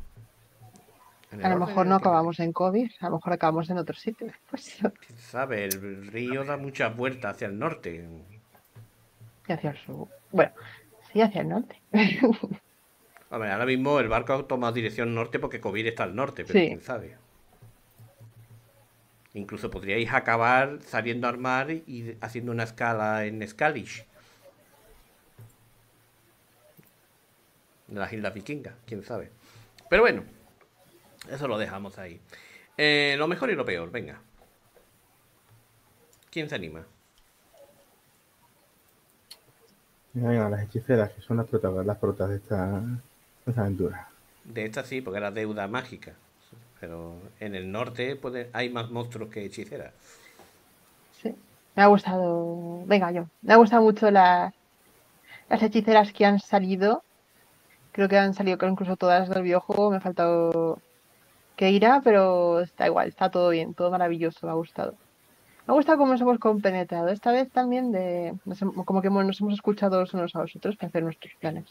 A lo mejor no acabamos en Kovir, a lo mejor acabamos en otro sitio después. ¿Quién sabe? El río da muchas vueltas hacia el norte. Y hacia el sur. Bueno, sí, hacia el norte. A ver, ahora mismo el barco ha tomado dirección norte porque Kovir está al norte, pero sí, quién sabe. Incluso podríais acabar saliendo al mar y haciendo una escala en Scalish, de las islas vikingas, quién sabe. Pero bueno, eso lo dejamos ahí. Lo mejor y lo peor, venga. ¿Quién se anima? Venga, las hechiceras, que son las protas de esta aventura. De esta sí, porque era Deuda Mágica. Pero en el norte hay más monstruos que hechiceras. Sí, me ha gustado. Venga, yo. Me ha gustado mucho las hechiceras que han salido. Creo que han salido incluso todas del videojuego. Me ha faltado Keira, pero está igual, está todo bien, todo maravilloso, me ha gustado. Me ha gustado cómo nos hemos compenetrado. Esta vez también como que nos hemos escuchado los unos a los otros para hacer nuestros planes.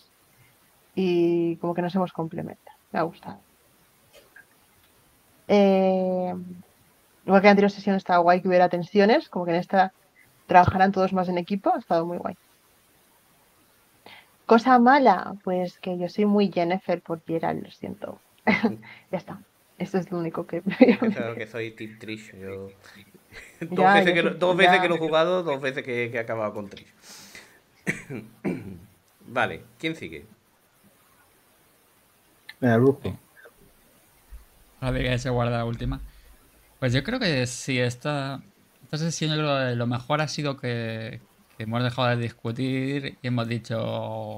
Y como que nos hemos complementado. Me ha gustado. Igual que en la anterior sesión estaba guay que hubiera tensiones, como que en esta trabajarán todos más en equipo, ha estado muy guay. Cosa mala, pues que yo soy muy Yennefer por Geralt, lo siento. Ya está, eso es lo único que... Claro que soy Team Trish, yo... Dos veces que lo he jugado, dos veces que he acabado con Trish. Vale, ¿quién sigue? El grupo. A ver, que se guarda la última. Pues yo creo que sí, esta sesión yo creo que lo mejor ha sido que hemos dejado de discutir y hemos dicho,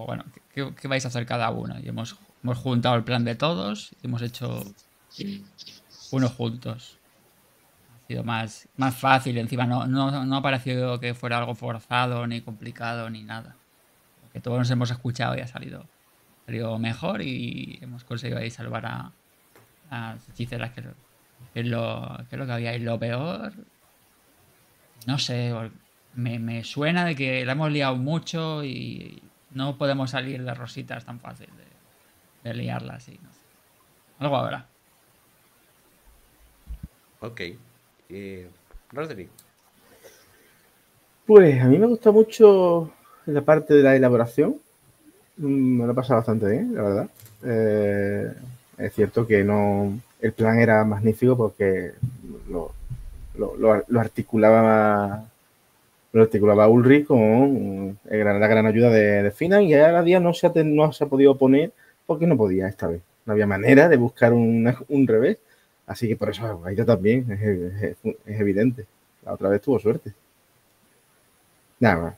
bueno, ¿qué vais a hacer cada uno? Y hemos juntado el plan de todos y hemos hecho uno juntos. Ha sido más fácil, encima no ha parecido que fuera algo forzado, ni complicado, ni nada. Porque todos nos hemos escuchado y ha salido mejor y hemos conseguido ahí salvar a las hechiceras, que es lo que había. Y lo peor, no sé, me suena de que la hemos liado mucho y no podemos salir de rositas tan fácil de liarlas y no sé. Algo habrá. Ok. Roderick. Pues a mí me gusta mucho la parte de la elaboración. Me lo he pasado bastante bien, la verdad. Es cierto que no, el plan era magnífico porque lo articulaba Ulrich con la gran ayuda de Finian, y Aradia no se ha podido oponer porque no podía esta vez. No había manera de buscar un revés, así que por eso ella también es evidente. La otra vez tuvo suerte. Nada más,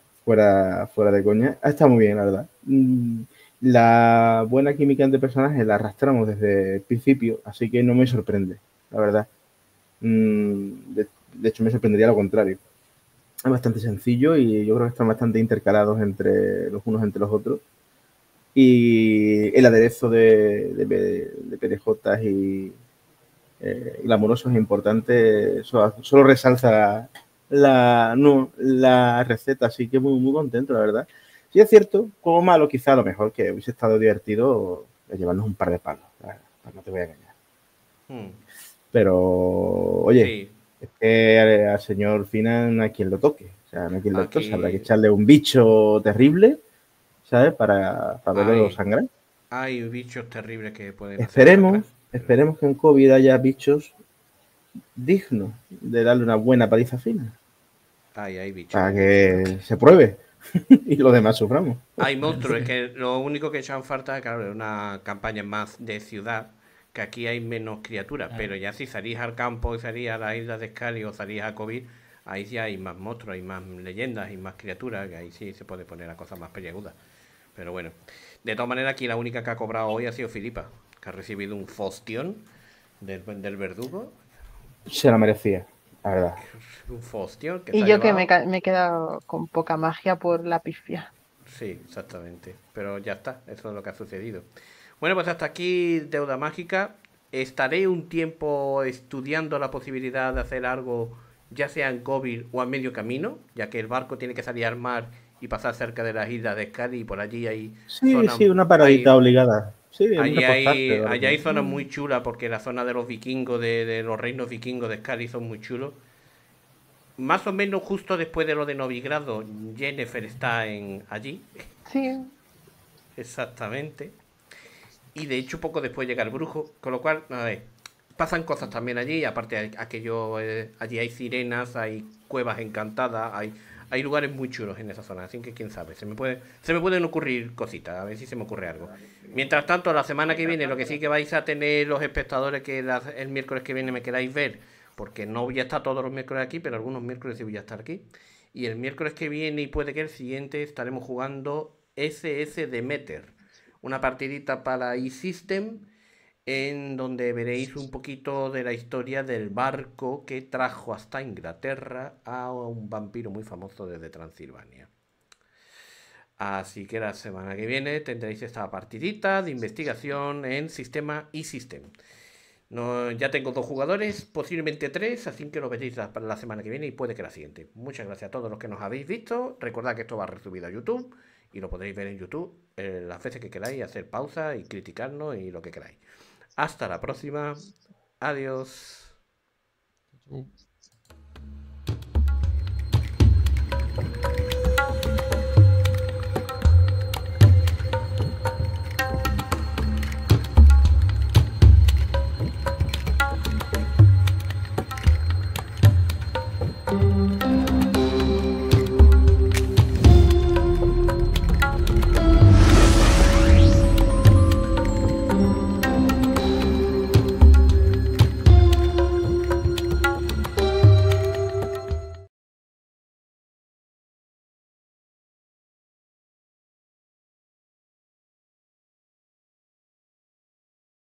fuera de coña. Está muy bien, la verdad. La buena química entre personajes la arrastramos desde el principio, así que no me sorprende, la verdad. De hecho, me sorprendería lo contrario. Es bastante sencillo y yo creo que están bastante intercalados entre los unos entre los otros. Y el aderezo de perejotas y glamorosos es importante. Solo resalza la receta, así que muy, muy contento, la verdad. Si sí, es cierto, como malo, quizá lo mejor que hubiese estado divertido es llevarnos un par de palos, no te voy a engañar. Pero, oye, sí, es que al señor Finian no hay quien lo toque, o sea, no hay quien lo toque, habrá que echarle un bicho terrible, ¿sabes? Para verlo sangrar. Hay bichos terribles que pueden... Esperemos que en Kovir haya bichos dignos de darle una buena paliza fina. Hay bichos. Para que se pruebe. Y los demás suframos. Hay monstruos, es que lo único que echan falta, claro, es una campaña más de ciudad, que aquí hay menos criaturas, claro. Pero ya si salís al campo y salís a las islas de Scali o salís a Kovir, ahí sí hay más monstruos, hay más leyendas, hay más criaturas, que ahí sí se puede poner la cosa más peliaguda. Pero bueno, de todas maneras aquí la única que ha cobrado hoy ha sido Filippa, que ha recibido un fostión del verdugo. Se lo merecía. La verdad. Y yo que me he quedado con poca magia por la pifia. Sí, exactamente. Pero ya está, eso es lo que ha sucedido. Bueno, pues hasta aquí Deuda Mágica. Estaré un tiempo estudiando la posibilidad de hacer algo ya sea en Kovir o a medio camino, ya que el barco tiene que salir al mar y pasar cerca de las islas de Scalish y por allí hay... Sí, zonas, sí, una paradita hay, obligada. Sí, allá hay zonas muy chulas, porque la zona de los vikingos, de los reinos vikingos de Scalish son muy chulos. Más o menos justo después de lo de Novigrado, Yennefer está en allí. Sí. Exactamente. Y de hecho poco después llega el brujo, con lo cual, a ver, pasan cosas también allí, aparte de aquello, allí hay sirenas, hay cuevas encantadas, hay lugares muy chulos en esa zona, así que quién sabe, se me pueden ocurrir cositas, a ver si se me ocurre algo. Mientras tanto, la semana que viene, lo que sí que vais a tener los espectadores que el miércoles que viene me queráis ver, porque no voy a estar todos los miércoles aquí, pero algunos miércoles sí voy a estar aquí. Y el miércoles que viene y puede que el siguiente estaremos jugando SS Meter, una partidita para eSystem, en donde veréis un poquito de la historia del barco que trajo hasta Inglaterra a un vampiro muy famoso desde Transilvania. Así que la semana que viene tendréis esta partidita de investigación en sistema eSystem. No, ya tengo 2 jugadores, posiblemente 3, así que lo veréis para la semana que viene y puede que la siguiente. Muchas gracias a todos los que nos habéis visto. Recordad que esto va resubido a YouTube y lo podréis ver en YouTube las veces que queráis, hacer pausa y criticarnos y lo que queráis. Hasta la próxima. Adiós.